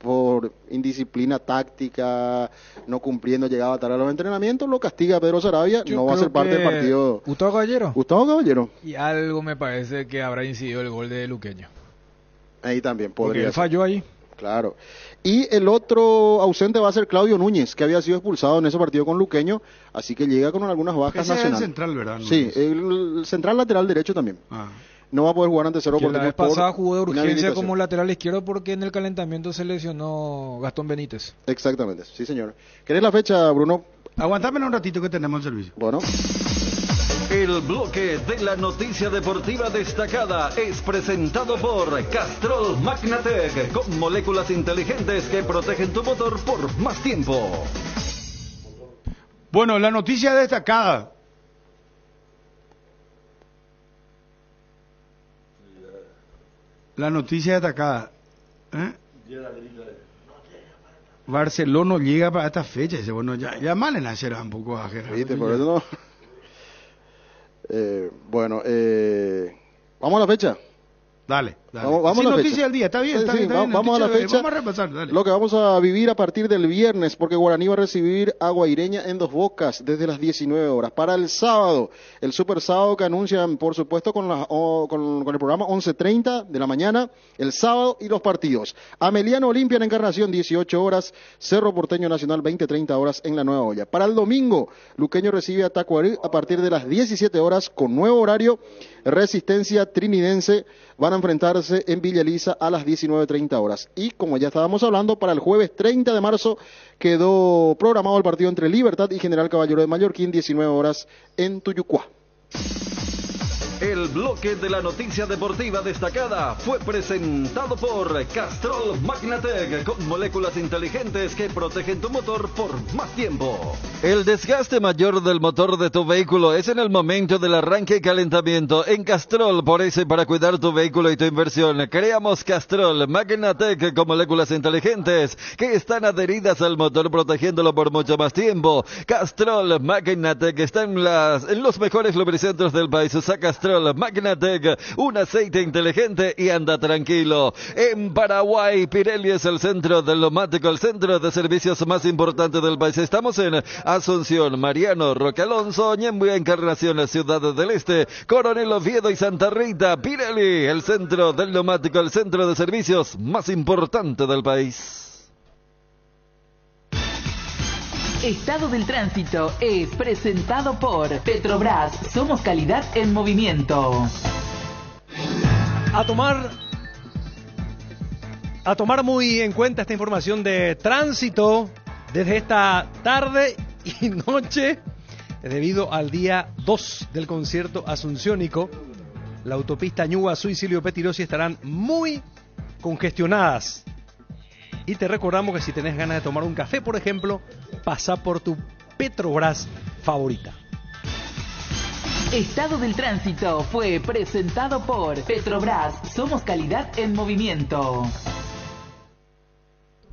por indisciplina táctica, no cumpliendo, llegaba tarde a los entrenamientos, lo castiga Pedro Saravia, yo no va a ser parte del partido. Gustavo Caballero. Gustavo Caballero. Y algo me parece que habrá incidido el gol de Luqueño. Ahí también podría. Porque él falló ahí. Claro. Y el otro ausente va a ser Claudio Núñez, que había sido expulsado en ese partido con Luqueño, así que llega con algunas bajas nacionales. Ese es el central, ¿verdad? Sí, el central lateral derecho también. Ah. No va a poder jugar ante Cerro Porteño. La vez pasada jugó de urgencia como lateral izquierdo porque en el calentamiento se lesionó Gastón Benítez. Exactamente, sí señor. ¿Querés la fecha, Bruno? Aguantame un ratito que tenemos el servicio. Bueno. El bloque de la noticia deportiva destacada es presentado por Castrol Magnatec, con moléculas inteligentes que protegen tu motor por más tiempo. Bueno, la noticia destacada. La noticia destacada. ¿Eh? Barcelona llega para esta fecha. Dice, bueno, ya, ya mal en la será un poco a Gerardo. ¿Viste? Por eso no. Eh, bueno, eh, vamos a la fecha. Dale, dale. Vamos, vamos sí, a la noticia fecha. Del día, está bien, sí, está sí, bien. Está va, bien vamos noticia, a la fecha. Vamos a repasar, dale. Lo que vamos a vivir a partir del viernes, porque Guaraní va a recibir a Guaireña en Dos Bocas desde las diecinueve horas. Para el sábado, el super sábado que anuncian, por supuesto, con, la, oh, con, con el programa once treinta de la mañana, el sábado y los partidos. Ameliano, Olimpia en Encarnación, dieciocho horas. Cerro Porteño Nacional, veinte treinta horas en La Nueva Olla. Para el domingo, Luqueño recibe a Tacuarí a partir de las diecisiete horas con nuevo horario. Resistencia, Trinidense van a enfrentarse en Villa Elisa a las diecinueve treinta horas. Y como ya estábamos hablando, para el jueves treinta de marzo quedó programado el partido entre Libertad y General Caballero de Mallorquín, diecinueve horas en Tuyucuá. El bloque de la noticia deportiva destacada fue presentado por Castrol Magnatec, con moléculas inteligentes que protegen tu motor por más tiempo. El desgaste mayor del motor de tu vehículo es en el momento del arranque y calentamiento. En Castrol, por eso y para cuidar tu vehículo y tu inversión, creamos Castrol Magnatec con moléculas inteligentes que están adheridas al motor protegiéndolo por mucho más tiempo. Castrol Magnatec está en, las, en los mejores lubricentros del país. Usa Castrol Magnatec, un aceite inteligente y anda tranquilo. En Paraguay, Pirelli es el centro del neumático, el centro de servicios más importante del país. Estamos en Asunción, Mariano, Roque Alonso, Ñembuya, Encarnación, Ciudad del Este, Coronel Oviedo y Santa Rita. Pirelli, el centro del neumático, el centro de servicios más importante del país. Estado del Tránsito es presentado por Petrobras. Somos calidad en movimiento. A tomar, a tomar muy en cuenta esta información de tránsito desde esta tarde y noche debido al día dos del concierto asunciónico. La autopista Ñuguazú y Silvio Pettirossi estarán muy congestionadas. Y te recordamos que si tenés ganas de tomar un café, por ejemplo, pasa por tu Petrobras favorita. Estado del Tránsito fue presentado por Petrobras. Somos calidad en movimiento.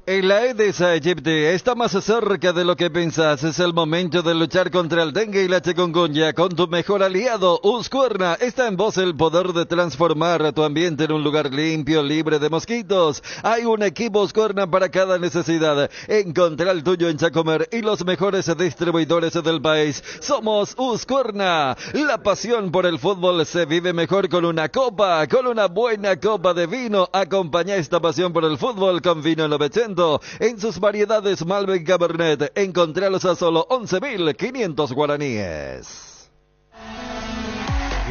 En la Edesa Egipte está más cerca de lo que pensás. Es el momento de luchar contra el dengue y la chikungunya con tu mejor aliado, Husqvarna. Está en vos el poder de transformar tu ambiente en un lugar limpio, libre de mosquitos. Hay un equipo Husqvarna para cada necesidad. Encontrá el tuyo en Chacomer y los mejores distribuidores del país. Somos Husqvarna. La pasión por el fútbol se vive mejor con una copa, con una buena copa de vino. Acompañá esta pasión por el fútbol con Vino novecientos. En sus variedades Malbec, Cabernet, encontralos a solo once mil quinientos guaraníes.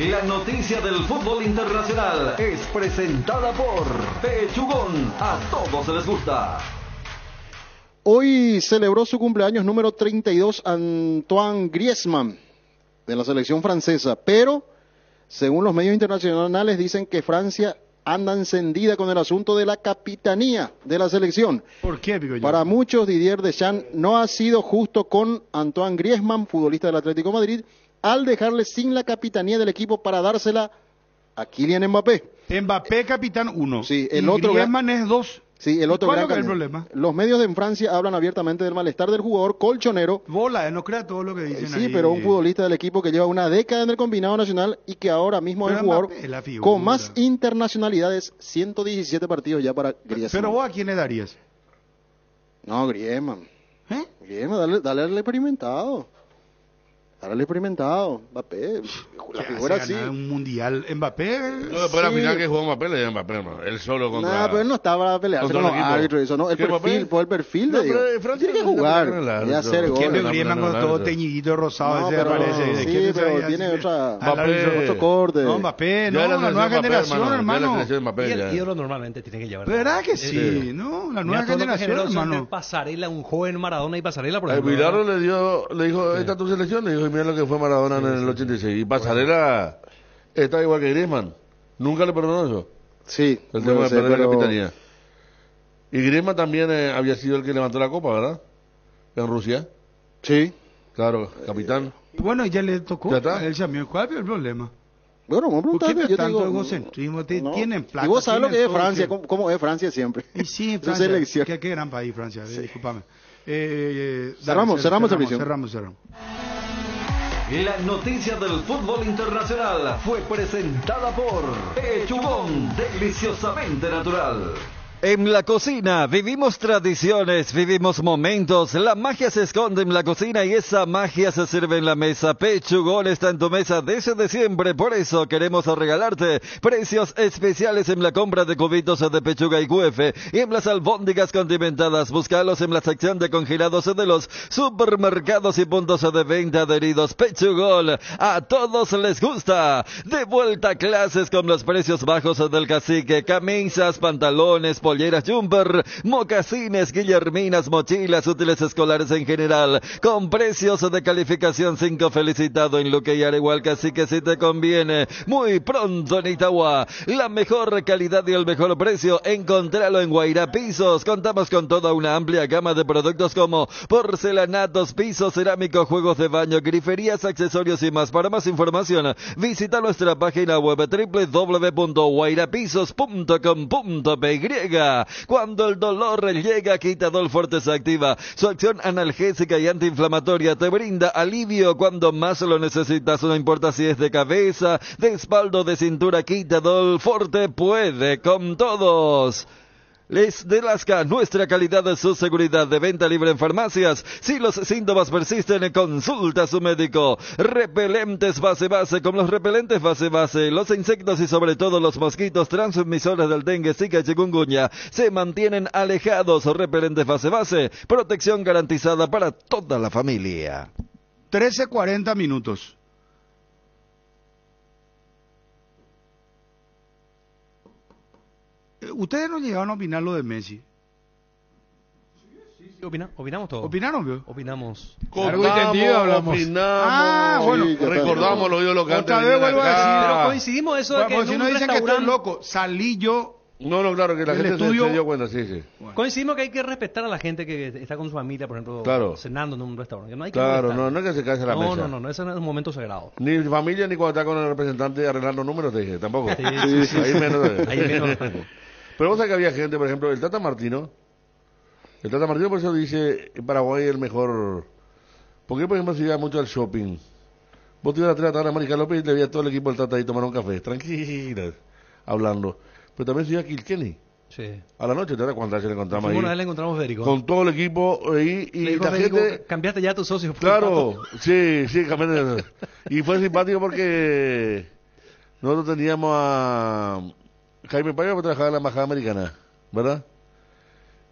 La noticia del fútbol internacional es presentada por Pechugón. A todos les gusta. Hoy celebró su cumpleaños número treinta y dos Antoine Griezmann de la selección francesa, pero según los medios internacionales dicen que Francia anda encendida con el asunto de la capitanía de la selección. ¿Por qué, digo yo? Para muchos, Didier Deschamps no ha sido justo con Antoine Griezmann, futbolista del Atlético de Madrid, al dejarle sin la capitanía del equipo para dársela a Kylian Mbappé. Mbappé, capitán uno. Sí, el y otro Griezmann gran... es dos. Sí, el otro ¿cuál gran... es el problema? Los medios en Francia hablan abiertamente del malestar del jugador colchonero. Bola, no crea todo lo que dicen. Sí, ahí, pero un futbolista del equipo que lleva una década en el combinado nacional y que ahora mismo pero es el jugador la figura con más internacionalidades, ciento diecisiete partidos ya para Griezmann. Pero vos, ¿a quién le darías? No, Griezmann. ¿Eh? Griezmann, dale, dale al experimentado. Ahora el experimentado, Mbappé, la figura así. Un mundial, Mbappé. No, pero la sí. final que jugó Mbappé le dio Mbappé, hermano. Él solo contra. No, nah, pero él no estaba para pelearse con los árbitros y eso, ¿no? El perfil, por el perfil de ellos. Tiene que jugar, y hacer goles. ¿Quién Griezmann con todo teñidito rosado? Ese aparece. Sí, pero tiene otra. Mbappé, otro corte. No, Mbappé, no, la nueva generación, hermano. Y el ídolo normalmente tiene que llevar. ¿Verdad que sí? No, la nueva generación, hermano. Pasarela, un joven Maradona y pasarela por ejemplo. El Vidal le dio, le dijo, esta tu selección, le dijo. Mira lo que fue Maradona sí, en el ochenta y seis. Y Pasarela está igual que Griezmann. Nunca le perdonó eso. Sí. El tema no sé, de perder pero... la capitanía. Y Griezmann también eh, había sido el que levantó la copa, ¿verdad? En Rusia. Sí. Claro, capitán. Eh, bueno, ya le tocó. ¿Ya está? Él llamó. ¿Cuál fue el problema? Bueno, me preguntaste, yo tanto digo, egocentrismo, te, no, tienen plata. Y vos sabés lo que es Francia, que... Cómo, cómo es Francia siempre. Y sí, Francia, selección. Qué, qué gran país Francia, sí. eh, discúlpame. Eh, eh, cerramos, cerramos, cerramos, servicio. cerramos, cerramos. La noticia del fútbol internacional fue presentada por Echubón, deliciosamente natural. En la cocina vivimos tradiciones, vivimos momentos, la magia se esconde en la cocina y esa magia se sirve en la mesa. Pechugón está en tu mesa desde de siempre, por eso queremos regalarte precios especiales en la compra de cubitos de pechuga y cuefe y en las albóndigas condimentadas. Búscalos en la sección de congelados de los supermercados y puntos de venta adheridos. Pechugón, a todos les gusta. De vuelta a clases con los precios bajos del Cacique, camisas, pantalones, polleras, jumper, mocasines, guillerminas, mochilas, útiles escolares en general, con precios de calificación cinco, felicitado en Luque y Arehualca, así que si te conviene, muy pronto en Itagua, la mejor calidad y el mejor precio, encontralo en Guairá Pisos. Contamos con toda una amplia gama de productos como porcelanatos, pisos, cerámicos, juegos de baño, griferías, accesorios y más. Para más información, visita nuestra página web doble u doble u doble u punto guairapisos punto com punto p y. Cuando el dolor llega, Quitadol Forte se activa. Su acción analgésica y antiinflamatoria te brinda alivio cuando más lo necesitas. No importa si es de cabeza, de espalda o de cintura, Quitadol Forte puede con todos. Les de Lasca, nuestra calidad de su seguridad, de venta libre en farmacias. Si los síntomas persisten, consulta a su médico. Repelentes base base, con los repelentes base base, los insectos y sobre todo los mosquitos transmisores del dengue, zika y chikungunya se mantienen alejados. Repelentes base base, protección garantizada para toda la familia. trece cuarenta minutos. Ustedes no llegaron a opinar lo de Messi. Sí, sí, sí. Opina, opinamos todo. ¿Opinaron, vio? Opinamos. Contamos, entendido, hablamos. Opinamos. Ah, bueno. Sí, recordamos lo oído lo que antes. Vez vuelvo a decir. Pero coincidimos eso de bueno, que si no dicen restaurante... que estoy loco, salí yo. No, no, claro, que la gente estudio... se dio cuenta, sí, sí. Bueno. Coincidimos que hay que respetar a la gente que está con su familia, por ejemplo, claro, cenando en un restaurante. No hay que claro, molestar. no, no es que se canse la no, mesa. No, no, no, ese no es un momento sagrado. Ni familia ni cuando está con el representante de arreglar los números, te dije, tampoco. Sí, sí, sí. Ahí menos. Ahí menos. Pero vos sabés que había gente, por ejemplo, el Tata Martino. El Tata Martino por eso dice, Paraguay es el mejor. Porque, por ejemplo, se iba mucho al shopping. Vos te ibas a tratar a la América López y le veías todo el equipo del Tata ahí tomar un café, tranquilas, hablando. Pero también se iba a Kilkenny. Sí. A la noche, ¿te acuerdas cuántas veces le encontramos ahí? Una vez le encontramos Federico. Con todo el equipo ahí. Y Federico, la Federico, gente... cambiaste ya a tus socios. Claro, sí, sí, cambiaste. Y fue simpático porque nosotros teníamos a... Jaime Paya trabajaba en la embajada americana, ¿verdad?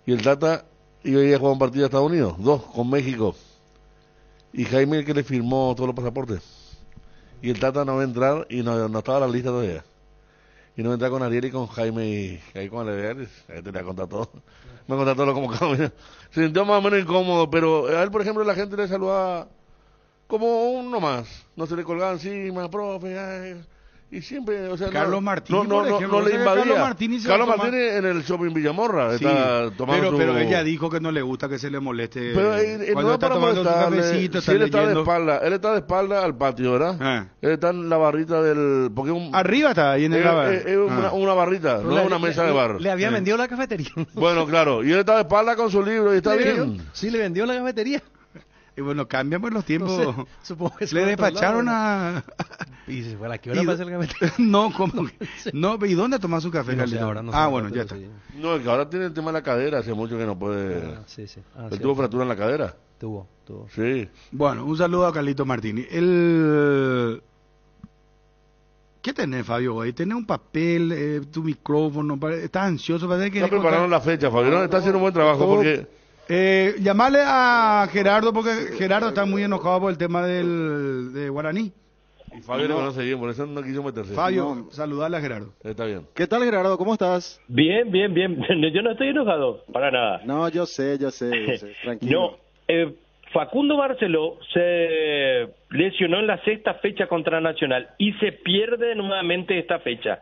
Y el Tata iba a ir a jugar un partido a Estados Unidos, dos, con México. Y Jaime el que le firmó todos los pasaportes. Y el Tata no va a entrar y no, no estaba en la lista todavía. Y no va a entrar con Ariel y con Jaime y ahí con Ariel, ahí te voy a contar todo. Me voy a contar todo lo como cambia. Se sintió más o menos incómodo, pero a él, por ejemplo, la gente le saludaba como uno más. No se le colgaba encima, profe, ay... Y siempre, o sea, Carlos no, Martín, no, no, ejemplo, no, no le invadía. Carlos Martín, Carlos Martín en el shopping Villamorra sí, está tomando pero, su... pero ella dijo que no le gusta que se le moleste. Pero él, él no está tomando su cafecito, sí, él está leyendo. De espalda, él está de espalda al patio, ¿verdad? Ah. Él está en la barrita del... Porque un... Arriba está, ahí en el bar. Es una, ah. una barrita, no es una mesa le, de bar. Le había sí. vendido la cafetería. Bueno, claro, y él está de espalda con su libro y está bien. Vendió? Sí, le vendió la cafetería. Y bueno, cambiamos los tiempos. No sé, supongo que le despacharon lado, a... Y se fue a la que hora pasa el café. No, ¿cómo? No, ¿y dónde tomás su café? No sé, ahora no ah, bueno, ya está. No, que ahora tiene el tema de la cadera, hace mucho que no puede... Ah, sí, sí. Ah, ¿Él sí, tuvo sí. fractura en la cadera? Tuvo, tuvo. Sí. Bueno, un saludo a Carlito Martini. El... ¿Qué tenés, Fabio? Hoy tenés un papel, eh, tu micrófono, estás ansioso. Para que está preparando la fecha, Fabio. No, está haciendo un buen trabajo porque... Eh, llamarle a Gerardo porque Gerardo está muy enojado por el tema del de Guaraní. Y Fabio no, le conoce bien, por eso no quiso meterse. Fabio, no. saludarle a Gerardo. Está bien. ¿Qué tal, Gerardo? ¿Cómo estás? Bien, bien, bien. Yo no estoy enojado, para nada. No, yo sé, yo sé, yo sé. Tranquilo. No, eh, Facundo Barceló se lesionó en la sexta fecha contra Nacional y se pierde nuevamente esta fecha.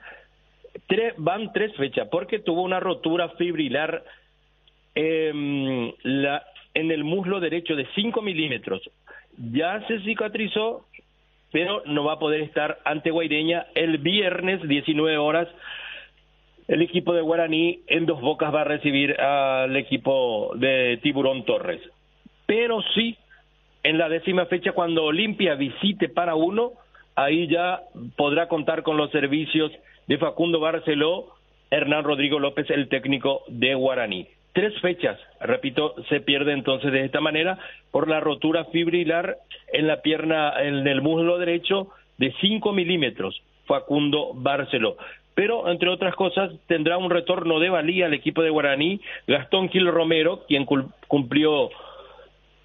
Tres, van tres fechas porque tuvo una rotura fibrilar Eh, la, en el muslo derecho de cinco milímetros. Ya se cicatrizó pero no va a poder estar ante Guaireña el viernes, diecinueve horas. El equipo de Guaraní en Dos Bocas va a recibir al equipo de Tiburón Torres. Pero sí, en la décima fecha, cuando Olimpia visite para uno, ahí ya podrá contar con los servicios de Facundo Barceló, Hernán Rodrigo López, el técnico de Guaraní. Tres fechas, repito, se pierde entonces de esta manera por la rotura fibrilar en la pierna, en el muslo derecho, de cinco milímetros, Facundo Barceló. Pero, entre otras cosas, tendrá un retorno de valía al equipo de Guaraní Gastón Gil Romero, quien cumplió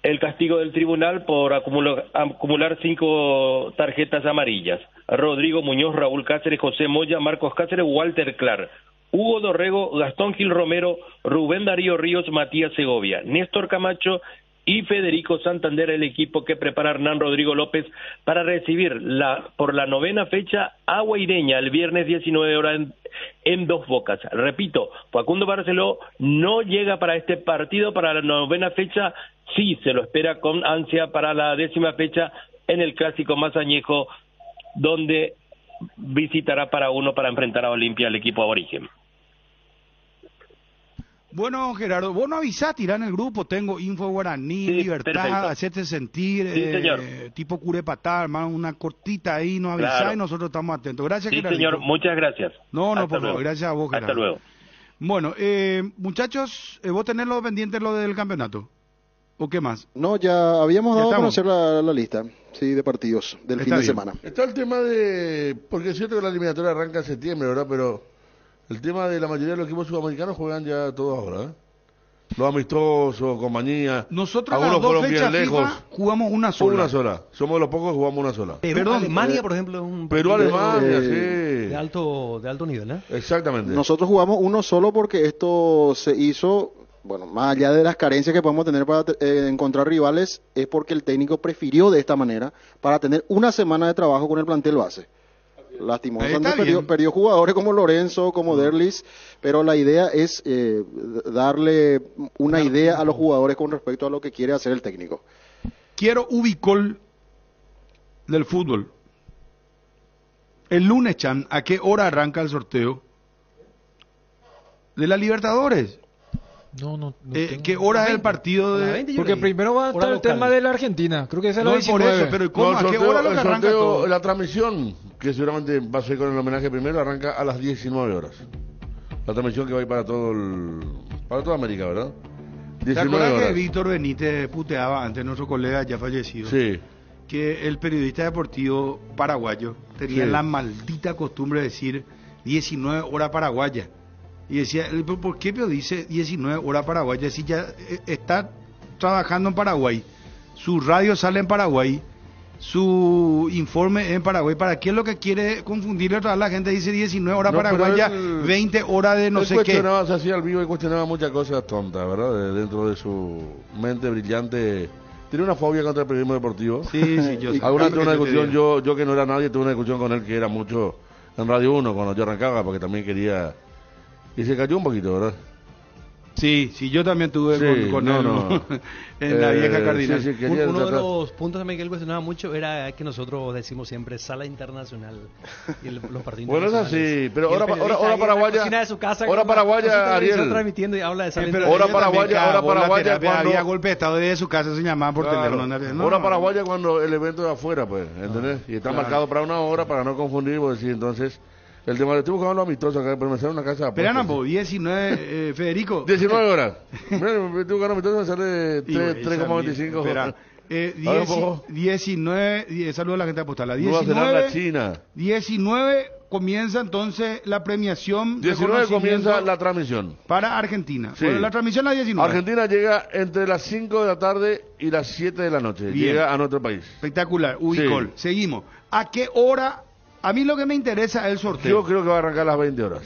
el castigo del tribunal por acumular, acumular cinco tarjetas amarillas. Rodrigo Muñoz, Raúl Cáceres, José Moya, Marcos Cáceres, Walter Clark, Hugo Dorrego, Gastón Gil Romero, Rubén Darío Ríos, Matías Segovia, Néstor Camacho y Federico Santander, el equipo que prepara Hernán Rodrigo López para recibir la, por la novena fecha a Guaireña el viernes diecinueve horas en, en Dos Bocas. Repito, Facundo Barceló no llega para este partido, para la novena fecha, sí, se lo espera con ansia para la décima fecha en el clásico más añejo, donde visitará para uno para enfrentar a Olimpia, el equipo aborigen. Bueno, Gerardo, vos no avisás, tirá en el grupo, tengo Info Guaraní, sí, Libertad, Hacerte Sentir, sí, eh, tipo Curepatá, hermano, una cortita ahí, nos avisás, claro, y nosotros estamos atentos. Gracias, sí, Gerardo. Sí, señor, muchas gracias. No, no, por favor, gracias a vos, Gerardo. Hasta luego. Bueno, eh, muchachos, ¿vos tenés lo pendiente lo del campeonato? ¿O qué más? No, ya habíamos ya dado a conocer la, la lista, sí, de partidos del Está fin bien. de semana. Está el tema de... porque es cierto que la eliminatoria arranca en septiembre, ¿verdad? Pero... el tema de la mayoría de los equipos sudamericanos juegan ya todos ahora, ¿eh? Los amistosos, compañía. Nosotros las dos fechas lejos, jugamos una sola. Una sola. Somos los pocos que jugamos una sola. Perú, Alemania, eh, por ejemplo, es un Perú, Alemania, eh, sí. De alto, de alto nivel, ¿eh? Exactamente. Nosotros jugamos uno solo porque esto se hizo, bueno, más allá de las carencias que podemos tener para eh, encontrar rivales, es porque el técnico prefirió de esta manera para tener una semana de trabajo con el plantel base. Lastimosamente perdió, perdió jugadores como Lorenzo, como Derlis, pero la idea es eh, darle una idea a los jugadores con respecto a lo que quiere hacer el técnico. Quiero ubicol del fútbol. El lunes, Chan, ¿a qué hora arranca el sorteo de la Libertadores? No, no, no eh, ¿qué hora es el partido? De... veinte, porque primero va a estar el tema de la Argentina. Creo que esa es la no, por eso, pero ¿cómo? No, ¿a qué sorteo, hora lo que arranca sorteo, todo? La transmisión, que seguramente va a ser con el homenaje primero, arranca a las diecinueve horas. La transmisión que va a ir para todo el... para toda América, ¿verdad? ¿Te acuerdas que Víctor Benítez puteaba antes, nuestro colega ya fallecido? Sí. Que el periodista deportivo paraguayo tenía sí. la maldita costumbre de decir diecinueve horas paraguaya. Y decía, ¿por qué dice diecinueve horas paraguaya? Si ya está trabajando en Paraguay, su radio sale en Paraguay, su informe en Paraguay, ¿para qué es lo que quiere confundirle a la gente? Dice diecinueve horas no, paraguaya, el, veinte horas de no sé qué. Se hacía al vivo y cuestionaba muchas cosas tontas, ¿verdad? De, dentro de su mente brillante. Tiene una fobia contra el periodismo deportivo. Sí, sí, yo sé. Alguna tuve una discusión, yo, yo que no era nadie, tuve una discusión con él que era mucho en Radio uno cuando yo arrancaba, porque también quería... y se cayó un poquito, ¿verdad? Sí, sí, yo también tuve sí, con, con no, él no. en la eh, vieja Cardinal. Sí, sí, uno tratar... de los puntos también que él cuestionaba mucho era que nosotros decimos siempre sala internacional y el, los partidos bueno, internacionales. Bueno, es así, pero ahora, ahora, ahora paraguaya, de su casa, ahora paraguaya, Ariel. Transmitiendo y habla de sala eh, pero ahora paraguaya, ahora paraguaya cuando... había golpe de estado desde su casa, se llamaban por claro. teléfono. No, ahora no, paraguaya no. cuando el evento es afuera, pues, ¿entendés? Ah, y está claro. marcado para una hora, para no confundir, pues, sí, entonces... el tema, estoy buscando los amistosos acá, pero me sale una casa... pero no, diecinueve, eh, Federico... diecinueve horas. Bueno, me estoy buscando amistosos, me sale tres coma veinticinco. Espera, eh, diecinueve... saludos a la gente de Apostala. diecinueve, diecinueve comienza entonces la premiación... diecinueve comienza la transmisión. Para Argentina. Sí. Bueno, la transmisión a las diecinueve. Argentina llega entre las cinco de la tarde y las siete de la noche. Bien. Llega a nuestro país. Espectacular, Ubicol. Sí. Seguimos. ¿A qué hora... a mí lo que me interesa es el sorteo? Yo creo que va a arrancar a las veinte horas.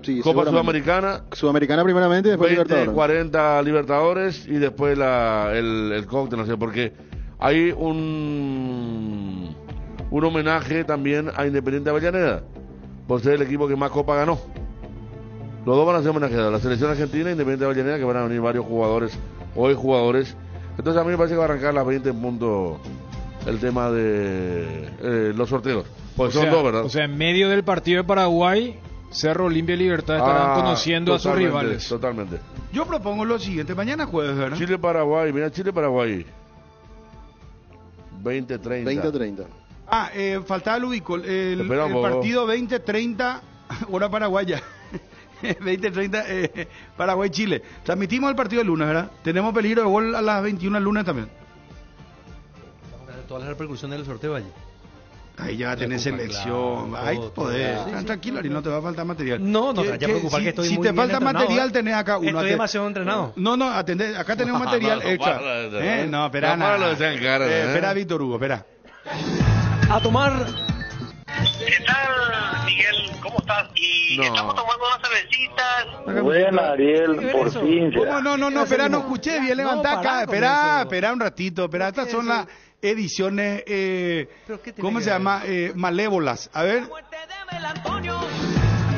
Sí, Copa Sudamericana. Sudamericana primeramente y después Libertadores. cuarenta Libertadores y después la, el, el cóctel, no sé, porque hay un, un homenaje también a Independiente Avellaneda, por ser el equipo que más Copa ganó. Los dos van a ser homenajeados, la selección argentina e Independiente Avellaneda, que van a venir varios jugadores, hoy jugadores. Entonces a mí me parece que va a arrancar a las veinte en punto el tema de eh, los sorteos. Pues o son sea, dos, ¿verdad? O sea, en medio del partido de Paraguay, Cerro, Olimpia y Libertad estarán ah, conociendo a sus rivales. Totalmente. Yo propongo lo siguiente, mañana jueves, ¿verdad? Chile-Paraguay, mira, Chile-Paraguay. veinte treinta. Ah, eh, faltaba el ubico. El, el partido veinte treinta, hora paraguaya. veinte treinta, eh, Paraguay-Chile. Transmitimos el partido el lunes, ¿verdad? Tenemos peligro de gol a las veintiuna el lunes también. Todas las repercusiones del sorteo allí. Ahí ya va a tener selección, claro, ahí poder. Sí, sí, tranquilo, Ari, no te va a faltar material. No, no, te vayas a preocupar si, que estoy si muy bien. Si te falta material, tenés acá uno. Estoy demasiado entrenado. No, no, atendés, acá tenemos material no, no, extra. No, ¿Eh? no espera, no, no, espera, no, eh, eh. Víctor Hugo, espera. A tomar. ¿Qué tal, Miguel? ¿Cómo estás? Y no. estamos tomando unas cervecitas. Buena, Ariel, por fin. ¿Cómo? No, no, no, espera, no escuché bien, levantá no, acá. Espera, espera un ratito, espera, estas son las... ediciones, eh, ¿cómo se llama? Eh, malévolas. A ver.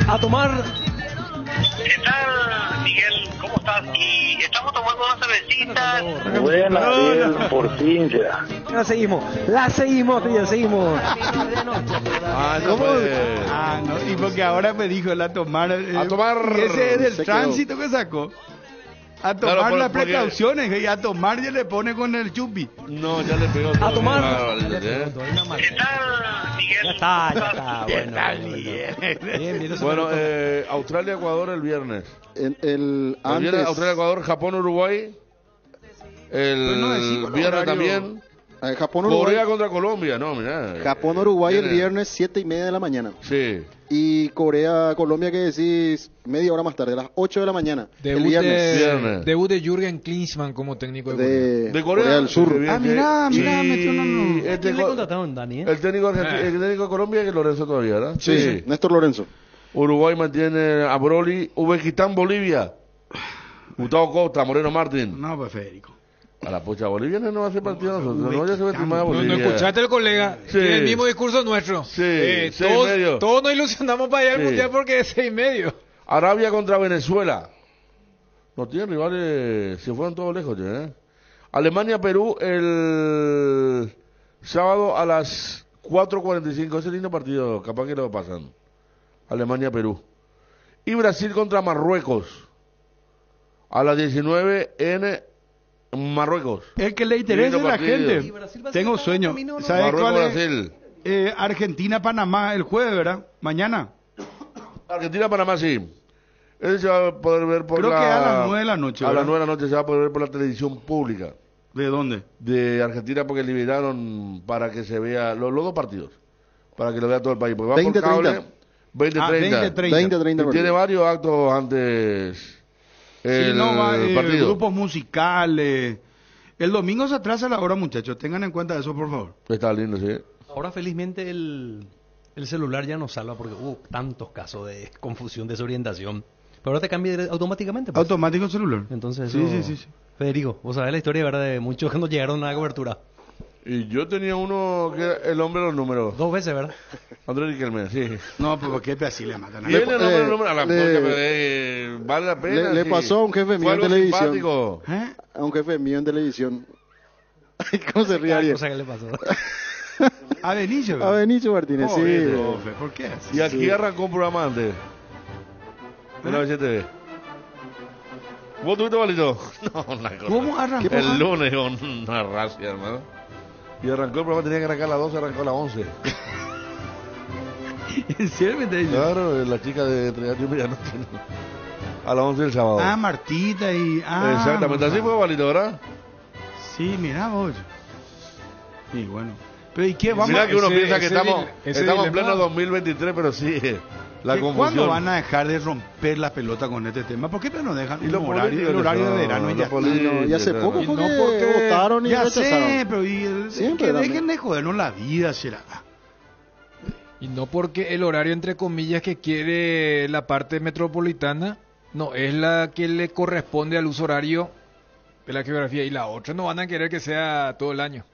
A tomar. ¿Qué tal, Miguel? ¿Cómo estás? Y estamos tomando unas cervecitas. Buena, Ariel, por fin ya. La seguimos, la seguimos, tío, seguimos. Ah, no, ah, no, y porque ahora me dijo la tomar. Eh, a tomar. Ese es el tránsito que sacó. A tomar claro, por, las precauciones porque... y a tomar ya le pone con el chupi. No, ya le pegó. A tomar. ¿Qué tal, Miguel? Ya está, ya está. ¿Qué tal, Miguel? Bien, bien, bueno, eh, Australia-Ecuador el viernes. El, el antes... Australia-Ecuador, Japón-Uruguay. El no decimos, viernes también. Eh, Japón-Uruguay. Corea contra Colombia, no, mirá. Japón-Uruguay el viernes, siete y media de la mañana. Sí. Y Corea-Colombia, que decís, media hora más tarde, a las ocho de la mañana. Debut el viernes. De, viernes. Debut de Jürgen Klinsmann como técnico de, de Corea. De Corea del Sur. Ah, mirá, mirá, sí. metió no, no. ¿Quién este le contrataron, Dani? El técnico, ah. el técnico de Colombia es Lorenzo todavía, ¿verdad? Sí, sí, sí. Néstor Lorenzo. Uruguay mantiene a Broly. Uzbekistán-Bolivia. Gustavo Costa, Moreno Martín. No, pues Federico. A la pocha boliviana no va a hacer partido no, nosotros, no ya se va a estimar a Bolivia. No, no escuchaste el colega, sí. tiene el mismo discurso nuestro. Sí, eh, seis todos, y medio. Todos nos ilusionamos para allá al sí. mundial porque es seis y medio. Arabia contra Venezuela. No tienen rivales, se fueron todos lejos ya, ¿eh? Alemania-Perú el sábado a las cuatro cuarenta y cinco. Ese lindo partido, capaz que lo pasan. Alemania-Perú. Y Brasil contra Marruecos. A las diecinueve en... Marruecos. El que le interese a la gente. Tengo sueño. ¿Sabes cuál es? Eh, Argentina-Panamá el jueves, ¿verdad? Mañana. Argentina-Panamá, sí. Ese se va a poder ver por Creo la... Creo que a las nueve de la noche. A ¿verdad? las nueve de la noche se va a poder ver por la televisión pública. ¿De dónde? De Argentina, porque liberaron para que se vea los, los dos partidos. Para que lo vea todo el país. Porque va por cable. veinte treinta. Tiene varios actos antes... El sí, no, va, eh, grupos musicales. El domingo se atrasa la hora, muchachos. Tengan en cuenta eso, por favor. Está lindo, sí. Ahora, felizmente, el, el celular ya nos salva porque hubo tantos casos de confusión, desorientación. Pero ahora te cambia automáticamente. Pues. Automático el celular. Entonces, sí, eso... sí, sí, sí. Federico, vos sabés la historia, ¿verdad? De muchos que no llegaron a la cobertura. Y yo tenía uno que era el hombre de los números. Dos veces, ¿verdad? Andrés Riquelme, sí. No, pero ¿qué te así le matan a él? Tiene el hombre de los números a la puta, eh, vale la pena. Le, le pasó a un jefe mío en televisión. ¿Eh? A un jefe mío en televisión. ¿Cómo se ríe? ¿Qué cosa que le pasó? A Benicio, ¿verdad? A Benicio Martínez, oh, sí. Profe, ¿por qué así? Y aquí sí. arrancó un programa antes. De la B C T V. ¿Vos tuviste malito? No, una cosa. ¿Cómo arrancó? El lunes una racia, hermano. Y arrancó el programa, tenía que arrancar a las doce, arrancó a las once. ¿En serio me te Claro, la chica de Trinidad Medianoche. A las once del sábado. Ah, Martita y... Ah, exactamente, así fue, Valito, ¿verdad? Sí, mirá vos. Y bueno. Pero ¿y qué vamos a Mirá que uno ese, piensa que ese, estamos, ese estamos en pleno dos mil veintitrés, pero sí... La ¿Cuándo van a dejar de romper la pelota con este tema? ¿Por qué no nos dejan? Y los horarios, el horario de verano no, ya no, y hace poco fue no porque votaron y ya rechazaron. Sé, pero y, Siempre, que dejen de jodernos la vida, será. Y no porque el horario, entre comillas, que quiere la parte metropolitana, no, es la que le corresponde al uso horario de la geografía. Y la otra no van a querer que sea todo el año.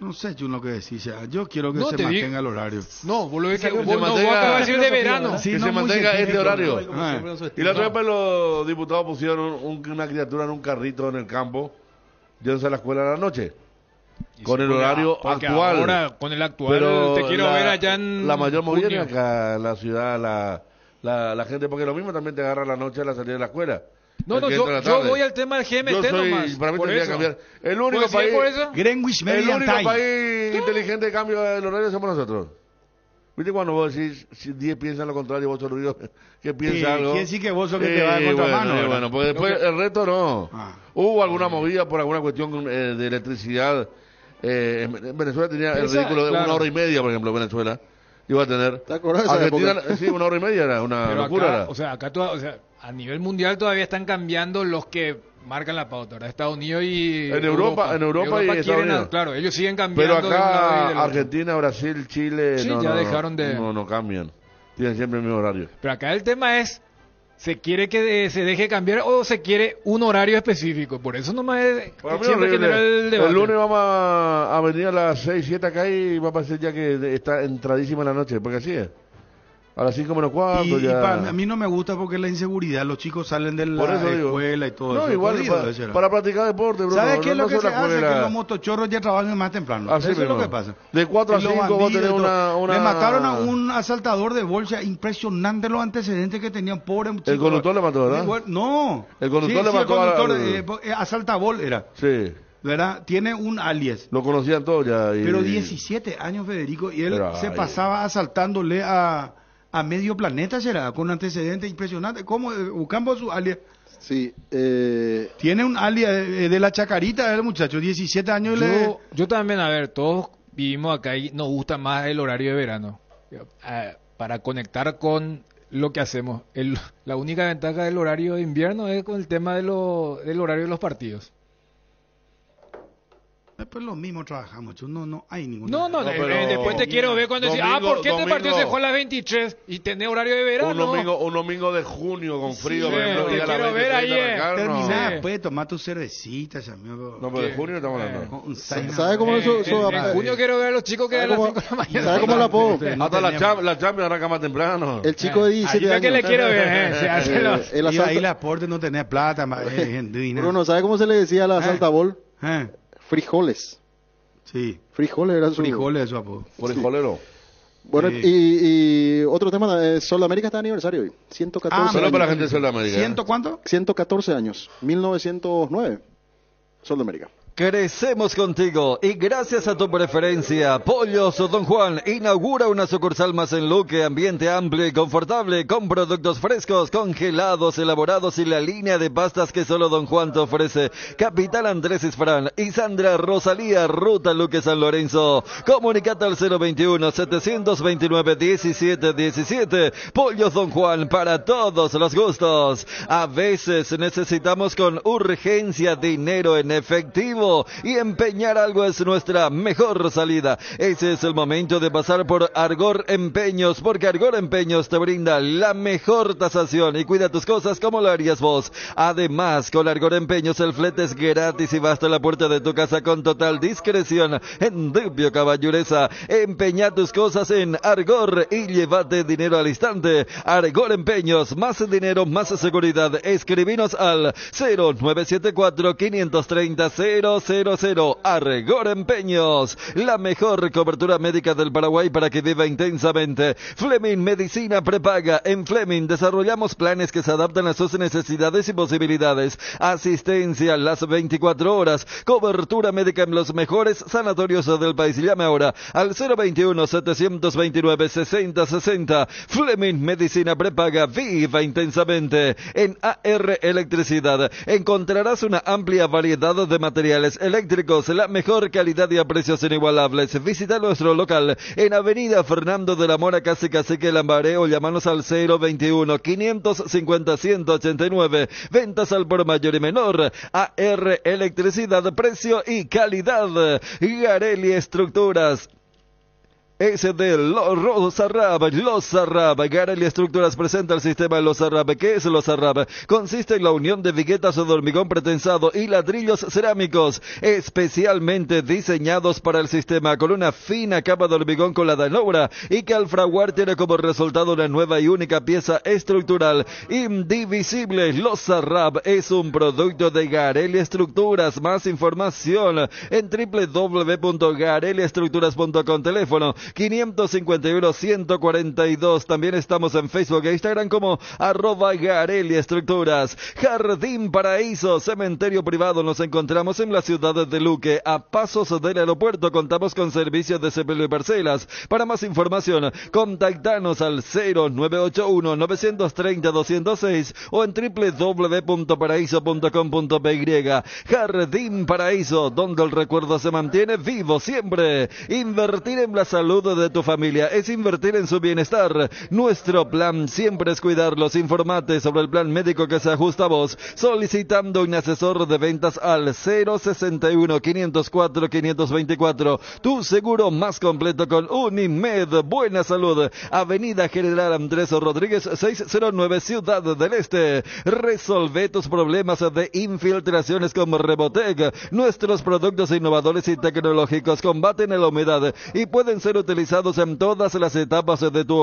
No sé, yo lo que decís, yo quiero que no, se mantenga digo. el horario. No, vos lo que, que vos, se no, mantenga, vos acabas de decir de verano. Sí, que no se mantenga este horario. Ah. Y la otra vez pues, los diputados pusieron un, una criatura en un carrito en el campo, yéndose a la escuela a la noche. Con el horario actual. Ahora, con el actual, pero te quiero la, ver allá en la mayor movida acá, la ciudad, la, la, la gente, porque lo mismo también te agarra la noche a la salida de la escuela. No, no, yo, yo voy al tema del G M T yo soy, nomás. Para mí tendría que cambiar. El único país, Greenwich el único país inteligente de cambio del horario somos nosotros. ¿Viste cuando vos decís, si diez piensan lo contrario, vos sos ruido, que piensa eh, algo? Quiere decir que vos sos que eh, te va de contramano. Bueno, eh, bueno, pues después que... el resto no. Ah. Hubo alguna ah. movida por alguna cuestión eh, de electricidad. Eh, en Venezuela tenía el ridículo de claro. una hora y media, por ejemplo, Venezuela. Iba a tener. ¿Te acordás? Argentina, sí, una hora y media era una pero locura. Acá, era. O sea, acá toda, o sea, a nivel mundial todavía están cambiando los que marcan la pauta, ¿verdad? Estados Unidos y en Europa, Europa. En Europa, Europa y quieren, Estados Unidos. Claro, ellos siguen cambiando. Pero acá, de de Argentina, Brasil, Chile, sí, no, ya no, dejaron de... no, no cambian. Tienen siempre el mismo horario. Pero acá el tema es, ¿se quiere que de, se deje cambiar o se quiere un horario específico? Por eso nomás es bueno, siempre generar el debate. El lunes vamos a, a venir a las seis, siete acá y va a pasar ya que está entradísima la noche, porque así es. A las cinco menos cuatro ya... Y para, a mí no me gusta porque la inseguridad, los chicos salen de la escuela y todo no, eso. No, igual para, para practicar deporte, Bruno. ¿Sabes qué es no, lo no que se hace? Que los motochorros ya trabajan más temprano. Así eso es lo que pasa. De cuatro a cinco vos tenés una, una... Le mataron a un asaltador de bolsa, impresionante los antecedentes que tenían, pobre chico. El conductor le mató, ¿verdad? Igual, no. El conductor sí, le sí, mató el conductor, a... eh, asaltabol era. Sí. ¿Verdad? Tiene un alias. Lo conocían todos ya. Y... Pero diecisiete años, Federico, y él Pero, se ay. pasaba asaltándole a... A medio planeta será, con antecedentes impresionantes. ¿Cómo? Buscamos su alias. Sí. Eh... Tiene un alias de, de la chacarita del muchacho, diecisiete años. Yo, le... yo también, a ver, todos vivimos acá y nos gusta más el horario de verano. Uh, para conectar con lo que hacemos. El, la única ventaja del horario de invierno es con el tema de lo, del horario de los partidos. Después lo mismo trabajamos, no, no hay ningún... No, no, no eh, después te quiero ver cuando domingo, decís, ah, ¿por qué domingo, este partido se dejó a las veintitrés y tenés horario de verano? Un domingo, un domingo de junio con frío, sí, por ejemplo, te quiero la ver ayer. Terminás, sí. Puedes tomar tus cervecitas, amigo. No, pero de junio estamos hablando. Eh, ¿Sabes sabe cómo eh, eso? eso eh, en junio quiero ver a los chicos que dan las cinco de la mañana. ¿Sabes cómo la puedo? Hasta la Champions arranca más temprano. El chico de diecisiete años. Yo que le quiero ver, eh. Y ahí el aporte no tenés plata, dinero. Bruno, ¿sabes cómo se le decía a la saltabol? Eh. Frijoles. Sí. Frijoles era su... Frijoles, guapo. Frijolero. Sí. Bueno, sí. Y, y otro tema, eh, Sudamérica está de aniversario hoy. ciento catorce ah, solo para la gente de Sudamérica. ¿Ciento cuánto? ciento catorce años. mil novecientos nueve. Sudamérica. Crecemos contigo y gracias a tu preferencia, Pollos Don Juan inaugura una sucursal más en Luque, ambiente amplio y confortable, con productos frescos, congelados, elaborados y la línea de pastas que solo Don Juan te ofrece. Capital Andrés Isfrán y Sandra Rosalía, Ruta Luque San Lorenzo. Comunicate al cero veintiuno, setecientos veintinueve, diecisiete diecisiete. Pollos Don Juan para todos los gustos. A veces necesitamos con urgencia dinero en efectivo. Y empeñar algo es nuestra mejor salida. Ese es el momento de pasar por Argor Empeños, porque Argor Empeños te brinda la mejor tasación y cuida tus cosas como lo harías vos. Además, con Argor Empeños el flete es gratis y va hasta la puerta de tu casa con total discreción. En Rubio Caballureza, empeña tus cosas en Argor y llévate dinero al instante. Argor Empeños, más dinero, más seguridad. Escribinos al cero nueve siete cuatro, cinco tres cero, cero cero cero. Argor Empeños, la mejor cobertura médica del Paraguay para que viva intensamente. Fleming Medicina Prepaga. En Fleming desarrollamos planes que se adaptan a sus necesidades y posibilidades. Asistencia las veinticuatro horas. Cobertura médica en los mejores sanatorios del país. Llame ahora al cero veintiuno, setecientos veintinueve, sesenta sesenta. Fleming Medicina Prepaga. Viva intensamente. En A R Electricidad encontrarás una amplia variedad de materiales eléctricos, la mejor calidad y a precios inigualables. Visita nuestro local en Avenida Fernando de la Mora, casi Cacique Lambaré, o llámanos al cero veintiuno, quinientos cincuenta, ciento ochenta y nueve. Ventas al por mayor y menor. A R Electricidad, precio y calidad. Garelli Estructuras. Es de Lozarraba, Lozarraba, Garelli Estructuras presenta el sistema de Lozarraba. ¿Qué es Lozarraba? Consiste en la unión de viguetas o de hormigón pretensado y ladrillos cerámicos, especialmente diseñados para el sistema, con una fina capa de hormigón colada en obra, y que al fraguar tiene como resultado una nueva y única pieza estructural, indivisible. Lozarraba es un producto de Garelli Estructuras. Más información en doble u doble u doble u punto garelli estructuras punto com, teléfono quinientos cincuenta y uno ciento cuarenta y dos. También estamos en Facebook e Instagram como arroba Garelli Estructuras. Jardín Paraíso, cementerio privado. Nos encontramos en la ciudad de Luque, a pasos del aeropuerto. Contamos con servicios de sepelio y parcelas. Para más información, contactanos al cero nueve ocho uno, nueve tres cero, dos cero seis o en doble u doble u doble u punto paraíso punto com punto p y. Jardín Paraíso, donde el recuerdo se mantiene vivo siempre. Invertir en la salud de tu familia es invertir en su bienestar. Nuestro plan siempre es cuidarlos. Informate sobre el plan médico que se ajusta a vos, solicitando un asesor de ventas al cero sesenta y uno, quinientos cuatro, quinientos veinticuatro. Tu seguro más completo con Unimed. Buena Salud, Avenida General Andrés Rodríguez seiscientos nueve, Ciudad del Este. Resolve tus problemas de infiltraciones con Rebotec. Nuestros productos innovadores y tecnológicos combaten la humedad y pueden ser utilizados en todas las etapas de tu